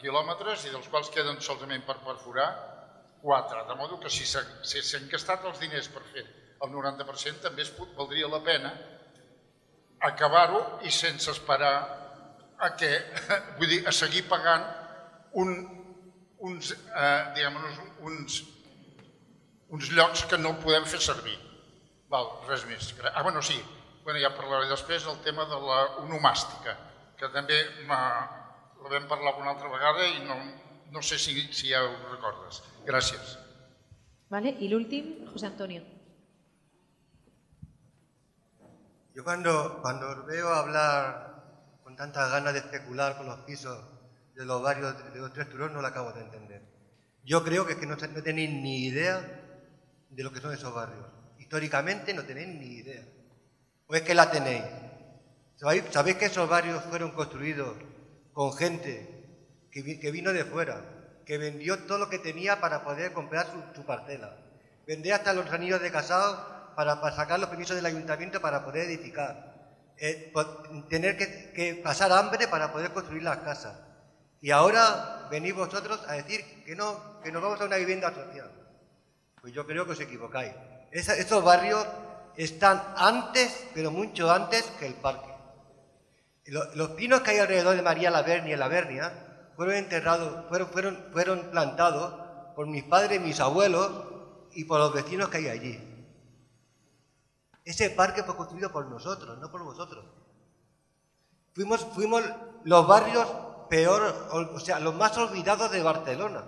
quilòmetres i dels quals queden solament per perforar quatre, de modo que si s'han gastat els diners per fer el noranta per cent també valdria la pena acabar-ho i sense esperar a què, vull dir, a seguir pagant uns, uns, uns llocs que no podem fer servir. Val, res més. Ah, bueno, sí, ja parlaré després del tema de la onomàstica, que també la vam parlar una altra vegada i no... No sé si ja ho recordes. Gràcies. I l'últim, José Antonio. Yo cuando, cuando os veo hablar con tanta ganas de especular con los pisos de los barrios de los tres turones, no lo acabo de entender. Yo creo que, es que no, no tenéis ni idea de lo que son esos barrios. Históricamente no tenéis ni idea. ¿O es que la tenéis? ¿Sabéis, sabéis que esos barrios fueron construidos con gente que vino de fuera, que vendió todo lo que tenía para poder comprar su, su parcela? Vendía hasta los anillos de casado para, para sacar los permisos del ayuntamiento para poder edificar. Eh, tener que, que pasar hambre para poder construir las casas. Y ahora venís vosotros a decir que no, que nos vamos a una vivienda social. Pues yo creo que os equivocáis. Esa, esos barrios están antes, pero mucho antes, que el parque. Los, los pinos que hay alrededor de María la Vernia y la Vernia fueron enterrados, fueron, fueron, fueron plantados por mis padres, mis abuelos y por los vecinos que hay allí. Ese parque fue construido por nosotros, no por vosotros. Fuimos, fuimos los barrios peor, o, o sea, los más olvidados de Barcelona.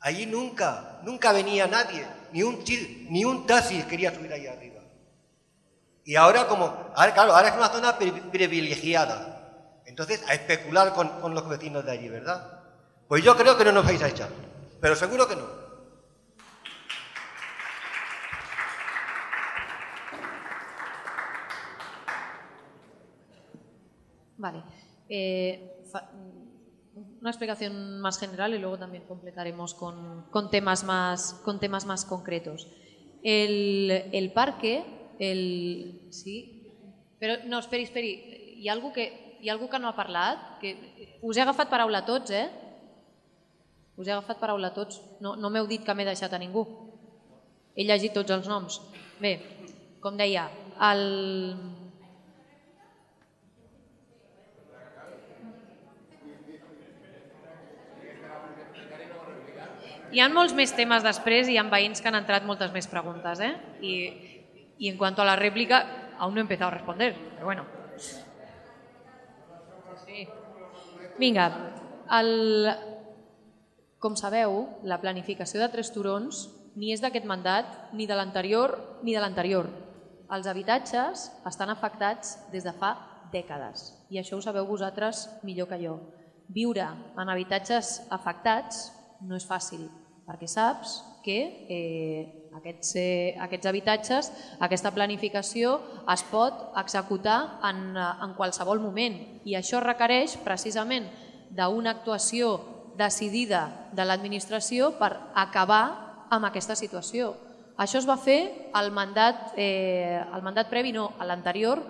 Allí nunca, nunca venía nadie, ni un, ni un taxi quería subir ahí arriba. Y ahora, como, ahora, claro, ahora es una zona privilegiada. Entonces, a especular con, con los vecinos de allí, ¿verdad? Pues yo creo que no nos vais a echar, pero seguro que no. Vale. Eh, una explicación más general y luego también completaremos con, con, temas, más, con temas más concretos. El, el parque, el... Sí. Pero, no, esperi, esperi. Hi ha algú que... Hi ha algú que no ha parlat? Que us he agafat paraula a tots, eh? Us he agafat paraula a tots. No, no m'heu dit que m'he deixat a ningú. He llegit tots els noms. Bé, com deia, el... Hi ha molts més temes després i hi ha veïns que han entrat moltes més preguntes. Eh? I, y en cuanto a la réplica, aún no he empezado a responder, pero bueno. Sí. Vinga, el... com sabeu, la planificació de Tres Turons ni és d'aquest mandat, ni de l'anterior, ni de l'anterior. Els habitatges estan afectats des de fa dècades i això ho sabeu vosaltres millor que jo. Viure en habitatges afectats no és fàcil, perquè saps que eh, aquests, eh, aquests habitatges, aquesta planificació es pot executar en, en qualsevol moment i això requereix precisament d'una actuació decidida de l'administració per acabar amb aquesta situació. Això es va fer al mandat, eh, al mandat previ, no, a l'anterior,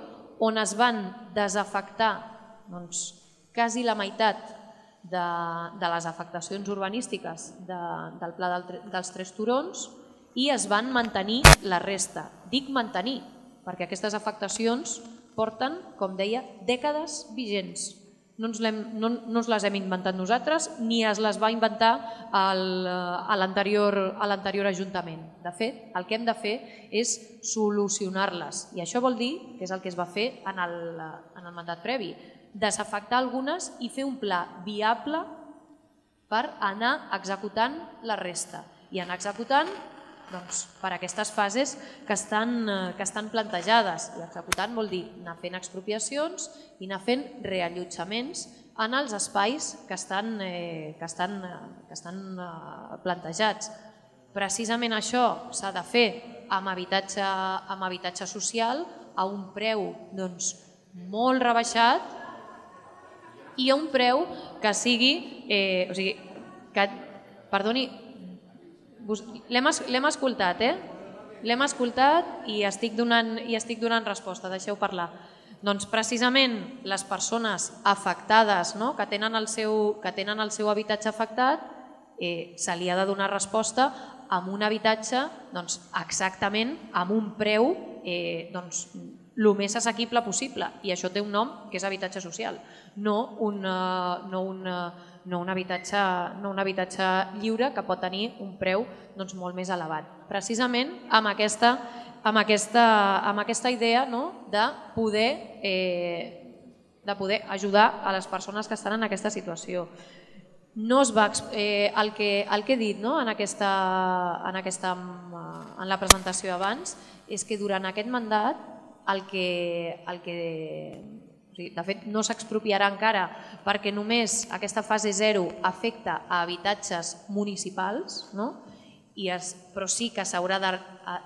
on es van desafectar doncs, quasi la meitat de, de les afectacions urbanístiques de, del Pla del, dels Tres Turons i es van mantenir la resta. Dic mantenir, perquè aquestes afectacions porten, com deia, dècades vigents. No ens, no, no ens les hem inventat nosaltres ni es les va inventar el, a l'anterior Ajuntament. De fet, el que hem de fer és solucionar-les i això vol dir que és el que es va fer en el, en el mandat previ. Desafectar algunes i fer un pla viable per anar executant la resta i anar executant doncs, per aquestes fases que estan, que estan plantejades. I executant vol dir anar fent expropiacions i anar fent reallotjaments en els espais que estan, eh, que estan, que estan eh, plantejats. Precisament això s'ha de fer amb habitatge, amb habitatge social a un preu doncs, molt rebaixat i a un preu que sigui, eh, o sigui, que, perdoni, l'hem escoltat, eh? L'hem escoltat i estic donant, i estic donant resposta, deixeu parlar. Doncs precisament les persones afectades, no? que, tenen el seu, que tenen el seu habitatge afectat, eh, se li ha de donar resposta amb un habitatge doncs, exactament amb un preu eh, doncs, el més assequible possible i això té un nom que és habitatge social, no un, no un, no un, habitatge, no un habitatge lliure que pot tenir un preu doncs, molt més elevat. Precisament amb aquesta, amb aquesta, amb aquesta idea no? de, poder, eh, de poder ajudar a les persones que estan en aquesta situació. No es va, eh, el, que, el que he dit no? en, aquesta, en, aquesta, en la presentació abans és que durant aquest mandat el que, el que, de fet no s'expropiarà encara perquè només aquesta fase zero afecta a habitatges municipals, no? I es, però sí que s'haurà de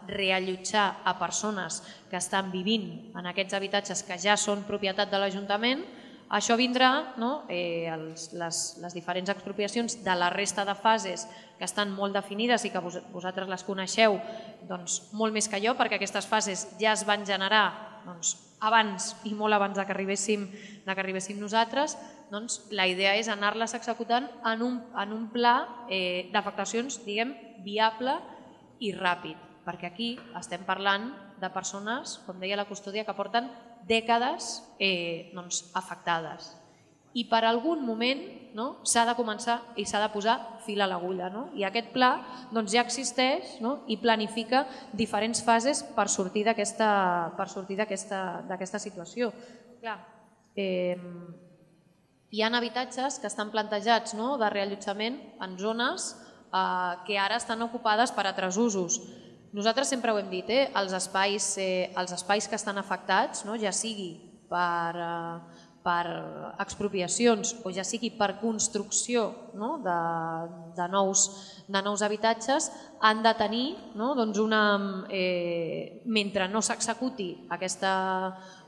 reallotjar a persones que estan vivint en aquests habitatges que ja són propietat de l'Ajuntament. Això vindrà, no? eh, els, les, les diferents expropiacions de la resta de fases que estan molt definides i que vos, vosaltres les coneixeu doncs, molt més que jo perquè aquestes fases ja es van generar doncs, abans i molt abans de que arribéssim, de que arribéssim nosaltres. Doncs, la idea és anar-les executant en un, en un pla eh, d'afectacions diguem viable i ràpid perquè aquí estem parlant de persones, com deia la custòdia, que porten dècades eh, doncs, afectades. I per algun moment no, s'ha de començar i s'ha de posar fil a l'agulla. No? I aquest pla doncs, ja existeix no? i planifica diferents fases per sortir d'aquesta situació. Clar, eh, hi ha habitatges que estan plantejats no, de reallotjament en zones eh, que ara estan ocupades per altres usos. Nosaltres sempre ho hem dit, eh? els, espais, eh, els espais que estan afectats, no? ja sigui per, eh, per expropiacions o ja sigui per construcció no? de, de, nous, de nous habitatges, han de tenir, no? doncs una, eh, mentre no s'executi aquesta,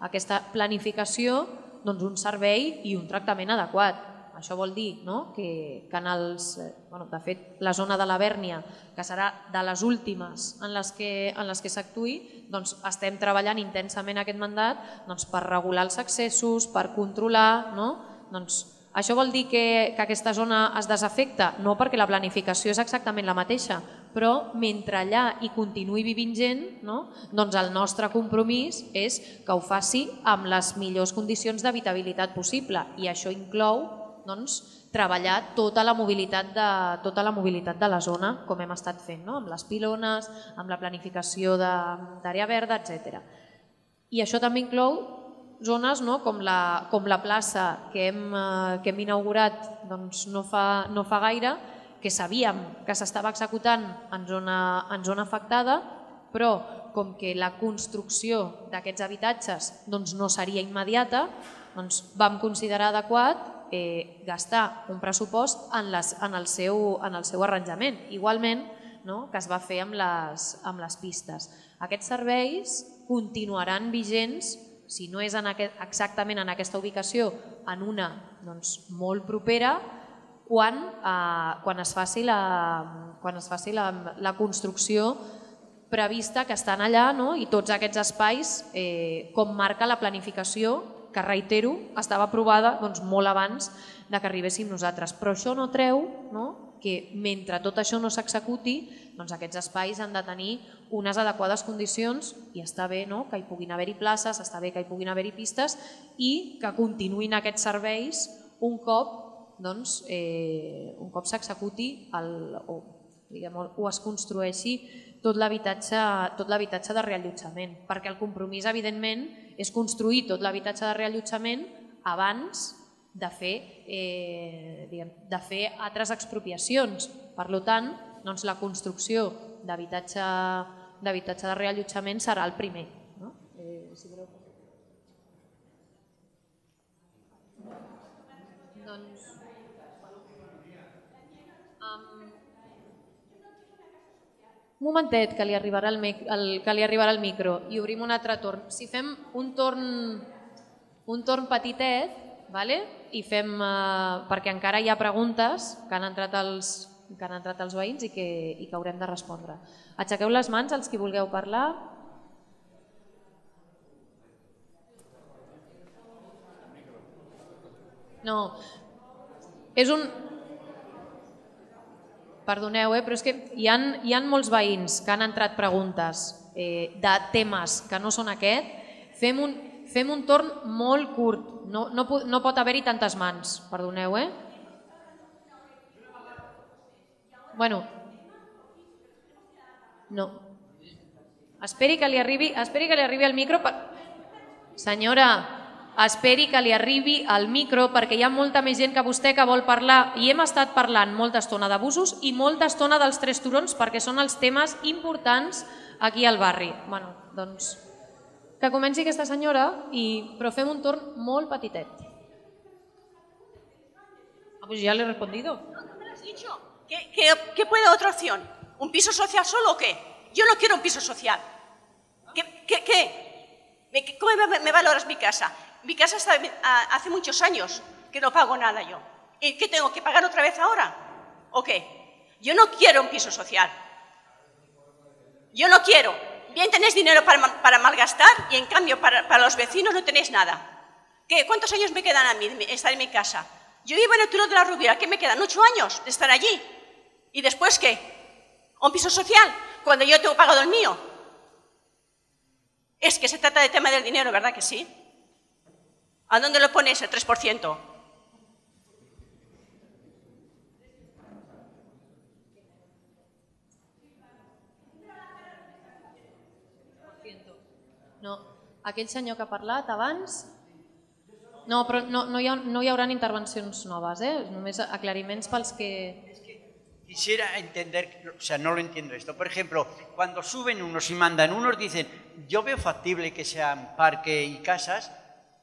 aquesta planificació, doncs un servei i un tractament adequat. Això vol dir no? que, que en els, bueno, de fet, la zona de la Bèrnia, que serà de les últimes en les que, en les que s'actuï, doncs estem treballant intensament aquest mandat doncs, per regular els accessos, per controlar... No? Doncs, això vol dir que, que aquesta zona es desafecta? No, perquè la planificació és exactament la mateixa, però mentre allà hi continuï vivint gent, doncs el nostre compromís és que ho faci amb les millors condicions d'habitabilitat possible, i això inclou treballar tota la mobilitat de la zona, com hem estat fent, amb les pilones, amb la planificació d'àrea verda, etcètera. I això també inclou zones com la plaça que hem inaugurat no fa gaire, que sabíem que s'estava executant en zona afectada, però com que la construcció d'aquests habitatges no seria immediata, vam considerar adequat gastar un pressupost en el seu arranjament, igualment que es va fer amb les pistes. Aquests serveis continuaran vigents, si no és exactament en aquesta ubicació, en una molt propera, quan es faci la construcció prevista que estan allà, i tots aquests espais, com marca la planificació, que reitero, estava aprovada molt abans que arribéssim nosaltres. Però això no treu que mentre tot això no s'executi, aquests espais han de tenir unes adequades condicions, i està bé que hi puguin haver-hi places, està bé que hi puguin haver-hi pistes, i que continuïn aquests serveis un cop un cop s'executi o es construeixi tot l'habitatge de reallotjament, perquè el compromís evidentment és construir tot l'habitatge de reallotjament abans de fer altres expropiacions. Per tant, la construcció d'habitatge de reallotjament serà el primer. Un momentet, que li arribarà el micro, i obrim un altre torn. Si fem un torn petitet, perquè encara hi ha preguntes que han entrat els veïns i que haurem de respondre. Aixequeu les mans els qui vulgueu parlar. No, és un... Perdoneu, però és que hi ha molts veïns que han entrat preguntes de temes que no són aquest. Fem un torn molt curt, no pot haver-hi tantes mans, perdoneu. Bueno, no. Esperi que li arribi el micro. Senyora, esperi que li arribi al micro, perquè hi ha molta més gent que vostè que vol parlar, i hem estat parlant molta estona d'abusos i molta estona dels Tres Turons, perquè són els temes importants aquí al barri. Bé, doncs que comenci aquesta senyora, però fem un torn molt petitet. Pues ya le he respondido. ¿Qué puede otra opción? ¿Un piso social solo o qué? Yo no quiero un piso social. ¿Qué? ¿Qué? ¿Cómo me valoras mi casa? Mi casa está hace muchos años que no pago nada yo. ¿Y qué tengo que pagar otra vez ahora? ¿O qué? Yo no quiero un piso social. Yo no quiero. Bien tenéis dinero para, para malgastar, y en cambio para, para los vecinos no tenéis nada. ¿Qué? ¿Cuántos años me quedan a mí de estar en mi casa? Yo vivo en el Turó de la Rubira. ¿Qué me quedan? Ocho años de estar allí. ¿Y después qué? ¿Un piso social? Cuando yo tengo pagado el mío. Es que se trata del tema del dinero, ¿verdad que sí? ¿A dónde lo pones el tres por ciento? No, aquell senyor que ha parlat abans... No, però no hi haurà intervencions noves, eh? Només aclariments pels que... Quisiera entender, o sea, no lo entiendo esto. Por ejemplo, cuando suben unos y mandan unos, dicen, yo veo factible que sean parque y casas.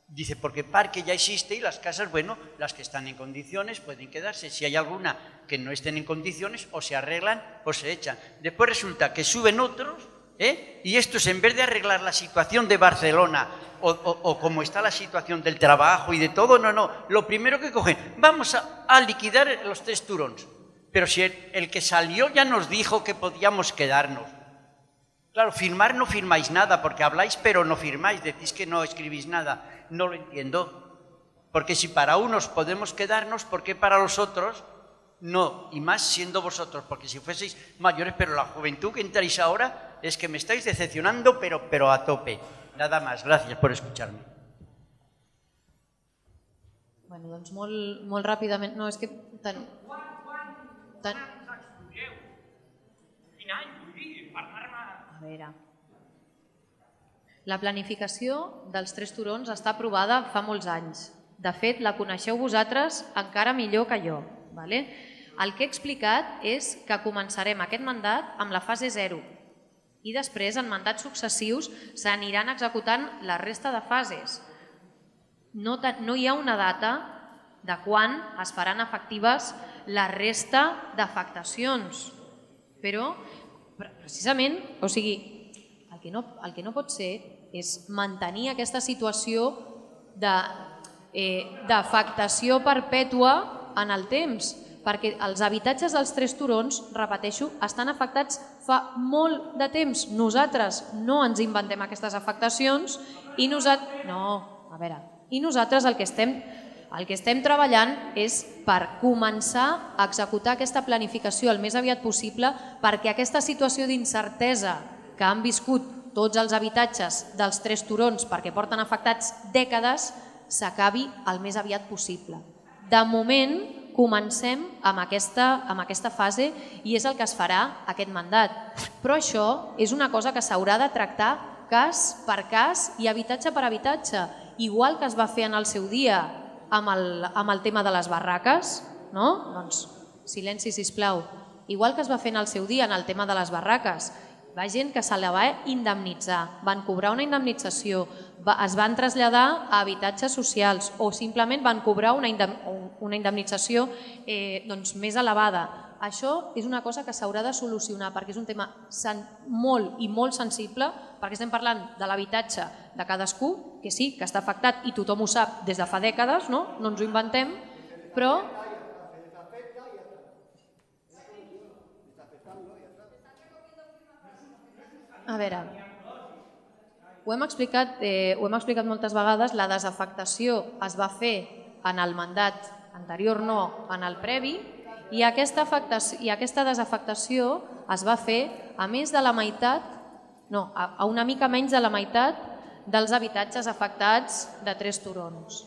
Dice, porque parque ya existe y las casas, bueno, las que están en condiciones pueden quedarse. Si hay alguna que no estén en condiciones, o se arreglan o se echan. Después resulta que suben otros, ¿eh? Y estos, en vez de arreglar la situación de Barcelona o, o, o como está la situación del trabajo y de todo, no, no. Lo primero que cogen, vamos a, a liquidar los Tres Turons. Pero si el, el que salió ya nos dijo que podíamos quedarnos. Claro, firmar no firmáis nada, porque habláis pero no firmáis, decís que no escribís nada. No lo entiendo. Porque si para unos podemos quedarnos, ¿por qué para los otros no, y más siendo vosotros, porque si fueseis mayores, pero la juventud que entráis ahora es que me estáis decepcionando, pero, pero a tope. Nada más, gracias por escucharme. Bueno, doncs molt, molt ràpidament, no, és que tan... tan... A veure... La planificació dels Tres Turons està aprovada fa molts anys. De fet, la coneixeu vosaltres encara millor que jo. El que he explicat és que començarem aquest mandat amb la fase zero i després en mandats successius s'aniran executant la resta de fases. No hi ha una data de quan es faran efectives la resta d'afectacions, però precisament, o sigui, el que no, el que no pot ser és mantenir aquesta situació de d'afectació perpètua en el temps, perquè els habitatges dels Tres Turons, repeteixo, estan afectats fa molt de temps. Nosaltres no ens inventem aquestes afectacions i nosaltres, no, a veure, i nosaltres el que estem, el que estem treballant és per començar a executar aquesta planificació el més aviat possible, perquè aquesta situació d'incertesa que han viscut tots els habitatges dels Tres Turons, perquè porten afectats dècades, s'acabi el més aviat possible. De moment comencem amb aquesta, amb aquesta fase i és el que es farà aquest mandat. Però això és una cosa que s'haurà de tractar cas per cas i habitatge per habitatge, igual que es va fer en el seu dia amb el, amb el tema de les barraques, no? Doncs, silenci, sisplau. Igual que es va fer en el seu dia en el tema de les barraques, hi va gent que se la va indemnitzar, van cobrar una indemnització, es van traslladar a habitatges socials o simplement van cobrar una indemnització més elevada. Això és una cosa que s'haurà de solucionar perquè és un tema molt i molt sensible, perquè estem parlant de l'habitatge de cadascú, que sí, que està afectat i tothom ho sap des de fa dècades, no ens ho inventem, però... A veure... Ho hem explicat, eh, ho hem explicat moltes vegades, la desafectació es va fer en el mandat anterior, no en el previ, i aquesta, i aquesta desafectació es va fer a més de la meitat, no, a, a una mica menys de la meitat dels habitatges afectats de Tres Turons.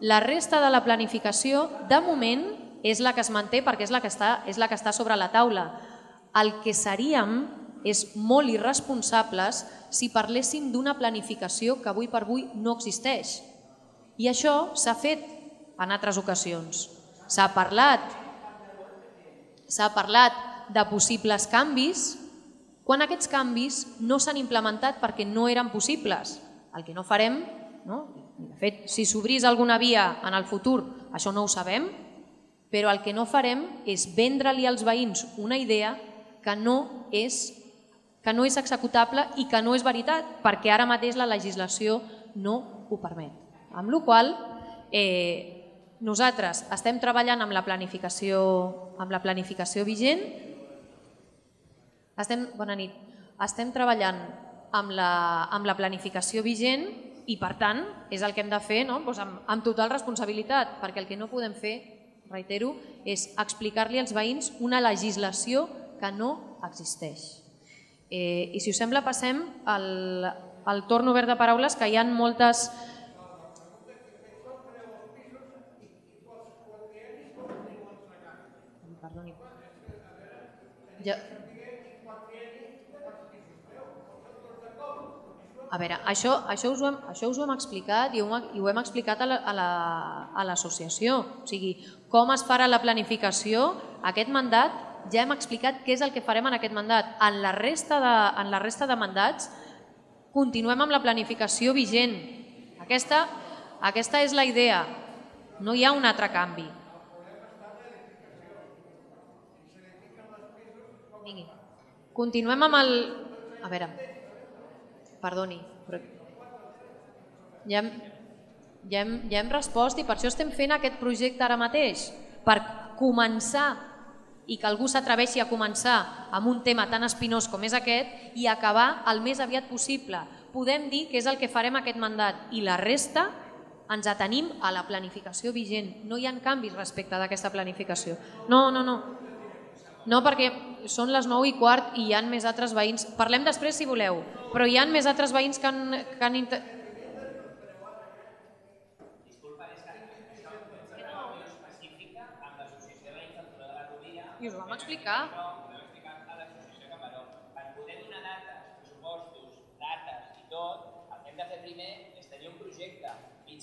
La resta de la planificació, de moment, és la que es manté perquè és la que està, és la que està sobre la taula. El que seríem és molt irresponsables si parléssim d'una planificació que avui per avui no existeix. I això s'ha fet en altres ocasions. S'ha parlat, s'ha parlat de possibles canvis quan aquests canvis no s'han implementat perquè no eren possibles. El que no farem, no? De fet, si s'obrís alguna via en el futur, això no ho sabem, però el que no farem és vendre-li als veïns una idea que no és que no és executable i que no és veritat, perquè ara mateix la legislació no ho permet. Amb la qual cosa nosaltres estem treballant amb la planificació vigent, bona nit, estem treballant amb la planificació vigent i per tant és el que hem de fer amb total responsabilitat, perquè el que no podem fer, reitero, és explicar-li als veïns una legislació que no existeix. I si us sembla passem al torn obert de paraules, que hi ha moltes... A veure, això us ho hem explicat i ho hem explicat a l'associació. O sigui, com es farà la planificació, aquest mandat, ja hem explicat què és el que farem en aquest mandat. En la resta de mandats continuem amb la planificació vigent. Aquesta és la idea. No hi ha un altre canvi. Continuem amb el... A veure, perdoni. Ja hem respost i per això estem fent aquest projecte ara mateix. Per començar... i que algú s'atreveixi a començar amb un tema tan espinós com és aquest i acabar el més aviat possible. Podem dir que és el que farem aquest mandat i la resta ens atenim a la planificació vigent. No hi ha canvis respecte d'aquesta planificació. No, no, no. No, perquè són les nou i quart i hi ha més altres veïns. Parlem després, si voleu, però hi ha més altres veïns que han... Que han inter... I us ho vam explicar.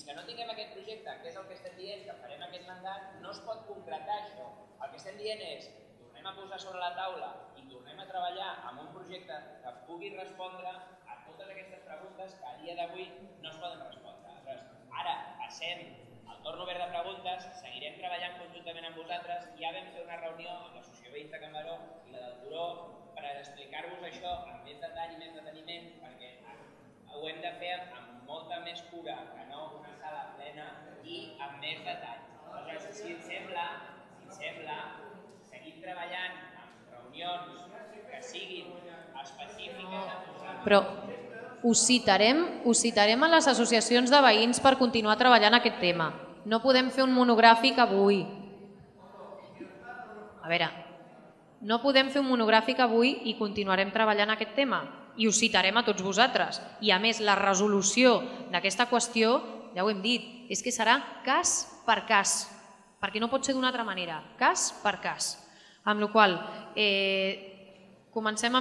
Que no tinguem aquest projecte, que és el que estem dient, que farem aquest mandat, no es pot concretar això. El que estem dient és, tornem a posar sobre la taula i tornem a treballar amb un projecte que pugui respondre a totes aquestes preguntes que a dia d'avui no es poden respondre. Aleshores, ara passem al torn obert de preguntes, seguirem treballant conjuntament amb vosaltres, ja vam fer una reunió amb l'associació veïns de Camaró i la del Turó per explicar-vos això amb més detall i més deteniment, perquè ho hem de fer amb molta més cura que no una sala plena i amb més detall. Aleshores, si et sembla, si et sembla, seguim treballant amb reunions que siguin específiques. Però us citarem, us citarem a les associacions de veïns per continuar treballant aquest tema. No podem fer un monogràfic avui. A veure, no podem fer un monogràfic avui i continuarem treballant aquest tema. I us citarem a tots vosaltres. I a més, la resolució d'aquesta qüestió, ja ho hem dit, és que serà cas per cas, perquè no pot ser d'una altra manera, cas per cas. Amb la qual cosa, comencem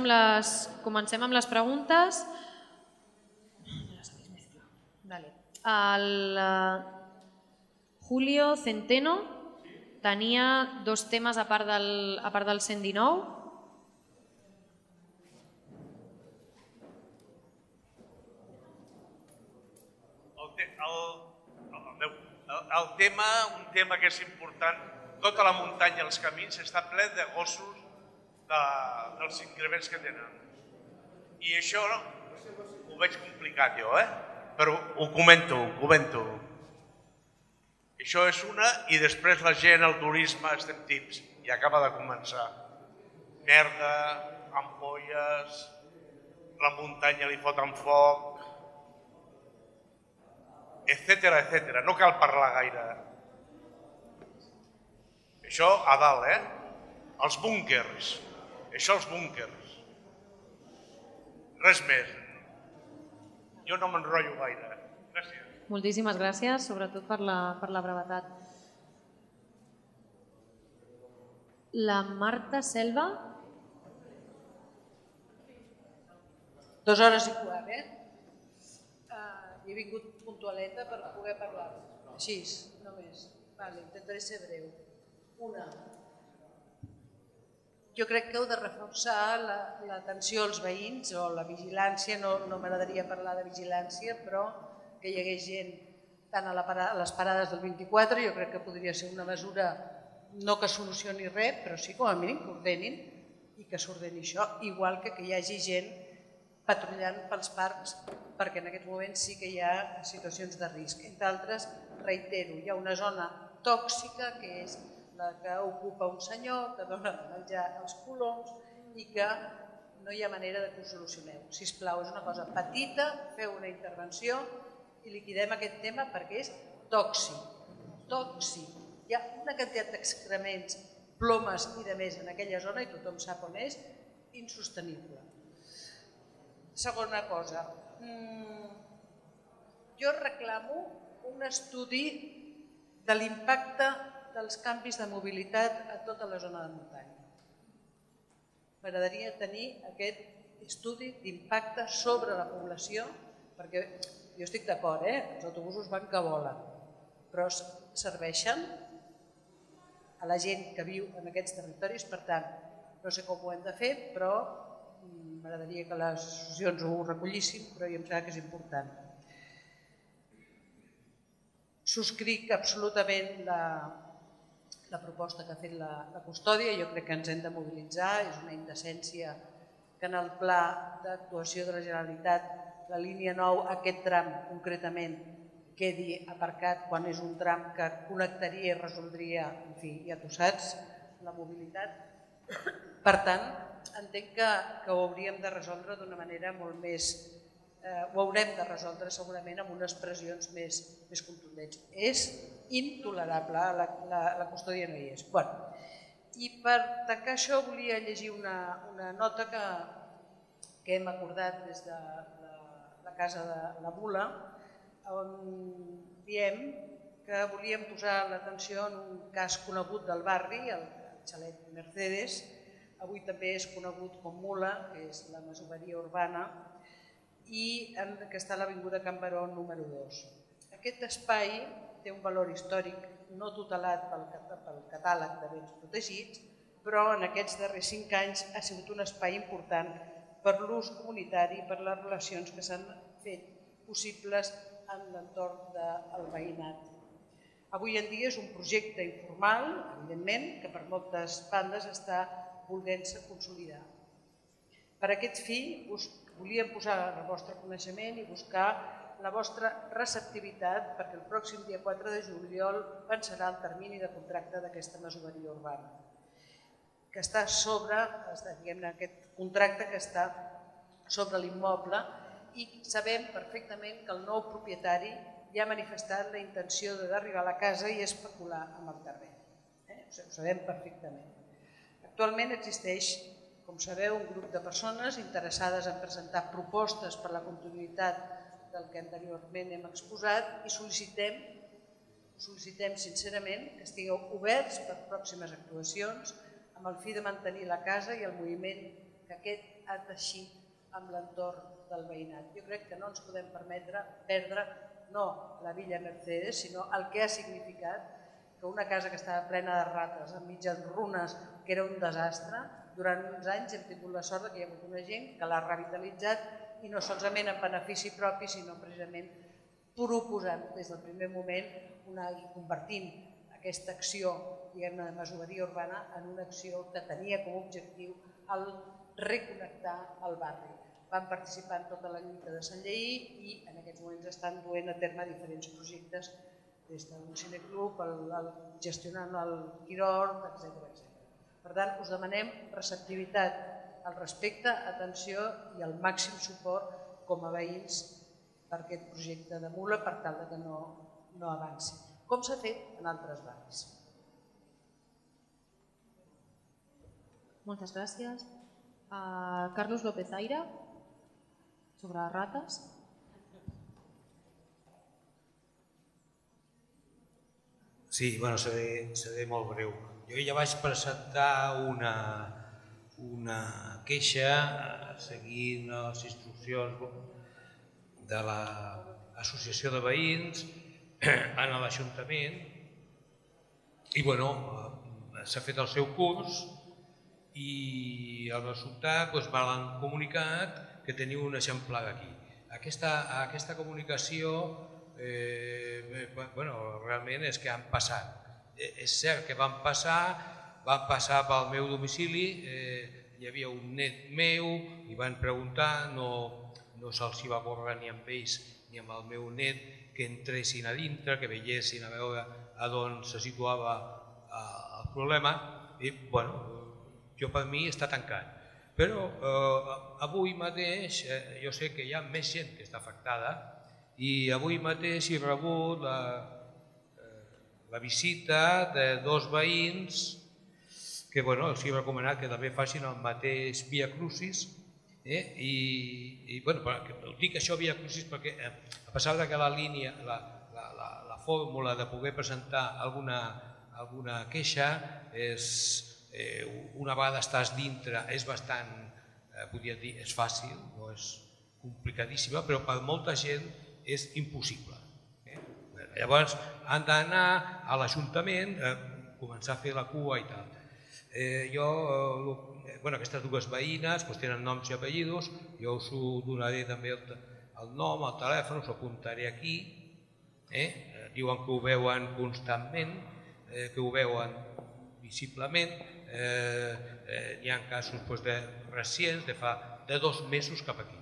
amb les preguntes. El Julio Centeno tenia dos temes a part del cent dinou. El tema, un tema que és important, tota la muntanya, els camins, està ple de gossos dels increments que tenen. I això ho veig complicat jo, eh? Però ho comento, ho comento. Això és una i després la gent, el turisme, estem tips i acaba de començar. Merda, ampolles, la muntanya li foten foc, etcètera, etcètera. No cal parlar gaire. Això a dalt, eh? Els búnkers. Això els búnkers. Res més. Jo no m'enrotllo gaire. Gràcies. Moltíssimes gràcies, sobretot per la brevetat. La Marta Selva? Dos hores i quart, eh? He vingut puntualeta per poder parlar. Així, només. Vale, intentaré ser breu. Una. Jo crec que heu de reforçar l'atenció als veïns o la vigilància, no m'agradaria parlar de vigilància, però que hi hagués gent tant a les parades del vint-i-quatre, jo crec que podria ser una mesura no que solucioni res, però sí com a mínim que ordenin i que s'ordeni això, igual que hi hagi gent patrullant pels parcs, perquè en aquests moments sí que hi ha situacions de risc. Entre altres, reitero, hi ha una zona tòxica que és la que ocupa un senyor, que dona de menjar als coloms i que no hi ha manera de que ho solucioneu. Sisplau, és una cosa petita, feu una intervenció i liquidem aquest tema perquè és tòxic. Tòxic. Hi ha una quantitat d'excrements, plomes i de més en aquella zona i tothom sap on és, insostenible. Segona cosa, jo reclamo un estudi de l'impacte dels canvis de mobilitat a tota la zona de muntanya. M'agradaria tenir aquest estudi d'impacte sobre la població, perquè jo estic d'acord, els autobusos van que volen, però serveixen a la gent que viu en aquests territoris, per tant, no sé com ho hem de fer, però m'agradaria que les associacions ho recollissin, però jo em sembla que és important. Subscric absolutament la proposta que ha fet la custòdia, jo crec que ens hem de mobilitzar, és una indecència que en el pla d'actuació de la Generalitat, la línia nou, aquest tram concretament, quedi aparcat quan és un tram que connectaria i resoldria, en fi, ja tu saps, la mobilitat. Per tant, entenc que ho hauríem de resoldre d'una manera molt més ho haurem de resoldre segurament amb unes pressions més, més contundents. És intolerable, la, la, la custòdia no hi és. Bueno, i per tancar això volia llegir una, una nota que, que hem acordat des de la, la Casa de la Bula, on diem que volíem posar l'atenció en un cas conegut del barri, el xalet Mercedes, avui també és conegut com Mula, que és la masoveria urbana, i que està a l'avinguda Can Baró número dos. Aquest espai té un valor històric no tutelat pel catàleg de béns protegits, però en aquests darrers cinc anys ha sigut un espai important per l'ús comunitari i per les relacions que s'han fet possibles en l'entorn del veïnat. Avui en dia és un projecte informal, evidentment, que per moltes bandes està volent-se consolidar. Per aquest fi, us volíem posar el vostre coneixement i buscar la vostra receptivitat perquè el pròxim dia quatre de juliol vencerà el termini de contracte d'aquesta masoveria urbana, que està sobre, diguem-ne, aquest contracte que està sobre l'immoble, i sabem perfectament que el nou propietari ja ha manifestat la intenció d'arribar a la casa i especular amb el terreny. Eh? Ho sabem perfectament. Actualment existeix, com sabeu, un grup de persones interessades en presentar propostes per la continuïtat del que anteriorment hem exposat i sol·licitem, sol·licitem sincerament que estigueu oberts per pròximes actuacions amb el fi de mantenir la casa i el moviment que aquest ha teixit amb l'entorn del veïnat. Jo crec que no ens podem permetre perdre no la Villa Mercedes, sinó el que ha significat que una casa que estava plena de rates, en mitges runes, que era un desastre, durant uns anys hem tingut la sort que hi ha hagut una gent que l'ha revitalitzat i no solament en benefici propi, sinó precisament proposant des del primer moment una, i convertint aquesta acció, diguem-ne, de masoveria urbana en una acció que tenia com a objectiu el reconnectar el barri. Van participar en tota la lluita de Sant Lleí i en aquests moments estan duent a terme diferents projectes des d'un cineclub, gestionant el quiròrg, etcètera. Per tant, us demanem receptivitat, el respecte, atenció i el màxim suport com a veïns per aquest projecte de Mula per tal que no, no avanci, com s'ha fet en altres barris. Moltes gràcies. Uh, Carlos López Aira, sobre rates. Sí, bueno, seré, seré molt breu. Jo ja vaig presentar una, una queixa seguint les instruccions de l'Associació de Veïns en l'Ajuntament i bueno, s'ha fet el seu curs i el resultat doncs, m'han comunicat que teniu un eixamplag aquí. Aquesta, aquesta comunicació Eh, bueno, realment és que han passat. És cert que van passar, van passar pel meu domicili, eh, hi havia un net meu i van preguntar, no, no se'ls va córrer ni amb ells ni amb el meu net que entressin a dintre, que veiessin a veure a on se situava eh, el problema i bueno, jo per mi està tancat. Però eh, avui mateix eh, jo sé que hi ha més gent que està afectada i avui mateix he rebut la, la visita de dos veïns que bueno, els he recomanat que també facin el mateix Via Crucis eh? I, i bueno, dic això Via Crucis perquè eh, a pesar que la línia, la, la, la, la fórmula de poder presentar alguna, alguna queixa és, eh, una vegada estàs dintre és bastant, eh, podria dir, és fàcil, no és complicadíssima, però per molta gent és impossible. Eh? Llavors han d'anar a l'Ajuntament, eh, començar a fer la cua i tal. Eh, jo, eh, bueno, aquestes dues veïnes doncs, tenen noms i apellidos, jo us ho donaré també el, el nom, el telèfon, us ho apuntaré aquí. Eh? Diuen que ho veuen constantment, eh, que ho veuen visiblement. Eh, eh, hi ha casos doncs, de recients, de fa de dos mesos cap aquí.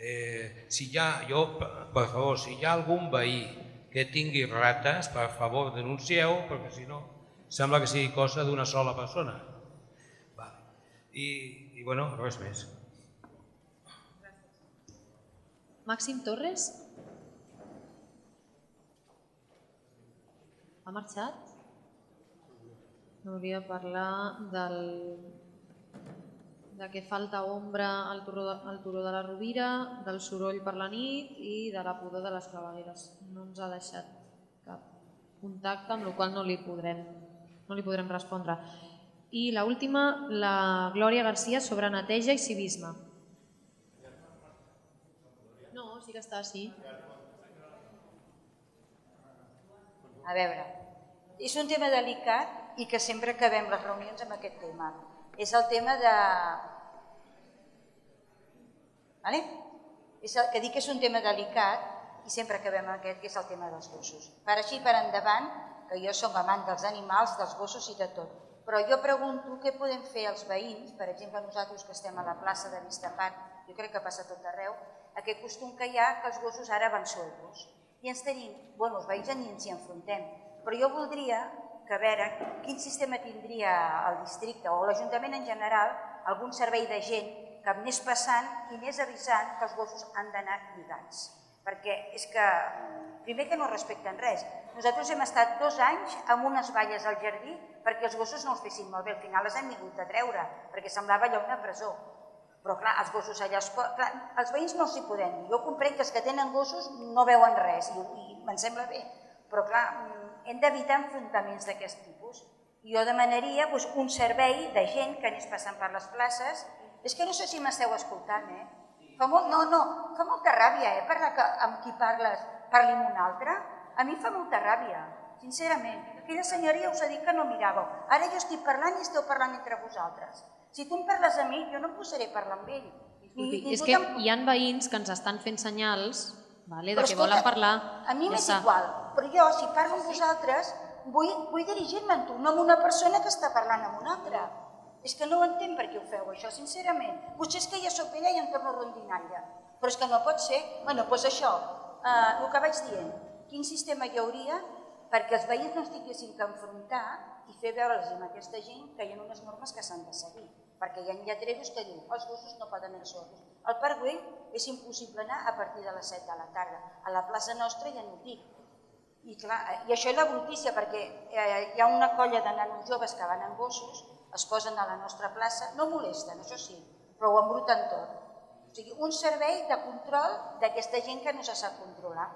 Eh, si hi ha, jo, per favor, si hi ha algun veí que tingui rates, per favor, denuncieu, perquè si no sembla que sigui cosa d'una sola persona. Va. I, i bueno, res més. Gràcies. Màxim Torres? Ha marxat? No hauria de parlar del... de que falta ombra al turó, de, al turó de la Rovira, del soroll per la nit i de la pudor de les clavegueres. No ens ha deixat cap contacte, amb la qual no li podrem, no li podrem respondre. I la última, la Glòria Garcia sobre neteja i civisme. No, sí que està, sí. A veure, és un tema delicat i que sempre acabem les reunions amb aquest tema. És el tema de... Vale? És el que dic que és un tema delicat i sempre acabem amb aquest, que és el tema dels gossos. Per així, per endavant, que jo sóc amant dels animals, dels gossos i de tot, però jo pregunto què podem fer els veïns, per exemple nosaltres que estem a la plaça de Vistaparc, jo crec que passa tot arreu, aquest costum que hi ha que els gossos ara van soltos. I ens tenim, bueno, els veïns ja ni ens hi enfrontem, però jo voldria que a veure quin sistema tindria el districte o l'Ajuntament en general, algun servei de gent que anés passant i anés avisant que els gossos han d'anar lligats. Perquè és que, primer, que no respecten res. Nosaltres hem estat dos anys amb unes valles al jardí perquè els gossos no els fessin molt bé. Al final les han vingut a treure, perquè semblava allò una presó. Però clar, els gossos allà... Es pot... clar, els veïns no els hi podem dir. Jo comprenc que els que tenen gossos no veuen res i, i em sembla bé. Però clar, hem d'evitar enfrontaments d'aquest tipus. Jo demanaria doncs, un servei de gent que anés passant per les places. És que no sé si m'esteu escoltant, eh? Fa molt... No, no, fa molta ràbia, eh? Parlar que amb qui parles, parli amb un altre. A mi fa molta ràbia, sincerament. Aquella senyoria us ha dit que no miràveu. Ara jo estic parlant i esteu parlant entre vosaltres. Si tu em parles a mi, jo no em posaré a parlar amb ell. Ni, ni és que em... hi ha veïns que ens estan fent senyals... Vale, de què volen parlar? A mi m'és igual, però jo, si parlo amb vosaltres, vull, vull dirigir-me amb tu, no amb una persona que està parlant amb una altra. És que no ho entenc per què ho feu, això, sincerament. Potser és que ja soc vella i em torno rondinaire, però és que no pot ser. Bueno, doncs això, eh, el que vaig dient, quin sistema hi hauria perquè els veïns no es tinguessin que enfrontar i fer veure'ls amb aquesta gent que hi ha unes normes que s'han de seguir. Perquè hi ha lletreros que diuen els gossos no poden anar sols. Al Parc Güell és impossible anar a partir de les set de la tarda. A la plaça nostra ja no ho dic. I, clar, i això és la brutícia, perquè eh, hi ha una colla de nanos joves que van amb gossos, es posen a la nostra plaça, no molesten, això sí, però ho embruten tot. O sigui, un servei de control d'aquesta gent que no se sap controlar.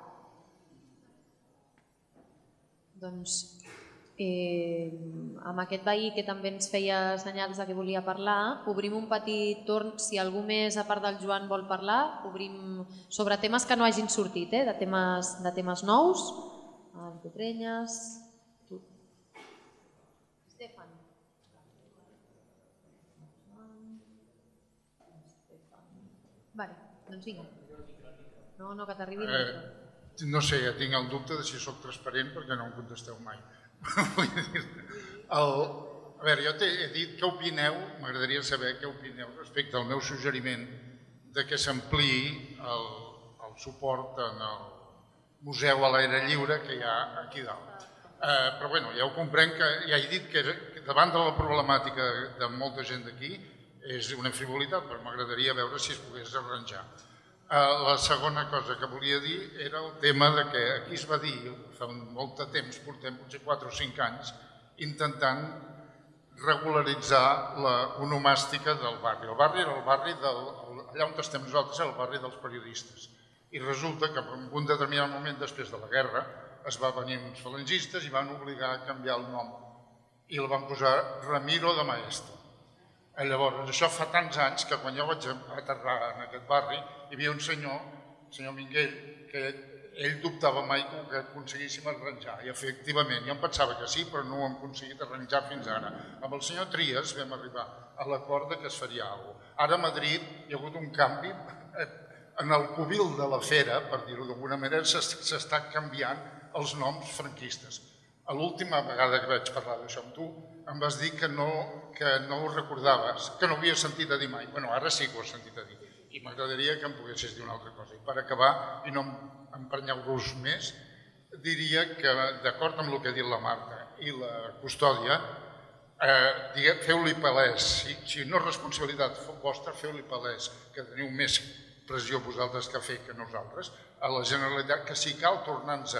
Doncs... Eh, amb aquest veí que també ens feia senyals de que volia parlar, obrim un petit torn, si algú més a part del Joan vol parlar, obrim sobre temes que no hagin sortit, eh, de, temes, de temes nous. El Cotrenyes... Tu. Estefan. Vale, doncs vinga. No, no, que t'arribi... Eh, no sé, ja tinc el dubte de si sóc transparent perquè no em contesteu mai. El, a veure, jo t'he dit què opineu, m'agradaria saber què opineu respecte al meu suggeriment de que s'ampliï el, el suport en el museu a l'aire lliure que hi ha aquí dalt. Eh, però bueno, ja ho comprenc, que, ja he dit que, que davant de la problemàtica de, de molta gent d'aquí és una frivolitat, però m'agradaria veure si es pogués arranjar. Eh, la segona cosa que volia dir era el tema de que aquí es va dir, fa molt de temps, portem potser quatre o cinc anys, intentant regularitzar la onomàstica del barri. El barri era el barri, del, allà on estem nosaltres, el barri dels periodistes. I resulta que en un determinat moment, després de la guerra, es va venir uns falangistes i van obligar a canviar el nom. I el van posar Ramiro de Maestre. Llavors, això fa tants anys que quan jo vaig aterrar en aquest barri hi havia un senyor, el senyor Minguell, que ell dubtava mai que aconseguíssim arranjar. I efectivament, jo em pensava que sí, però no ho hem aconseguit arranjar fins ara. Amb el senyor Trias vam arribar a l'acord que es faria alguna cosa. Ara a Madrid hi ha hagut un canvi en el cubil de la fera, per dir-ho d'alguna manera, s'estan canviant els noms franquistes. L'última vegada que vaig parlar d'això amb tu, em vas dir que no, que no ho recordaves, que no ho havia sentit a dir mai. Bueno, ara sí que ho has sentit a dir i m'agradaria que em poguessis dir una altra cosa. I per acabar, i no emprenyeu-vos més, diria que d'acord amb el que ha dit la Marta i la custòdia, eh, feu-li palès, si, si no és responsabilitat vostra, feu-li palès que teniu més pressió a vosaltres que fer que nosaltres, a la Generalitat, que si cal tornar-nos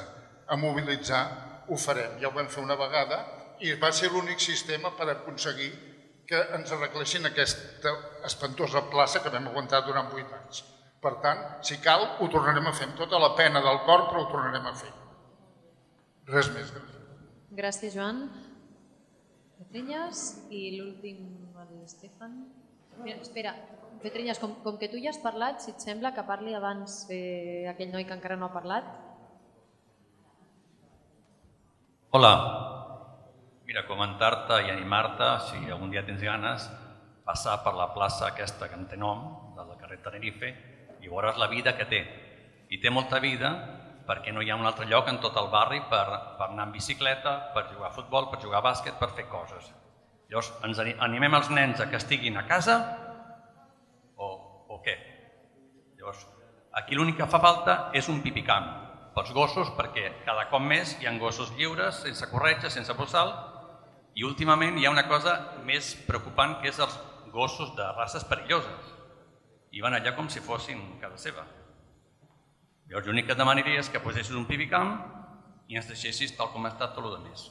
a mobilitzar, ho farem. Ja ho vam fer una vegada i va ser l'únic sistema per aconseguir que ens arreglessin aquesta espantosa plaça que vam aguantar durant vuit anys. Per tant, si cal, ho tornarem a fer amb tota la pena del cor, però ho tornarem a fer. Res més. Gràcies, Joan. Petreñas i l'últim, l'Estefan. Espera, Petreñas, com que tu ja has parlat, si et sembla que parli abans aquell noi que encara no ha parlat. Hola. Mira, comentar-te i animar-te, si algun dia tens ganes, passar per la plaça aquesta que en té nom, del carrer Tenerife, i veuràs la vida que té. I té molta vida perquè no hi ha un altre lloc en tot el barri per anar amb bicicleta, per jugar a futbol, per jugar a bàsquet, per fer coses. Llavors, ens animem els nens a que estiguin a casa o què? Llavors, aquí l'únic que fa falta és un pipicam pels gossos, perquè cada cop més hi ha gossos lliures, sense corretja, sense bossal, i últimament hi ha una cosa més preocupant que és els gossos de races perilloses. I van allà com si fossin casa seva. Llavors l'únic que et demanaria és que posessis un pipicam i ens deixessis tal com ha estat tot el que més.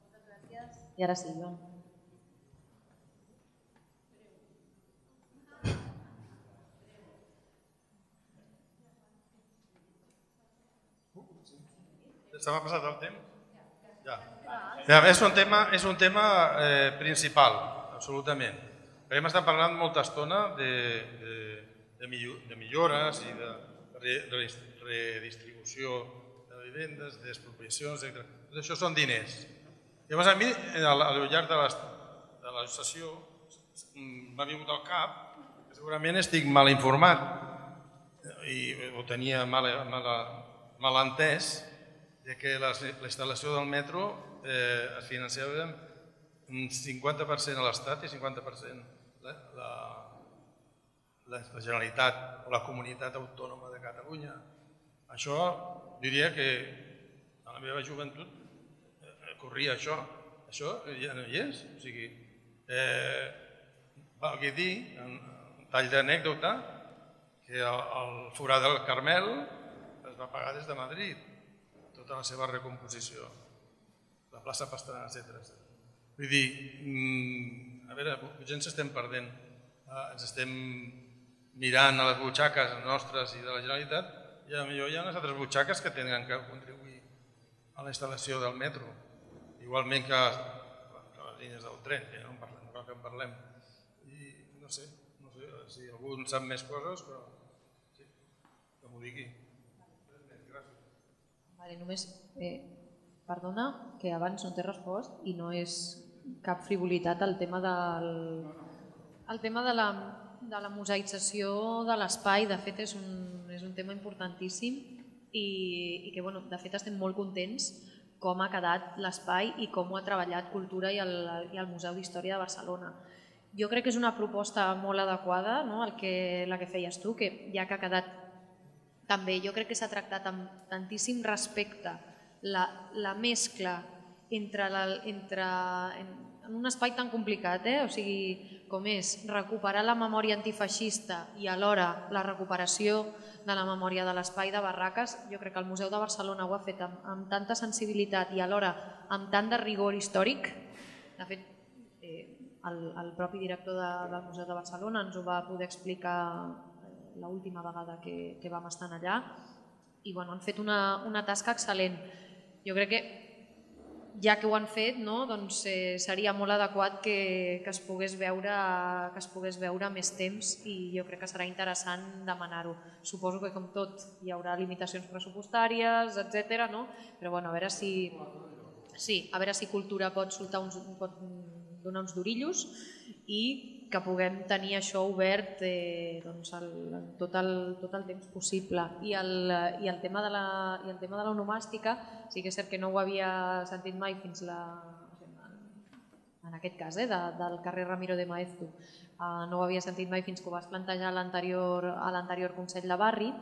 Moltes gràcies. I ara sí, Joan. Se m'ha passat el temps? És un tema principal, absolutament. Hem estat parlant molta estona de millores i de redistribució de vivendes, d'expropiacions, etcètera. Tot això són diners. Llavors, a mi, al llarg de la sessió, m'ha vingut al cap que segurament estic mal informat o tenia mal entès que la instal·lació del metro es financiava un cinquanta per cent a l'Estat i cinquanta per cent la Generalitat o la Comunitat Autònoma de Catalunya. Això, diria que a la meva joventut corria això. Això ja no hi és. O sigui, valgui dir, un tall d'anècdota, que el forat del Carmel es va pagar des de Madrid, de la seva recomposició, la plaça Pastrana, etcètera. Vull dir, a veure, potser ens estem perdent, ens estem mirant a les butxaques nostres i de la Generalitat, i potser hi ha unes altres butxaques que tenen que contribuir a la instal·lació del metro, igualment que les línies del tren, que no en parlem, no cal que en parlem. I no sé, si algú en sap més coses, però que m'ho digui. Només, perdona, que abans no t'he respost i no és cap frivolitat el tema de la mosaïtzació de l'espai. De fet, és un tema importantíssim i que, de fet, estem molt contents com ha quedat l'espai i com ho ha treballat Cultura i el Museu d'Història de Barcelona. Jo crec que és una proposta molt adequada, la que feies tu, que ja que ha quedat també jo crec que s'ha tractat amb tantíssim respecte la mescla en un espai tan complicat com és recuperar la memòria antifeixista i alhora la recuperació de la memòria de l'espai de barraques. Jo crec que el Museu de Barcelona ho ha fet amb tanta sensibilitat i alhora amb tant de rigor històric. De fet, el propi director del Museu de Barcelona ens ho va poder explicar l'última vegada que vam estar allà, i han fet una tasca excel·lent. Jo crec que ja que ho han fet seria molt adequat que es pogués veure més temps i jo crec que serà interessant demanar-ho. Suposo que com tot hi haurà limitacions pressupostàries, etcètera, però a veure si Cultura pot donar uns dorillos i que puguem tenir això obert tot el temps possible. I el tema de la onomàstica, sí que és cert que no ho havia sentit mai fins en aquest cas, del carrer Ramiro de Maeztu, no ho havia sentit mai fins que ho vas plantejar a l'anterior Consell de Barri,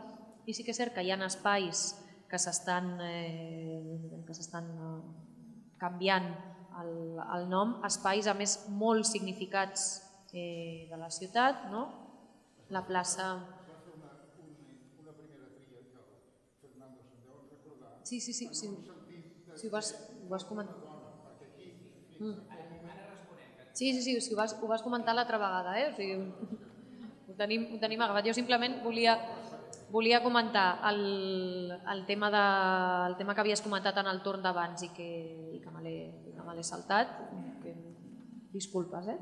i sí que és cert que hi ha espais que s'estan canviant el nom, espais a més molt significats de la ciutat, la plaça... Va fer una, una primera tria, jo, Fernando, se'n deuen recordar. Sí, sí, sí. Sí, sí, ho vas, ho vas comentar. Sí, sí, sí, ho vas, ho vas comentar l'altra vegada, eh? O sigui, ho tenim, ho tenim agafat. Jo simplement volia... Volia comentar el, el, tema de, el tema que havies comentat en el torn d'abans i que, i que me l'he saltat. Que, disculpes, eh?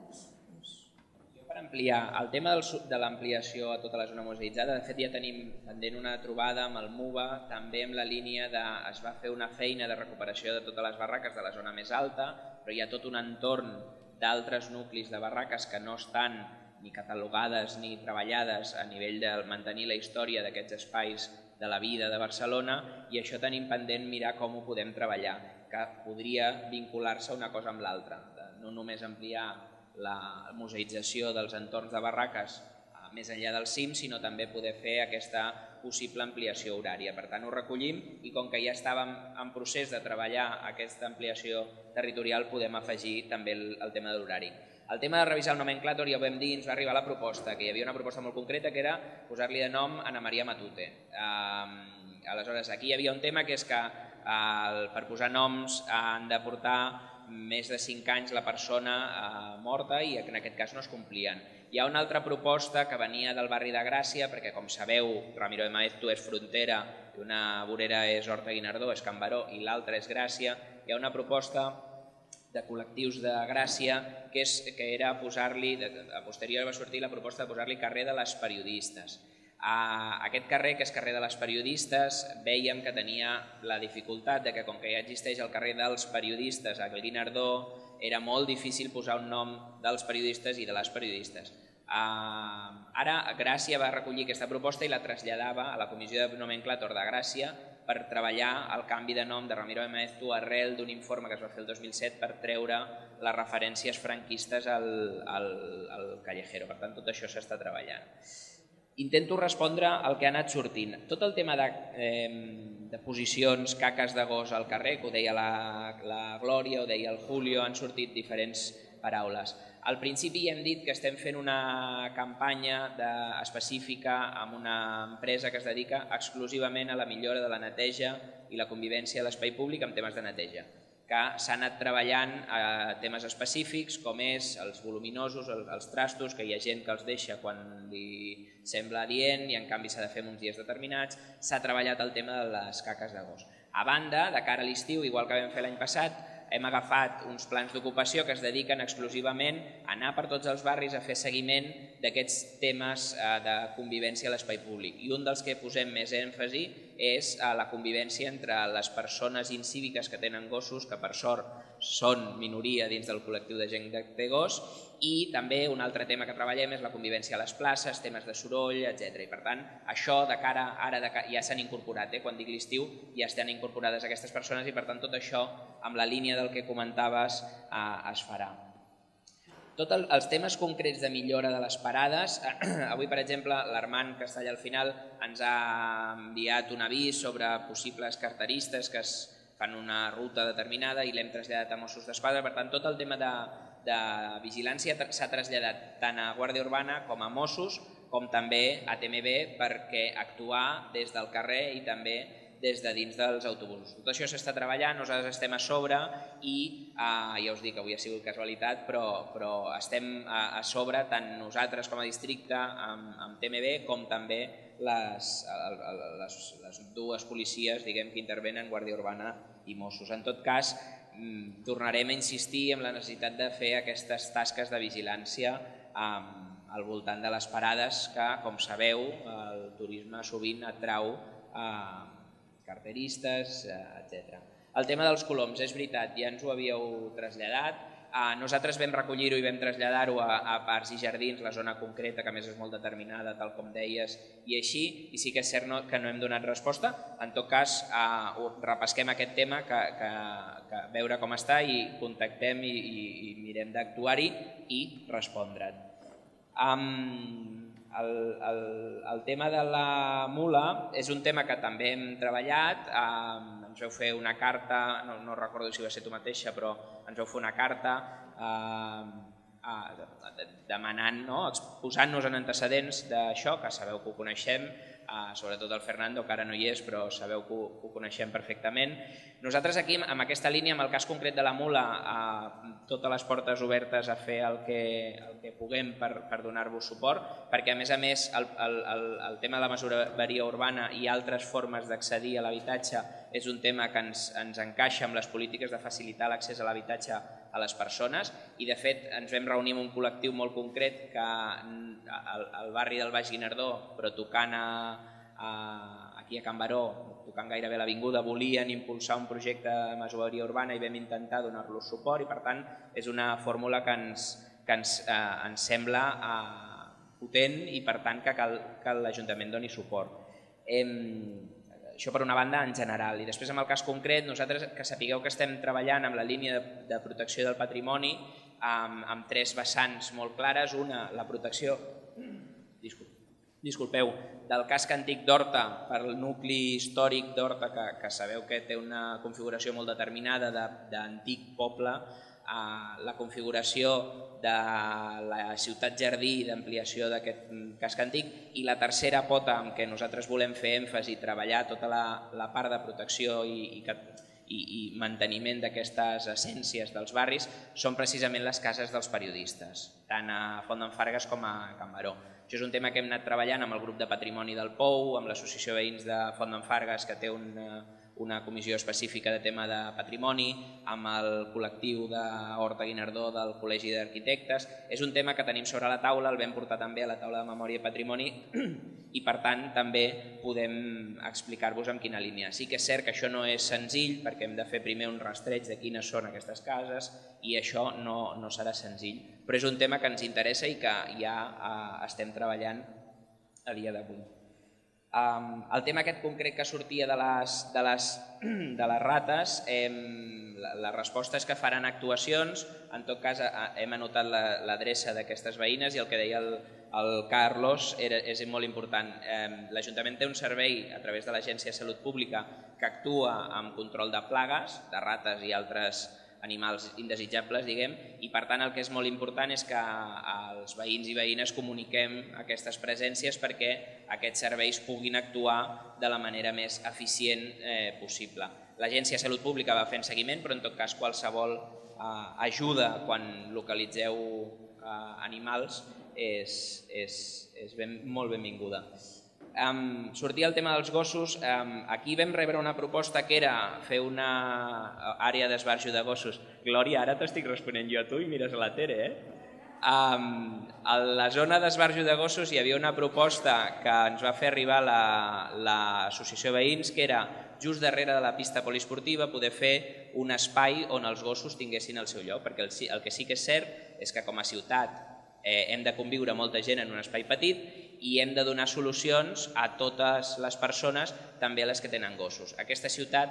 Jo per ampliar el tema del, de l'ampliació a tota la zona museïtzada, de fet ja tenim pendent una trobada amb el MUVA, també amb la línia de... Es va fer una feina de recuperació de totes les barraques de la zona més alta, però hi ha tot un entorn d'altres nuclis de barraques que no estan ni catalogades ni treballades a nivell de mantenir la història d'aquests espais de la vida de Barcelona, i això tenim pendent mirar com ho podem treballar, que podria vincular-se una cosa amb l'altra. No només ampliar la museïtzació dels entorns de barraques més enllà del cim, sinó també poder fer aquesta possible ampliació horària. Per tant, ho recollim i com que ja estàvem en procés de treballar aquesta ampliació territorial, podem afegir també el tema de l'horari. El tema de revisar el nomenclàtor, ja ho vam dir, ens va arribar la proposta, que hi havia una proposta molt concreta que era posar-li de nom Ana Maria Matute. Aleshores, aquí hi havia un tema que és que per posar noms han de portar més de cinc anys la persona morta i en aquest cas no es complien. Hi ha una altra proposta que venia del barri de Gràcia, perquè com sabeu Ramiro de Maeztu és frontera, una vorera és Horta Guinardó, és Can Baró, i l'altra és Gràcia. Hi ha una proposta de col·lectius de Gràcia, que era posar-li, a posteriori va sortir la proposta de posar-li carrer de les periodistes. Aquest carrer, que és carrer de les periodistes, vèiem que tenia la dificultat que com que ja existeix el carrer dels periodistes a Guinardó, era molt difícil posar un nom dels periodistes i de les periodistes. Ara Gràcia va recollir aquesta proposta i la traslladava a la Comissió de Nomenclàtor de Gràcia per treballar el canvi de nom de Ramiro de Maeztu arrel d'un informe que es va fer el dos mil set per treure les referències franquistes al Callejero. Per tant, tot això s'està treballant. Intento respondre al que ha anat sortint. Tot el tema de posicions, caques de gos al carrer, que ho deia la Glòria, ho deia el Julio, han sortit diferents paraules. Al principi hem dit que estem fent una campanya específica amb una empresa que es dedica exclusivament a la millora de la neteja i la convivència a l'espai públic amb temes de neteja, que s'ha anat treballant a temes específics com és els voluminosos, els trastos, que hi ha gent que els deixa quan li sembla adient i en canvi s'ha de fer en uns dies determinats. S'ha treballat el tema de les caques de gos. A banda, de cara a l'estiu, igual que vam fer l'any passat, hem agafat uns plans d'ocupació que es dediquen exclusivament a anar per tots els barris a fer seguiment d'aquests temes de convivència a l'espai públic. I un dels que posem més èmfasi és la convivència entre les persones incíviques que tenen gossos, que per sort són minoria dins del col·lectiu de gent que té gos, i també un altre tema que treballem és la convivència a les places, temes de soroll, etcètera. I per tant, això de cara ara ja s'han incorporat, quan dic l'estiu ja estan incorporades aquestes persones i per tant tot això amb la línia del que comentaves es farà. Tots els temes concrets de millora de les parades, avui per exemple l'Armand Castalla al final ens ha enviat un avís sobre possibles carteristes que es fan una ruta determinada i l'hem traslladat a Mossos d'Esquadra, per tant tot el tema de de vigilància s'ha traslladat tant a Guàrdia Urbana com a Mossos com també a T M B perquè actuar des del carrer i també des de dins dels autobusos. Tot això s'està treballant, nosaltres estem a sobre i ja us dic que avui ha sigut casualitat, però estem a sobre tant nosaltres com a districte amb T M B com també les dues policies que intervenen, Guàrdia Urbana i Mossos. En tot cas, tornarem a insistir en la necessitat de fer aquestes tasques de vigilància al voltant de les parades que, com sabeu, el turisme sovint atrau carteristes, etcètera. El tema dels coloms, és veritat, ja ens ho havíeu traslladat. Nosaltres vam recollir-ho i vam traslladar-ho a parcs i jardins, la zona concreta, que a més és molt determinada, tal com deies, i així, i sí que és cert que no hem donat resposta. En tot cas, repesquem aquest tema, veure com està i contactem i mirem d'actuar-hi i respondre't. El tema de la mula és un tema que també hem treballat. Ens vau fer una carta, no recordo si va ser tu mateixa, però ens vau fer una carta demanant, posant-nos en antecedents d'això, que sabeu que ho coneixem, sobretot el Fernando, que ara no hi és, però sabeu que ho coneixem perfectament. Nosaltres aquí, amb aquesta línia, amb el cas concret de la mula, totes les portes obertes a fer el que puguem per donar-vos suport, perquè a més a més el tema de la masoveria urbana i altres formes d'accedir a l'habitatge és un tema que ens encaixa amb les polítiques de facilitar l'accés a l'habitatge a les persones, i de fet ens vam reunir amb un col·lectiu molt concret que al barri del Baix Guinardó, però tocant aquí a Can Baró, tocant gairebé l'avinguda, volien impulsar un projecte de masoveria urbana i vam intentar donar-los suport, i per tant és una fórmula que ens sembla potent i per tant que l'Ajuntament doni suport. Això per una banda en general, i després en el cas concret nosaltres, que sapigueu que estem treballant amb la línia de protecció del patrimoni amb tres vessants molt clares. Una, la protecció disculpeu, del casc antic d'Horta pel nucli històric d'Horta, que sabeu que té una configuració molt determinada d'antic poble, la configuració de la ciutat jardí d'ampliació d'aquest casc antic, i la tercera pota amb què nosaltres volem fer èmfasi, treballar tota la part de protecció i manteniment d'aquestes essències dels barris, són precisament les cases dels periodistes, tant a Font d'en Fargues com a Can Baró. Això és un tema que hem anat treballant amb el grup de patrimoni del Pou, amb l'associació de veïns de Font d'en Fargues, que té un una comissió específica de tema de patrimoni, amb el col·lectiu d'Horta Guinardó del Col·legi d'Arquitectes. És un tema que tenim sobre la taula, el vam portar també a la taula de memòria i patrimoni, i per tant també podem explicar-vos en quina línia. Sí que és cert que això no és senzill, perquè hem de fer primer un rastreig de quines són aquestes cases, i això no serà senzill, però és un tema que ens interessa i que ja estem treballant a dia d'avui. El tema aquest concret que sortia de les rates, la resposta és que faran actuacions. En tot cas, hem anotat l'adreça d'aquestes veïnes, i el que deia el Carlos és molt important. L'Ajuntament té un servei a través de l'Agència de Salut Pública que actua amb control de plagues, de rates i altres animals indesitjables, diguem, i per tant el que és molt important és que els veïns i veïnes comuniquem aquestes presències perquè aquests serveis puguin actuar de la manera més eficient possible. L'Agència de Salut Pública va fent seguiment, però en tot cas qualsevol ajuda quan localitzeu animals és molt benvinguda. Sortia el tema dels gossos. Aquí vam rebre una proposta que era fer una àrea d'esbarjo de gossos. Glòria, ara t'estic responent jo a tu i mires a la Tere. A la zona d'esbarjo de gossos hi havia una proposta que ens va fer arribar l'associació de veïns, que era just darrere de la pista poliesportiva poder fer un espai on els gossos tinguessin el seu lloc, perquè el que sí que és cert és que com a ciutat hem de conviure molta gent en un espai petit i hem de donar solucions a totes les persones, també a les que tenen gossos. Aquesta ciutat,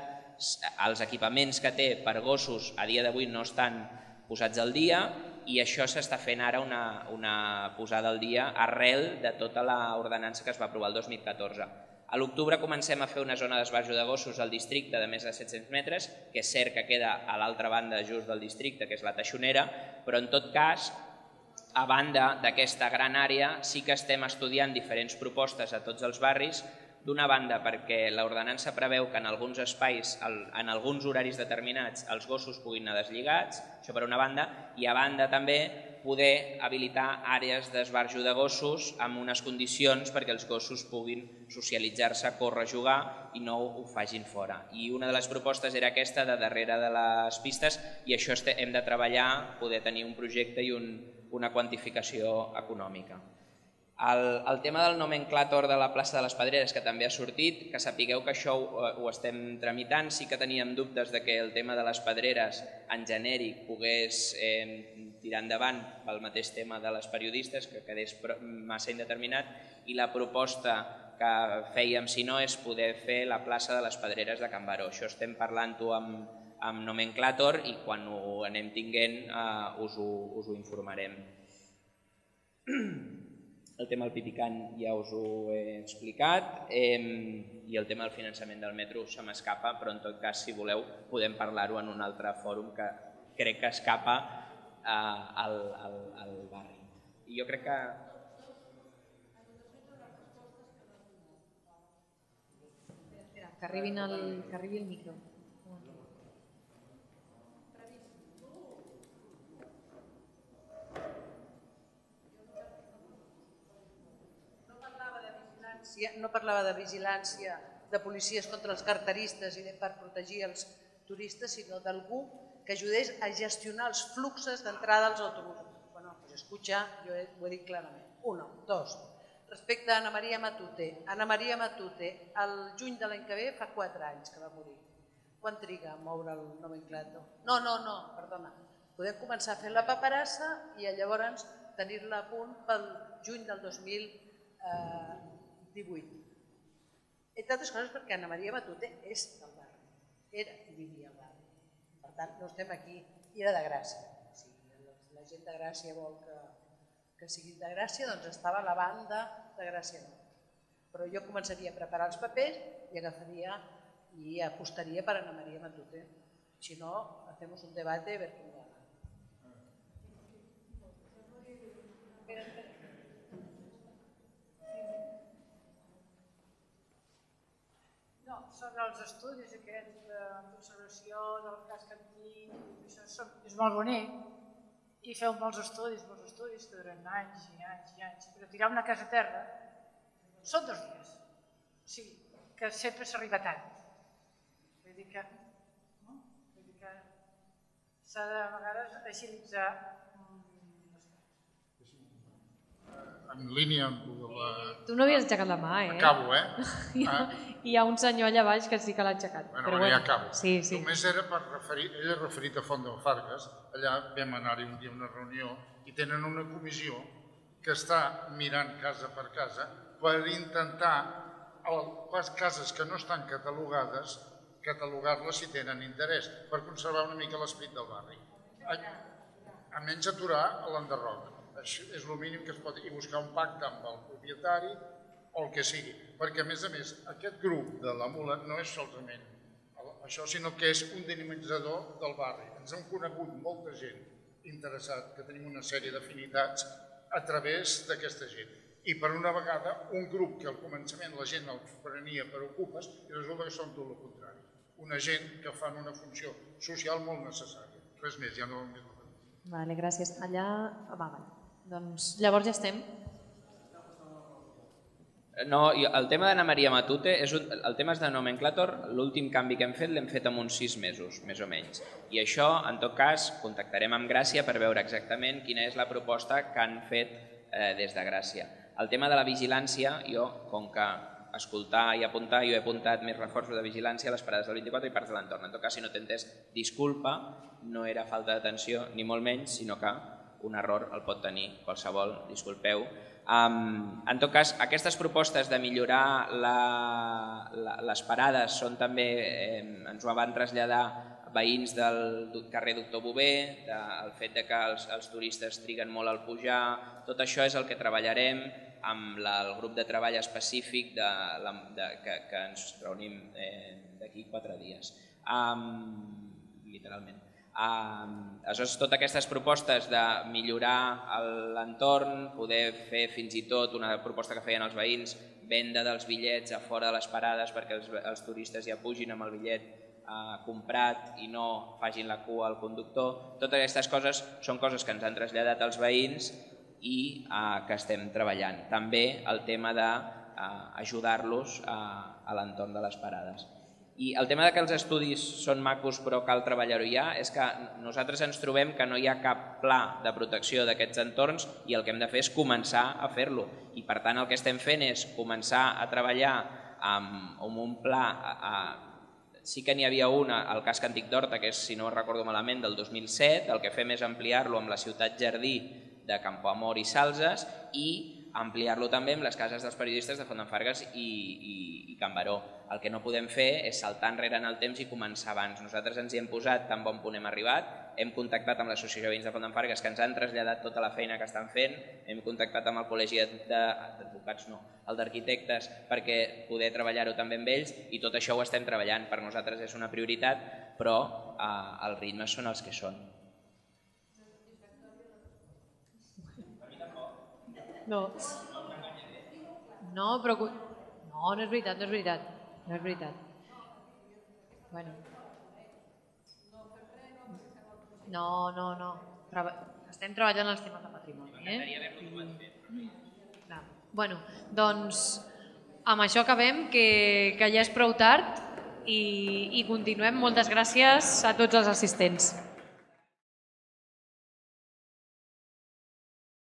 els equipaments que té per gossos a dia d'avui no estan posats al dia, i això s'està fent ara una posada al dia arrel de tota l'ordenança que es va aprovar el dos mil catorze. A l'octubre comencem a fer una zona d'esbarjo de gossos al districte de més de set-cents metres, que és cert que queda a l'altra banda just del districte, que és la Teixonera, però en tot cas, a banda d'aquesta gran àrea, sí que estem estudiant diferents propostes a tots els barris. D'una banda, perquè l'ordenança preveu que en alguns espais, en alguns horaris determinats, els gossos puguin anar deslligats, això per una banda, i a banda també poder habilitar àrees d'esbarjo de gossos amb unes condicions perquè els gossos puguin socialitzar-se, córrer, jugar i no ho facin fora. I una de les propostes era aquesta de darrere de les pistes, i això hem de treballar, poder tenir un projecte i un una quantificació econòmica. El tema del nomenclàtor de la plaça de les Pedreres, que també ha sortit, que sapigueu que això ho estem tramitant. Sí que teníem dubtes que el tema de les Pedreres en genèric pogués tirar endavant pel mateix tema de les periodistes, que quedés massa indeterminat, i la proposta que fèiem, si no, és poder fer la plaça de les Pedreres de Can Baró. Això estem parlant-ho amb amb nomenclàtor, i quan ho anem tinguent us ho informarem. El tema del Pipicant ja us ho he explicat, i el tema del finançament del metro se m'escapa, però en tot cas, si voleu, podem parlar-ho en un altre fòrum que crec que escapa eh, al, al, al barri. I jo crec que... Espera, que arribin al, que arribi el micro. No parlava de vigilància de policies contra els carteristes i de per protegir els turistes, sinó d'algú que ajudés a gestionar els fluxos d'entrada als autobusos. Bueno, pues escucha, jo ho he dit clarament. Uno, dos. Respecte a Ana María Matute. Ana María Matute, el juny de l'any que ve, fa quatre anys que va morir. Quan triga a moure el nomenclato? No, no, no, perdona. Podem començar a fer la paperassa i llavors tenir-la a punt pel juny del dos mil divuit. Entre altres coses perquè Ana María Matute és del barri, era i vivia al barri. Per tant, no estem aquí, era de Gràcia. Si la gent de Gràcia vol que, que sigui de Gràcia, doncs estava a la banda de Gràcia. Però jo començaria a preparar els papers i agafaria i apostaria per Ana María Matute. Si no, fem un debat a veure com va. Espera, espera. Sobre els estudis aquests de conservació del cas Cantí, això és molt bonic i feu molts estudis, molts estudis que duren anys i anys i anys, però tirar una casa a terra són dos dies, o sigui, que sempre s'arriba tard. Vull dir que s'ha de, a vegades, agilitzar les coses. En línia amb el de la... Tu no havies aixecat la mà, eh? Acabo, eh? Hi ha un senyor allà baix que sí que l'ha aixecat. Bueno, ja acabo. Només era per referir, ell ha referit a Font del Fargues, allà vam anar-hi un dia a una reunió i tenen una comissió que està mirant casa per casa per intentar les cases que no estan catalogades, catalogar-les si tenen interès, per conservar una mica l'esperit del barri. Almenys aturar l'enderroc. Això és el mínim que es pot... I buscar un pacte amb el propietari o el que sigui, perquè a més a més aquest grup de la Mula no és solament això, sinó que és un dinamitzador del barri. Ens hem conegut molta gent interessat, que tenim una sèrie d'afinitats a través d'aquesta gent. I per una vegada un grup que al començament la gent el prenia per ocupes i resulta que són tot el contrari. Una gent que fan una funció social molt necessària. Res més, ja no vam dir res. Vale, gràcies. Allà... Va, va. Doncs llavors ja estem. No, el tema d'Ana María Matute, el tema és de nomenclàtor, l'últim canvi que hem fet l'hem fet en uns sis mesos, més o menys. I això, en tot cas, contactarem amb Gràcia per veure exactament quina és la proposta que han fet des de Gràcia. El tema de la vigilància, jo, com que escoltar i apuntar, jo he apuntat més reforços de vigilància a les parades del vint-i-quatre i parts de l'entorn. En tot cas, si no t'he entès, disculpa, no era falta d'atenció, ni molt menys, sinó que un error el pot tenir qualsevol, disculpeu. En tot cas, aquestes propostes de millorar les parades són també, ens ho van traslladar veïns del carrer Doctor Bové, el fet que els turistes triguen molt al pujar, tot això és el que treballarem amb el grup de treball específic que ens reunim d'aquí quatre dies, literalment. Aleshores, totes aquestes propostes de millorar l'entorn, poder fer fins i tot una proposta que feien els veïns, venda dels bitllets a fora de les parades perquè els turistes ja pugin amb el bitllet comprat i no facin la cua al conductor. Totes aquestes coses són coses que ens han traslladat els veïns i que estem treballant. També el tema d'ajudar-los a l'entorn de les parades. I el tema que els estudis són macos però cal treballar-ho ja és que nosaltres ens trobem que no hi ha cap pla de protecció d'aquests entorns i el que hem de fer és començar a fer-lo. I per tant el que estem fent és començar a treballar amb un pla, sí que n'hi havia un al casc antic d'Horta, que és, si no recordo malament, del dos mil set, el que fem és ampliar-lo amb la ciutat jardí de Campoamor i Salses i ampliar-lo també amb les cases dels periodistes de Font d'en Fargues i Can Baró. El que no podem fer és saltar enrere en el temps i començar abans. Nosaltres ens hi hem posat tan bon punt hem arribat, hem contactat amb l'Associació de Veïns de Font d'en Fargues que ens han traslladat tota la feina que estan fent, hem contactat amb el Col·legi d'Advocats, no, el d'Arquitectes, perquè poder treballar-ho també amb ells i tot això ho estem treballant. Per nosaltres és una prioritat, però els ritmes són els que són. No. No, però... No, no és veritat, no és veritat. No és veritat. Bueno. No, no, no. Treba... Estem treballant els temes de patrimoni, eh? M'agradaria haver-ho començat. Clar. Bueno, doncs amb això acabem, que, que ja és prou tard i, i continuem. Moltes gràcies a tots els assistents.